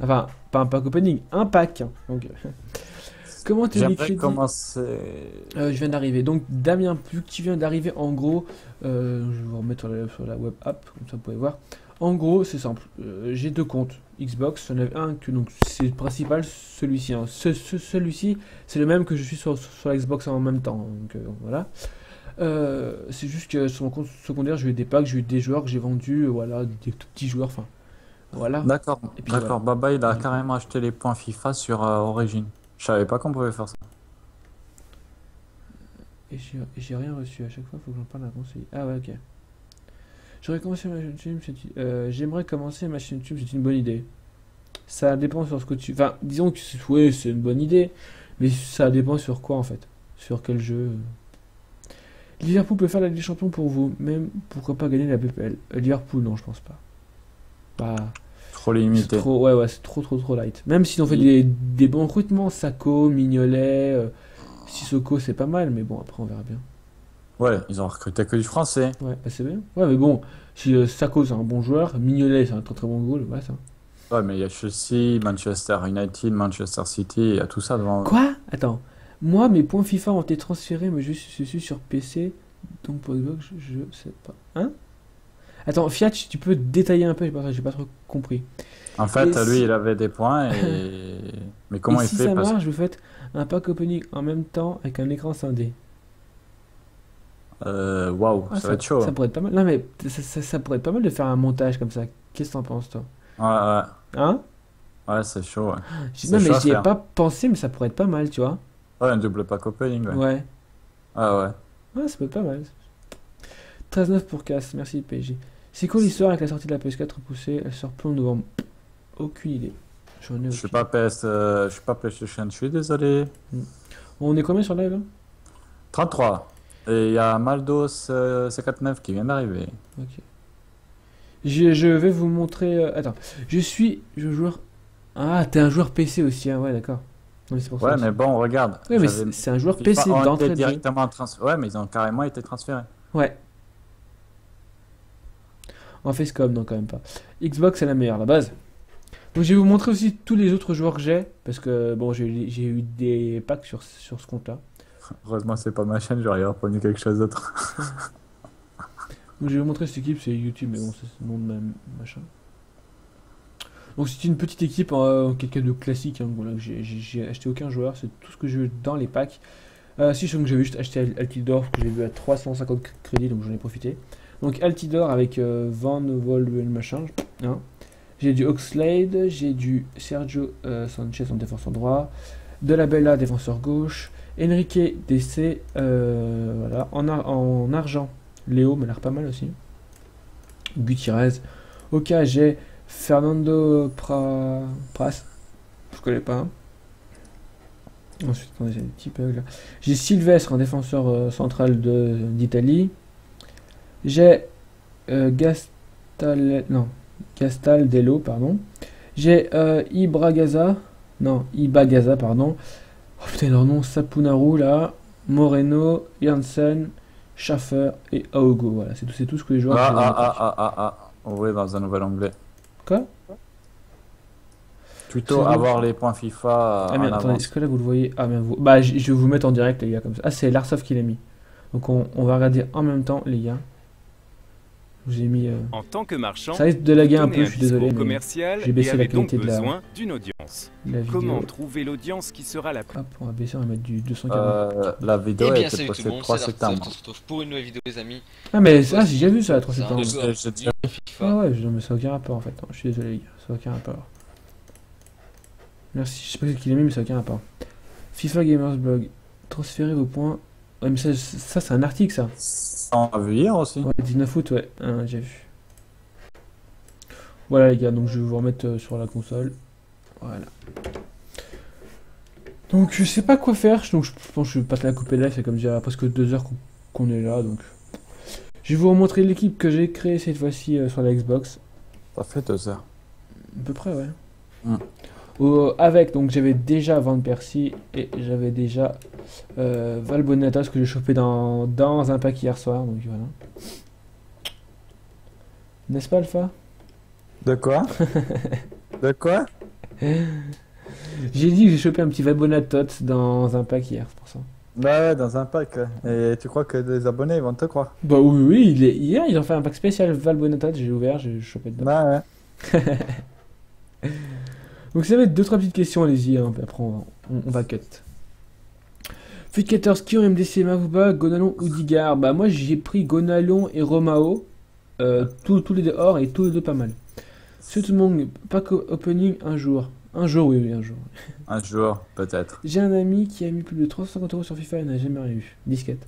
Enfin, pas un pack opening, un pack. Donc. Comment tu les commencer... je viens d'arriver. Donc, Damien, vu que tu viens d'arriver, en gros, je vais vous remettre sur la web app, comme ça vous pouvez voir. En gros, c'est simple. J'ai 2 comptes Xbox. J'en avais un que c'est le principal, celui-ci. Hein. Celui-ci, c'est le même que je suis sur la Xbox en même temps. Donc, voilà. C'est juste que sur mon compte secondaire, j'ai eu des packs, j'ai eu des joueurs que j'ai vendus, voilà, des tout petits joueurs. Enfin, voilà. D'accord. Voilà. Baba, il a carrément acheté les points FIFA sur Origin. Je savais pas qu'on pouvait faire ça. Et j'ai rien reçu, à chaque fois faut que j'en parle à un conseiller. Ah ouais, ok. J'aurais commencé ma chaîne YouTube, j'aimerais commencer ma chaîne YouTube, c'est une bonne idée. Ça dépend sur ce que tu... Enfin, disons que oui, c'est une bonne idée, mais ça dépend sur quoi en fait. Sur quel jeu. Liverpool peut faire la Ligue des Champions pour vous, même pourquoi pas gagner la PPL. Liverpool, non, je pense pas. Pas... Trop limité. Trop, ouais, c'est trop light. Même s'ils ont fait des bons recrutements, Sako, Mignolet, Sissoko, c'est pas mal, mais bon, après on verra bien. Ouais, ils ont recruté que du français. Ouais, bah c'est bien. Ouais, mais bon, si Sako c'est un bon joueur, Mignolet c'est un très bon goal, voilà ça. Ouais, mais il y a Chelsea, Manchester United, Manchester City, il y a tout ça devant. Quoi? Attends. Moi, mes points FIFA ont été transférés, mais je suis sur PC, donc Postbox, je sais pas. Hein? Attends, Fiat, tu peux détailler un peu, j'ai pas trop compris. En fait, lui, il avait des points, et... mais comment et il si fait ça marche, vous faites un pack opening en même temps avec un écran scindé. Waouh, ça va être chaud. Ça pourrait être pas mal. Non, mais ça pourrait être pas mal de faire un montage comme ça. Qu'est-ce que t'en penses, toi? Ouais. Hein? Ouais, c'est chaud, ouais. Non, mais j'y ai pas pensé, mais ça pourrait être pas mal, tu vois. Ouais, un double pack opening, ouais. Ouais. Ah ouais. Ouais, ça peut être pas mal. 13-9 pour Cass, merci PSG. C'est cool l'histoire avec la sortie de la PS4 repoussée, elle sort plus en novembre. Aucune idée. Je suis pas PS, je suis pas PlayStation, je suis désolé. On est combien sur live hein? 33. Et il y a Maldos C49 qui vient d'arriver. Ok. Je vais vous montrer. Attends, je suis joueur. Ah, t'es un joueur PC aussi, hein, ouais, d'accord. Oui, pour ouais, ça mais bon, regarde. Oui, mais c'est un joueur PC d'entrée directement ouais, mais ils ont carrément été transférés. Ouais. En facecom, non, quand même pas. Xbox, c'est la meilleure, la base. Donc, je vais vous montrer aussi tous les autres joueurs que j'ai. Parce que, bon, j'ai eu des packs sur ce compte-là. Heureusement, c'est pas ma chaîne, j'aurais reconnu quelque chose d'autre. Donc, je vais vous montrer cette équipe, c'est YouTube, mais bon, c'est le nom de même machin. Donc c'est une petite équipe, quelqu'un de classique, hein, voilà, j'ai acheté aucun joueur, c'est tout ce que j'ai eu dans les packs. Si je trouve que j'avais juste acheté Altidor, que j'ai vu à 350 crédits, donc j'en ai profité. Donc Altidor avec Van Volven machin, hein. J'ai du Oxlade, j'ai du Sergio Sanchez en défenseur droit, de la Bella défenseur gauche, Enrique DC, voilà, en argent, Léo m'a l'air pas mal aussi, Gutiérrez, Oka, j'ai... Fernando Pras, je connais pas. Ensuite, on a des petits bugs là. J'ai Sylvestre, un défenseur central d'Italie. J'ai Gastaldello, pardon. J'ai Ibagaza, pardon. Oh putain, leur nom, Sapunaru là. Moreno, Janssen, Schaffer et Aogo. Voilà, c'est tout ce que les joueurs. Oui, dans un nouvel anglais. Quoi? Plutôt avoir les points FIFA. Ah, mais attendez, est-ce que là vous le voyez? Ah, bien vous. Bah, je vais vous mettre en direct, les gars, comme ça. Ah, c'est Larsov qui l'a mis. Donc, on va regarder en même temps, les gars. Je vous ai mis. En tant que marchand, ça risque de laguer un peu, je suis désolé. J'ai baissé la qualité de la audience. Comment trouver l'audience qui sera la plus. Hop, on va baisser, on va mettre du 240. La vidéo est postée le 3 septembre. On se retrouve pour une nouvelle vidéo, les amis. Ah, mais ça, j'ai déjà vu ça, le 3 septembre. Ah ouais, mais ça n'a aucun rapport en fait. Je suis désolé, les gars, ça n'a aucun rapport. Merci, je sais pas ce qu'il a mis, mais ça n'a aucun rapport. FIFA Gamers Blog, transférez vos points. Ouais, mais ça c'est un article ça. On l'a vu hier aussi. Ouais, 19 août, ouais, j'ai vu. Voilà les gars, donc je vais vous remettre sur la console. Voilà. Donc je sais pas quoi faire, donc je pense que je vais pas te la couper live, c'est comme déjà presque 2 heures qu'on est là, donc... Je vais vous remontrer l'équipe que j'ai créée cette fois-ci sur la Xbox. Ça fait 2 heures. À peu près, ouais. Mm. Avec, donc j'avais déjà Van Persie et j'avais déjà Valbuena, ce que j'ai chopé dans un pack hier soir. Donc voilà. N'est-ce pas, Alpha? De quoi? De quoi? J'ai dit que j'ai chopé un petit Valbuena Tots dans un pack hier, pour ça. Bah ouais, dans un pack. Et tu crois que les abonnés ils vont te croire? Bah oui, hier ils ont fait un pack spécial Valbuena Tots, j'ai ouvert, j'ai chopé dedans. Bah ouais. Donc ça va être 2-3 petites questions, allez-y, hein, après on va cut. Fut 14, Kion, MDC, Mavuba, Gonalon ou Digard. Bah moi j'ai pris Gonalon et Romao, tous les deux hors et tous les deux pas mal. Tout le monde, pack opening un jour. Un jour, oui, un jour. Un jour, peut-être. J'ai un ami qui a mis plus de 350 € sur FIFA et n'a jamais rien eu. Disquette.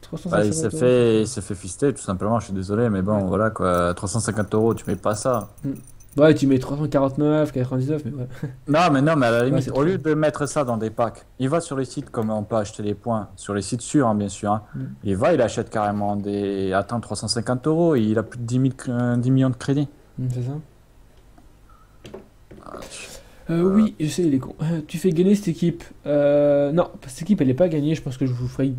350 bah, il s'est fait fister, tout simplement, je suis désolé, mais bon, ouais. Voilà quoi. 350 €, tu mets pas ça. Ouais, tu mets 349, 99, mais voilà. Non, mais à la limite, ouais, au lieu de mettre ça dans des packs, il va sur les sites comme on peut acheter les points, sur les sites sûrs, hein, bien sûr. Hein. Mm. Il achète carrément des. Attends, 350 €, et il a plus de 10 millions de crédits. Mm, c'est ça. Oui, je sais, il est con. Tu fais gagner cette équipe. Non, cette équipe, elle n'est pas gagnée. Je pense que je vous ferai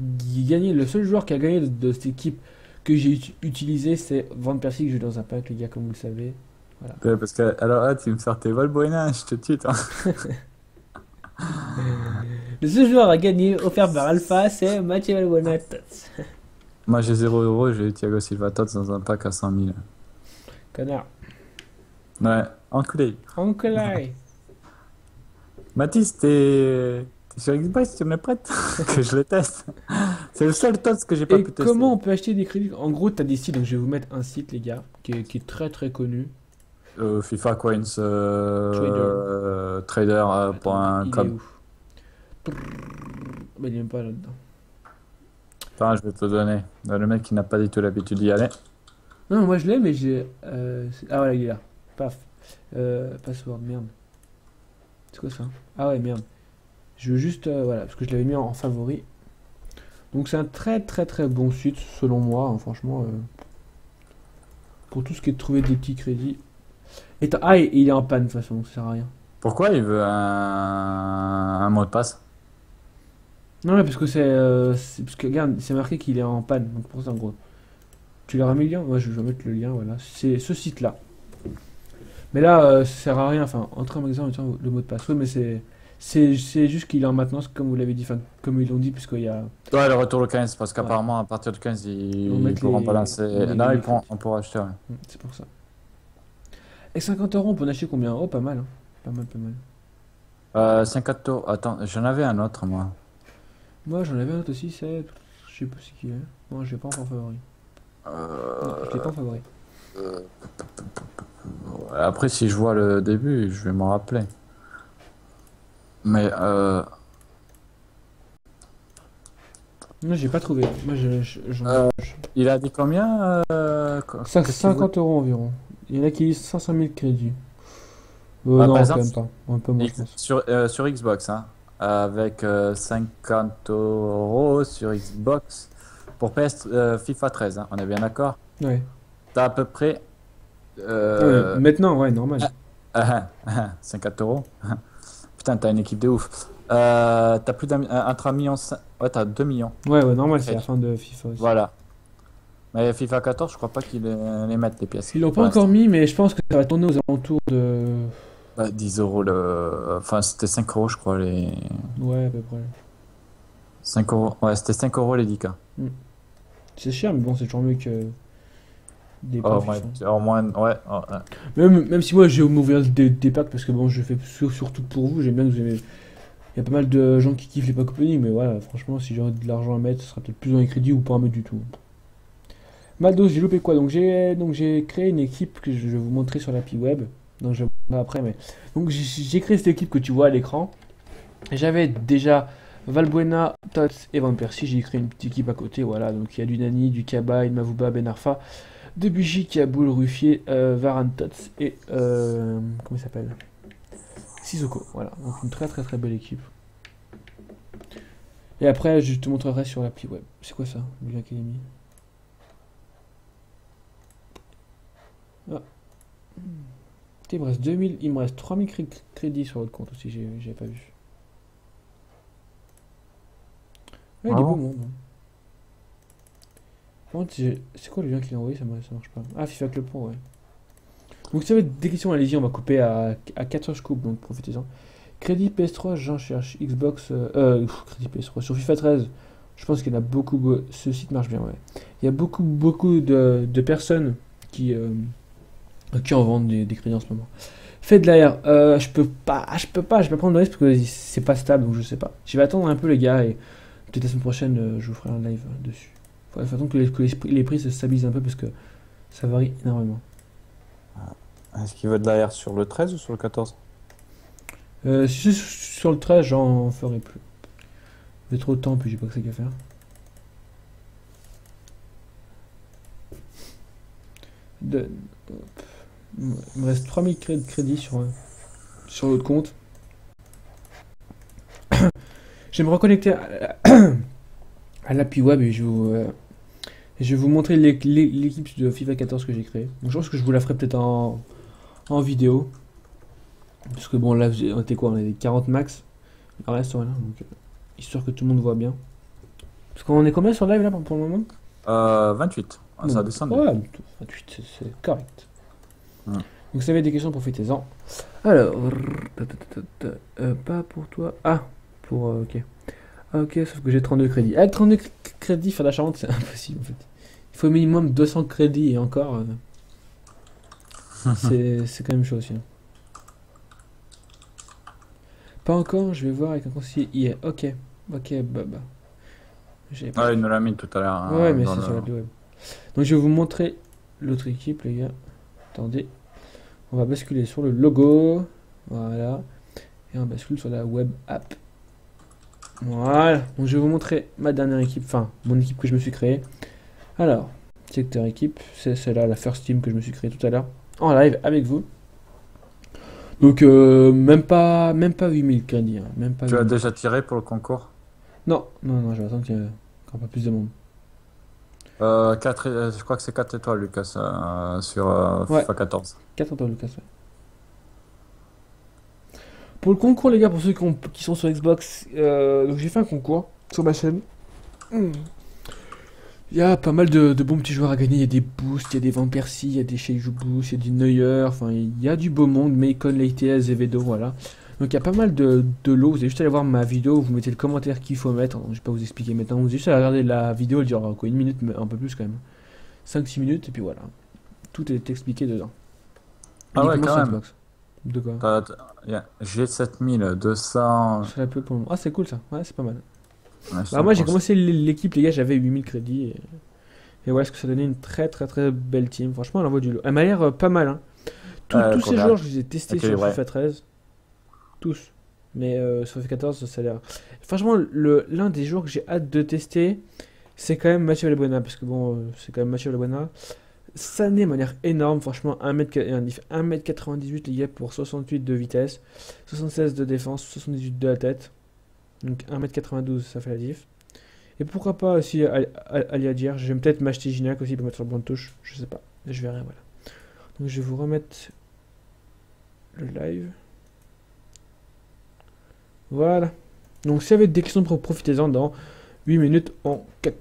gagner. Le seul joueur qui a gagné de cette équipe que j'ai utilisé, c'est Van Persie, que j'ai dans un pack, les gars, comme vous le savez. Voilà. Ouais, parce que alors là tu me sors tes Valbuena, je te tue. Le seul joueur à gagner offert par Alpha, c'est Mathieu Valbuena. Moi j'ai 0 €, j'ai Thiago Silva Tots dans un pack à 100 000. Connard. Ouais, enculé. Enculé. Mathis, t'es sur Xbox, tu me prêtes que je le teste. C'est le seul Tots que j'ai pas pu tester. Comment on peut acheter des crédits? En gros, t'as des sites, donc je vais vous mettre un site, les gars, qui est très très connu. FIFA Coins trader.com. Il n'est même pas là-dedans. Attends, je vais te le donner. Le mec qui n'a pas du tout l'habitude d'y aller. Non, moi je l'ai, mais j'ai. Ah, voilà, il est là. Paf. Password, merde. C'est quoi ça? Ah, ouais, merde. Je veux juste. Voilà, parce que je l'avais mis en favori. Donc, c'est un très très très bon site, selon moi, hein, franchement. Pour tout ce qui est de trouver des petits crédits. Et ah, il est en panne de toute façon, donc ça sert à rien. Pourquoi il veut un mot de passe? Non, mais parce que c'est. Parce que regarde, c'est marqué qu'il est en panne, donc pour ça en gros. Tu l'auras mis le lien? Moi je vais mettre le lien, voilà. C'est ce site là. Mais là, ça sert à rien, enfin, entrer en magasin en mettant le mot de passe. Oui, mais c'est. C'est juste qu'il est en maintenance, comme vous l'avez dit, enfin, comme ils l'ont dit, puisqu'il y a. Ouais, le retour le 15, parce qu'apparemment, ouais. À partir du 15, ils pourront pas lancer. Non, ils pourront, on pourra acheter, ouais. C'est pour ça. Et 50 €, on peut en acheter combien? Oh, pas mal, hein. Pas mal. 50 €, attends, j'en avais un autre, moi. Moi, j'en avais un autre aussi, c'est. Je sais pas ce qu'il est. Moi, je l'ai pas encore favori. Non, je l'ai pas en favori. Après, si je vois le début, je vais m'en rappeler. Mais non, j'ai pas trouvé. Moi, il a dit combien 50 € environ. Il y en a qui disent 500 000 crédits. Non, par exemple, quand même pas. Un peu moins, sur Xbox, hein, avec 50 € sur Xbox. Pour PS FIFA 13, hein, on est bien d'accord? Oui. T'as à peu près... oui, maintenant, ouais, normal. 50 €. Putain, t'as une équipe de ouf. T'as plus d'un... entre 1 million... Ouais, t'as 2 millions. Ouais, normal, c'est la fin de FIFA aussi. Voilà. Mais FIFA 14, je crois pas qu'ils les mettent, les pièces. Ils l'ont pas encore mis, mais je pense que ça va tourner aux alentours de... Bah, 10 € le... Enfin, c'était 5 €, je crois, les... Ouais, à peu près. 5 €... Ouais, c'était 5 € les 10K. Mm. C'est cher, mais bon, c'est toujours mieux que... Des packs. Au moins, ouais. Même si moi, je vais m'ouvrir des packs, parce que bon, je fais surtout pour vous, j'aime bien que vous aimez... Il y a pas mal de gens qui kiffent les packs opening, mais voilà, franchement, si j'aurais de l'argent à mettre, ce sera peut-être plus dans les crédits ou pas à mettre du tout. Maldos, j'ai loupé quoi? Donc j'ai créé une équipe que je vais vous montrer sur l'API web. Donc je vais vous montrer après, mais donc j'ai créé cette équipe que tu vois à l'écran. J'avais déjà Valbuena, Tots et Van Persie. J'ai créé une petite équipe à côté, voilà. Donc il y a du Nani, du Kaba, une Mavouba, Ben Arfa, Debuchy, Kaboul, Rufier, Varane, Tots et comment il s'appelle, Sissoko. Voilà. Donc une très très très belle équipe. Et après je te montrerai sur l'API web. C'est quoi ça? Google Academy. Ah. Il me reste 2000, il me reste 3000 crédits sur votre compte aussi, j'ai pas vu. Ouais, il est beau mon nom. Par contre, c'est quoi le lien qu'il a envoyé? Ça marche pas. Ah, FIFA Club Pro, ouais. Donc si vous avez des questions, allez-y, on va couper à 4 heures, je coupe, donc profitez-en. Crédit PS3, j'en cherche. Xbox, crédit PS3. Sur FIFA 13, je pense qu'il y en a beaucoup, ce site marche bien, ouais. Il y a beaucoup de personnes qui en vendent des crédits en ce moment. Fait de l'air, je peux pas prendre le risque parce que c'est pas stable, donc je sais pas. Je vais attendre un peu les gars et peut-être la semaine prochaine je vous ferai un live dessus. Faut attendre que les prix se stabilisent un peu parce que ça varie énormément. Est-ce qu'il veut de l'air sur le 13 ou sur le 14 si sur le 13, j'en ferai plus. J'ai trop de temps, puis j'ai pas que ça qu'à faire. Il me reste 3000 crédits sur l'autre compte. Je vais me reconnecter à l'appui web et je vais vous montrer l'équipe de FIFA 14 que j'ai créée. Donc je pense que je vous la ferai peut-être en vidéo. Parce que bon, là, on était quoi? On était 40 max. Le reste, voilà. Donc, histoire que tout le monde voit bien. Parce qu'on est combien sur live là pour le moment? 28. Ah, ça descend. Ouais, 28, c'est correct. Ouais. Donc, si vous avez des questions, profitez-en. Alors, pas pour toi. Ah, pour. Ok. Ah, ok, sauf que j'ai 32 crédits. Avec 32 crédits, faire la charente, c'est impossible en fait. Il faut au minimum 200 crédits et encore. C'est quand même chaud aussi. Hein. Pas encore, je vais voir avec un conseiller hier. Ok, ok, bah. Ah, il nous l'a mis tout à l'heure. Hein, ouais, mais c'est sur l'appli web. Donc, je vais vous montrer l'autre équipe, les gars. Attendez. On va basculer sur le logo. Voilà. Et on bascule sur la web app. Voilà. Donc, je vais vous montrer ma dernière équipe. Enfin, mon équipe que je me suis créée. Alors, secteur équipe. C'est celle-là, la first team que je me suis créée tout à l'heure. En live avec vous. Donc même pas 8000 crédits, hein. Même pas. Tu as déjà tiré pour le concours? Non, je vais attendre qu'il y ait encore pas plus de monde. 4, je crois que c'est 4 étoiles Lucas sur ouais. FIFA 14. 4 étoiles Lucas, ouais. Pour le concours les gars, pour ceux qui sont sur Xbox, donc j'ai fait un concours sur ma chaîne. Il y a pas mal de bons petits joueurs à gagner, il y a des boosts, il y a des Van Persie, il y a des Cheikh Boost, il y a des Neuer, enfin il y a du beau monde, Meikon, Leitez, Evedo, voilà. Donc il y a pas mal de lots, vous allez juste aller voir ma vidéo, vous mettez le commentaire qu'il faut mettre, je vais pas vous expliquer maintenant, vous allez juste aller regarder la vidéo, elle dure quoi, une minute, mais un peu plus quand même. 5-6 minutes, et puis voilà, tout est expliqué dedans. Ah ouais quand même. De quoi? J'ai 7200... Ça peu pour le moment. Ah c'est cool ça, ouais c'est pas mal. Ouais, bah moi j'ai commencé l'équipe les gars, j'avais 8000 crédits et voilà ce que ça donnait, une très belle team, franchement elle envoie du lot, elle m'a l'air pas mal hein. Tous ces joueurs je les ai testés sur FIFA 13, tous, mais sur FIFA 14 ça a l'air, franchement l'un des joueurs que j'ai hâte de tester c'est quand même Mathieu Valbuena, parce que bon c'est quand même Mathieu Valbuena. Sané m'a l'air énorme, franchement 1m98 les gars pour 68 de vitesse, 76 de défense, 78 de la tête. Donc 1m92 ça fait la diff. Et pourquoi pas aussi Aliader. Je vais peut-être m'acheter Gignac aussi pour mettre sur le banc de touche. Je sais pas, je verrai, voilà. Donc je vais vous remettre le live. Voilà. Donc si vous avez des questions, profitez-en dans 8 minutes en 4.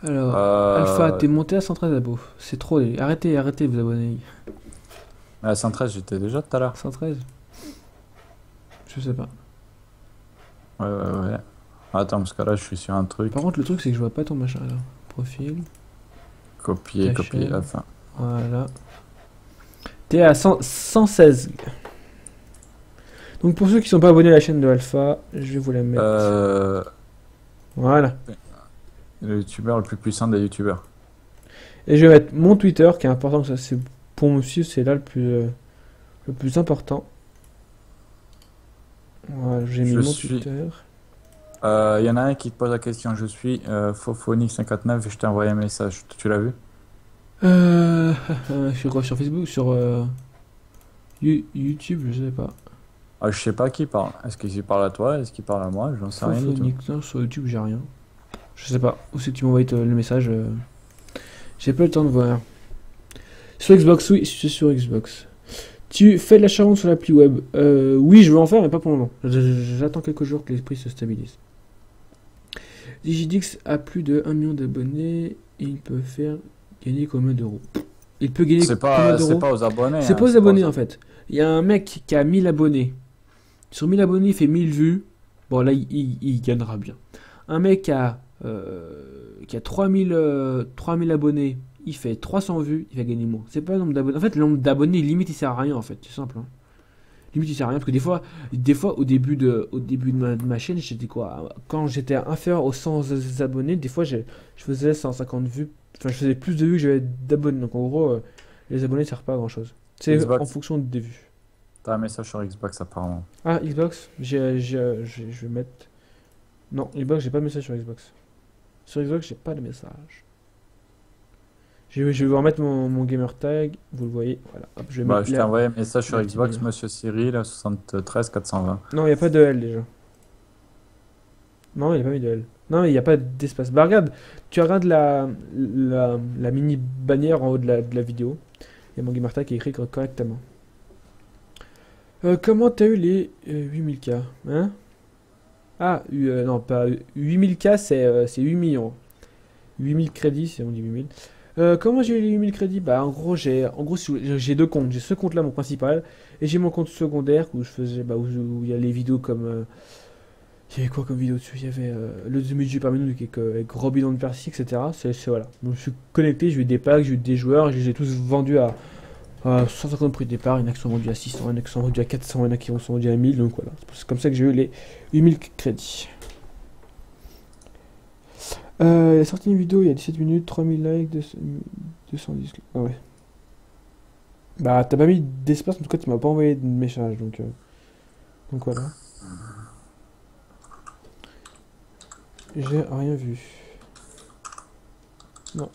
Alors, Alpha, t'es monté à 113 abos. C'est trop. Arrêtez de vous abonner. À 113, j'étais déjà tout à l'heure. 113 ? Je sais pas. Ouais. Attends, parce que là, je suis sur un truc. Par contre, le truc, c'est que je vois pas ton machin. Alors, profil. Copier, enfin. Voilà. T'es à 116. Donc, pour ceux qui sont pas abonnés à la chaîne de Alpha, je vais vous la mettre. Voilà. Le youtubeur le plus puissant des youtubeurs. Et je vais mettre mon Twitter qui est important, ça c'est pour moi aussi, c'est là le plus important. Voilà, j'ai mis mon Twitter. Il y en a un qui te pose la question, je suis Fophonic59 et je t'ai envoyé un message, tu l'as vu? Sur quoi? Sur Facebook? Sur YouTube? Je sais pas. Ah, je sais pas qui parle. Est-ce qu'il parle à toi? Est-ce qu'il parle à moi? J'en sais rien du tout. Non, sur YouTube j'ai rien. Je sais pas où c'est que tu m'envoies le message. J'ai pas le temps de voir. Sur Xbox, oui, c'est sur Xbox. Tu fais de la charente sur l'appli web? Oui, je veux en faire, mais pas pour le moment. J'attends quelques jours que les prix se stabilisent. Digidix a plus de 1 million d'abonnés. Il peut faire gagner combien d'euros? Il peut gagner combien d'euros? C'est pas aux abonnés. C'est pas aux abonnés en fait. Il y a un mec qui a 1000 abonnés. Sur 1000 abonnés, il fait 1000 vues. Bon, là, il gagnera bien. Un mec qui a 3000 abonnés, il fait 300 vues, il va gagner moins. C'est pas le nombre d'abonnés. En fait, le nombre d'abonnés, limite, il sert à rien, en fait. C'est simple. Hein. Limite, il sert à rien. Parce que des fois au début de ma chaîne, j'étais quoi? Quand j'étais inférieur aux 100 abonnés, des fois, je faisais 150 vues. Enfin, je faisais plus de vues que j'avais d'abonnés. Donc, en gros, les abonnés ne servent pas à grand-chose. C'est en fonction des vues. T'as un message sur Xbox, apparemment. Ah, Xbox, je vais mettre... Non, Xbox, j'ai pas de message sur Xbox. Sur Xbox, j'ai pas de message. Je vais vous remettre mon gamer tag, vous le voyez, voilà. Hop, je vais je t'ai envoyé un message sur Xbox, monsieur Cyril, 73 420. Non, il n'y a pas de L déjà. Non, il n'y a pas mis de L. Non, il n'y a pas d'espace. Bah regarde, tu regardes la mini bannière en haut de la vidéo. Il y a mon gamer tag qui est écrit correctement. Comment t'as eu les 8000K, hein? Ah, non, pas 8000K, c'est 8 millions. 8000 crédits, on dit 8000. Comment j'ai eu les 8000 crédits? Bah en gros j'ai deux comptes, j'ai ce compte là mon principal et j'ai mon compte secondaire où je faisais où il y a les vidéos comme il y avait quoi comme vidéo dessus? Il y avait le demi-jeu parmi nous avec gros bilan de Percy, etc. C'est voilà. Donc je suis connecté, j'ai eu des packs, j'ai eu des joueurs, je les ai tous vendus à 150 prix de départ, il y en a qui sont vendus à 600, il y en a qui sont vendus à 400, il y en a qui sont vendus à 1000, donc voilà. C'est comme ça que j'ai eu les 8000 crédits. Il a sorti une vidéo il y a 17 minutes, 3000 likes, 210. Ah ouais. Bah t'as pas mis d'espace, en tout cas tu m'as pas envoyé de message, donc voilà. J'ai rien vu. Non.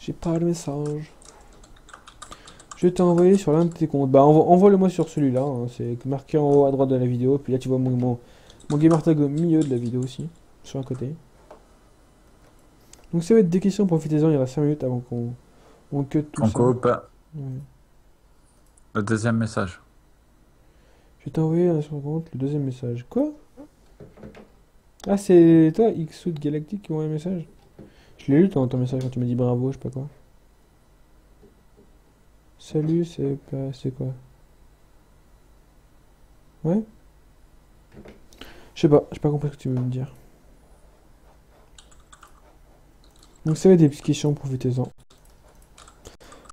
J'ai pas le message. Je t'ai envoyé sur l'un de tes comptes. Bah envoie-le-moi sur celui-là, hein. C'est marqué en haut à droite de la vidéo, puis là tu vois mon gamer tag au milieu de la vidéo aussi, sur un côté. Donc si vous avez des questions, profitez-en, il reste 5 minutes avant qu'on cut tout ça. On coupe. Ouais. Le deuxième message. Je vais t'envoyer sur le compte le deuxième message. Quoi? Ah, c'est toi, Xsoud Galactique, qui m'a envoyé un message? Je l'ai lu ton message quand tu m'as dit bravo, je sais pas quoi. Salut, c'est quoi? Ouais? Je sais pas, j'ai pas compris ce que tu veux me dire. Donc si vous avez des petites questions, profitez-en.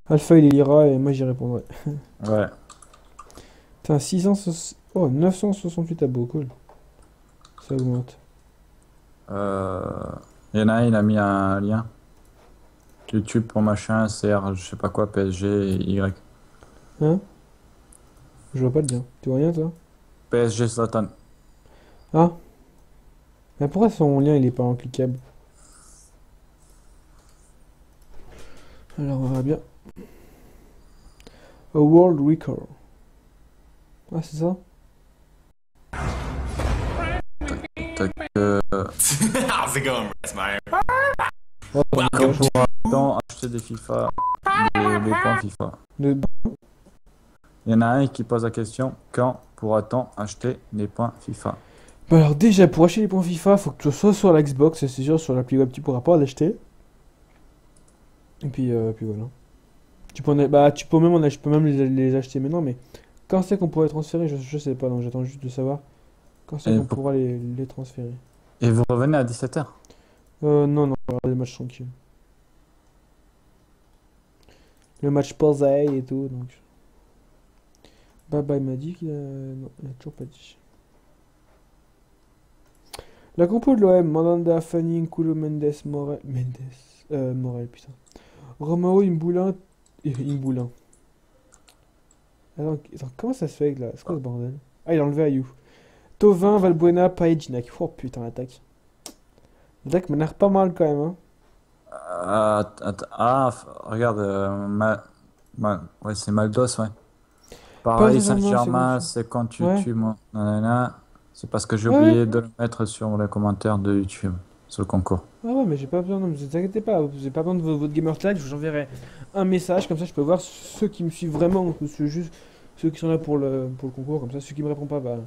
Alpha il les lira et moi j'y répondrai. Ouais. Putain, 968 abos, cool. Ça augmente. Il y en a un, il a mis un lien. YouTube pour machin, CR, je sais pas quoi, PSG, et Y. Hein? Je vois pas le lien. Tu vois rien toi? PSG Zlatan. Ah, mais pourquoi son lien il est pas en cliquable? Alors on verra bien. A world record. Ah c'est ça. How's it going, Brasmire? Welcome. Dans acheter des FIFA, des points FIFA. Il y en a un qui pose la question, quand pourra-t-on acheter des points FIFA? Bah alors déjà pour acheter les points FIFA faut que tu sois sur la Xbox, c'est sûr, sur l'appli web tu pourras pas l'acheter. Et puis voilà. Je peux même les acheter maintenant, mais quand c'est qu'on pourrait les transférer, je sais pas, donc j'attends juste de savoir quand c'est qu'on pourra les transférer. Et vous revenez à 17h? Non, on va regarder le match tranquille. Le match posé et tout, donc. Baba il m'a dit qu'il a... Non, il a toujours pas dit. La compo de l'OM, Mandanda, Fanny, Nkulu, Mendes, Morel, putain. Romao, Imboulin. Attends, comment ça se fait avec là? C'est quoi ce bordel? Ah, il a enlevé Ayou. Tovin, Valbuena, Payet, Gignac. Oh putain, l'attaque. L'attaque m'énerve pas mal quand même, hein. Regarde, ouais, c'est Maldos, ouais. Pareil, Saint-Germain, c'est quand tu tues, moi. Nanana. C'est parce que j'ai oublié de le mettre sur les commentaires de YouTube, sur le concours. Ah ouais, mais j'ai pas besoin, ne vous inquiétez pas, j'ai pas besoin de votre gamer tag, je vous enverrai un message, comme ça je peux voir ceux qui me suivent vraiment, ou juste ceux qui sont là pour le concours, comme ça ceux qui me répondent pas, bah,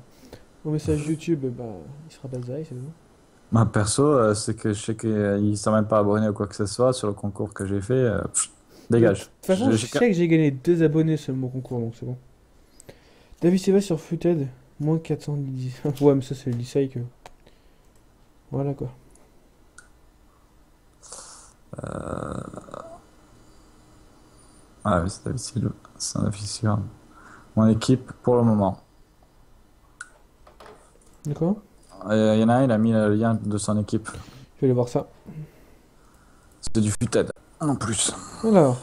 au message YouTube, bah, il sera pas zaï, c'est bon. Bah, perso, c'est que je sais qu'ils sont même pas abonnés ou quoi que ce soit sur le concours que j'ai fait, dégage. De toute façon, je sais que j'ai gagné 2 abonnés sur mon concours, donc c'est bon. David Seva sur Futed. Moins 410. Ouais, mais ça, c'est le lycée que. Voilà quoi. Ah, oui, c'est difficile. C'est un officier. Mon équipe pour le moment. D'accord. Il y en a un, il a mis le lien de son équipe. Je vais aller voir ça. C'est du Futed en plus. Alors.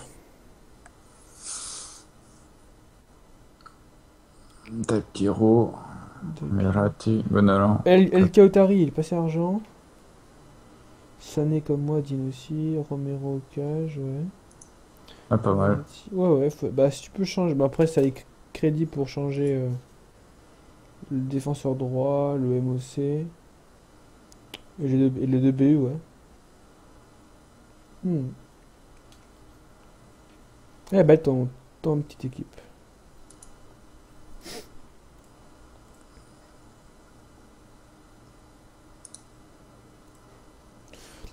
Tapiro. Mirati, Gonalon. El Kautari, il est passé argent. Sané comme moi, Digne aussi. Romero, Cage, ouais. Ah, pas mal. Ouais, ouais, faut... bah si tu peux changer. Bah, après, ça a crédit pour changer le défenseur droit, le MOC. Et les deux BU, ouais. Hmm. Eh ben, ton petite équipe.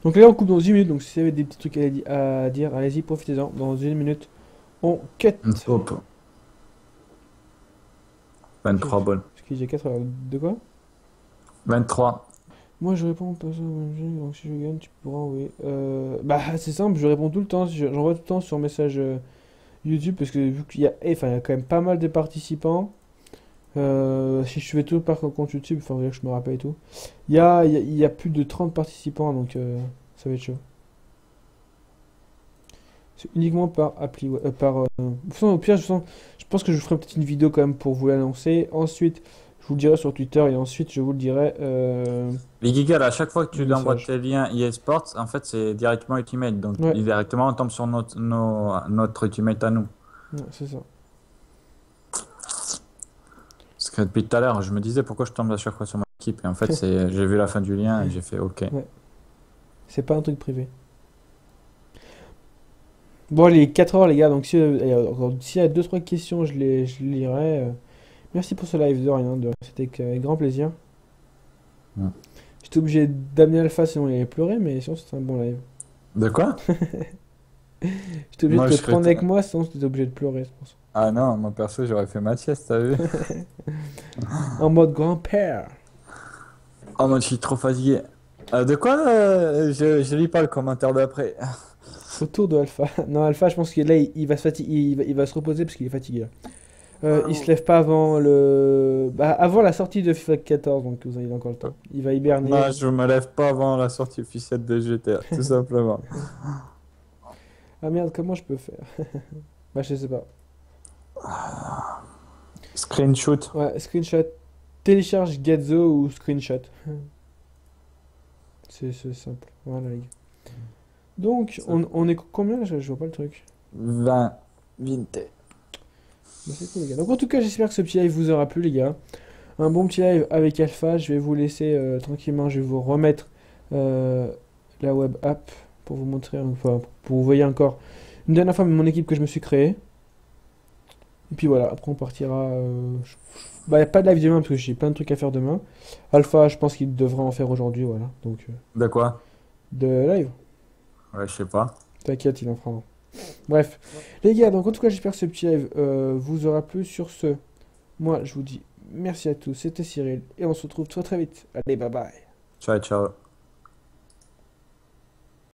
Donc là on coupe dans 10 minutes, donc si vous avez des petits trucs à dire, allez-y, profitez-en, dans 1 minute, on cut. Top. 23 balles. Parce que j'ai 4 heures, de quoi 23. Moi je réponds pas ça, donc si je gagne, tu pourras envoyer. Bah c'est simple, je réponds tout le temps, j'envoie tout le temps sur message YouTube, parce que vu qu'il y a, enfin, il y a quand même pas mal de participants. Si je fais tout par compte YouTube, il faudrait que je me rappelle et tout. Il y a plus de 30 participants, donc ça va être chaud. C'est uniquement par appli. Au pire, je pense que je vous ferai peut-être une vidéo quand même pour vous l'annoncer. Ensuite, je vous le dirai sur Twitter et ensuite je vous le dirai. Les gigas, à chaque fois que tu envoies tes liens eSports, en fait c'est directement Ultimate. Donc ouais. Directement on tombe sur notre Ultimate à nous. Ouais, c'est ça. Parce que depuis tout à l'heure, je me disais pourquoi je tombe à chaque fois sur mon équipe. Et en fait, j'ai vu la fin du lien et j'ai fait OK. Ouais. C'est pas un truc privé. Bon, les 4 heures, les gars. Donc, s'il y a 2-3 questions, je les lirai. Merci pour ce live de Ryan. C'était avec grand plaisir. Ouais. J'étais obligé d'amener Alpha, sinon il allait pleurer. Mais sinon, c'était un bon live. De quoi? J'étais obligé de te prendre avec moi, sinon j'étais obligé de pleurer, je pense. Ah non, moi perso j'aurais fait ma sieste, t'as vu. En mode grand-père. Oh moi je suis trop fatigué. De quoi je lis pas le commentaire d'après. Autour de Alpha. Non, Alpha, je pense qu'il là, il va se reposer parce qu'il est fatigué. Il se lève pas avant avant la sortie de FIFA 14, donc vous avez encore le temps. Il va hiberner. Moi, je me lève pas avant la sortie officielle de GTA, tout simplement. Ah merde, comment je peux faire? Bah je sais pas. Screenshot. Ouais, screenshot. Télécharge Getzo ou screenshot. C'est simple. Voilà les gars. Donc, on est combien? Je vois pas le truc. 20. Vinté. Bah, c'est cool les gars. Donc en tout cas, j'espère que ce petit live vous aura plu les gars. Un bon petit live avec Alpha. Je vais vous laisser tranquillement. Je vais vous remettre la web app pour vous montrer, enfin, pour vous voyez encore une dernière fois mon équipe que je me suis créée. Et puis voilà, après on partira. Bah, y a pas de live demain parce que j'ai plein de trucs à faire demain. Alpha, je pense qu'il devrait en faire aujourd'hui, voilà. Donc. De quoi? De live. Ouais, je sais pas. T'inquiète, il en fera. Bref, les gars, donc en tout cas, j'espère que ce petit live vous aura plu. Sur ce, moi, je vous dis merci à tous. C'était Cyril et on se retrouve très très vite. Allez, bye bye. Ciao, ciao.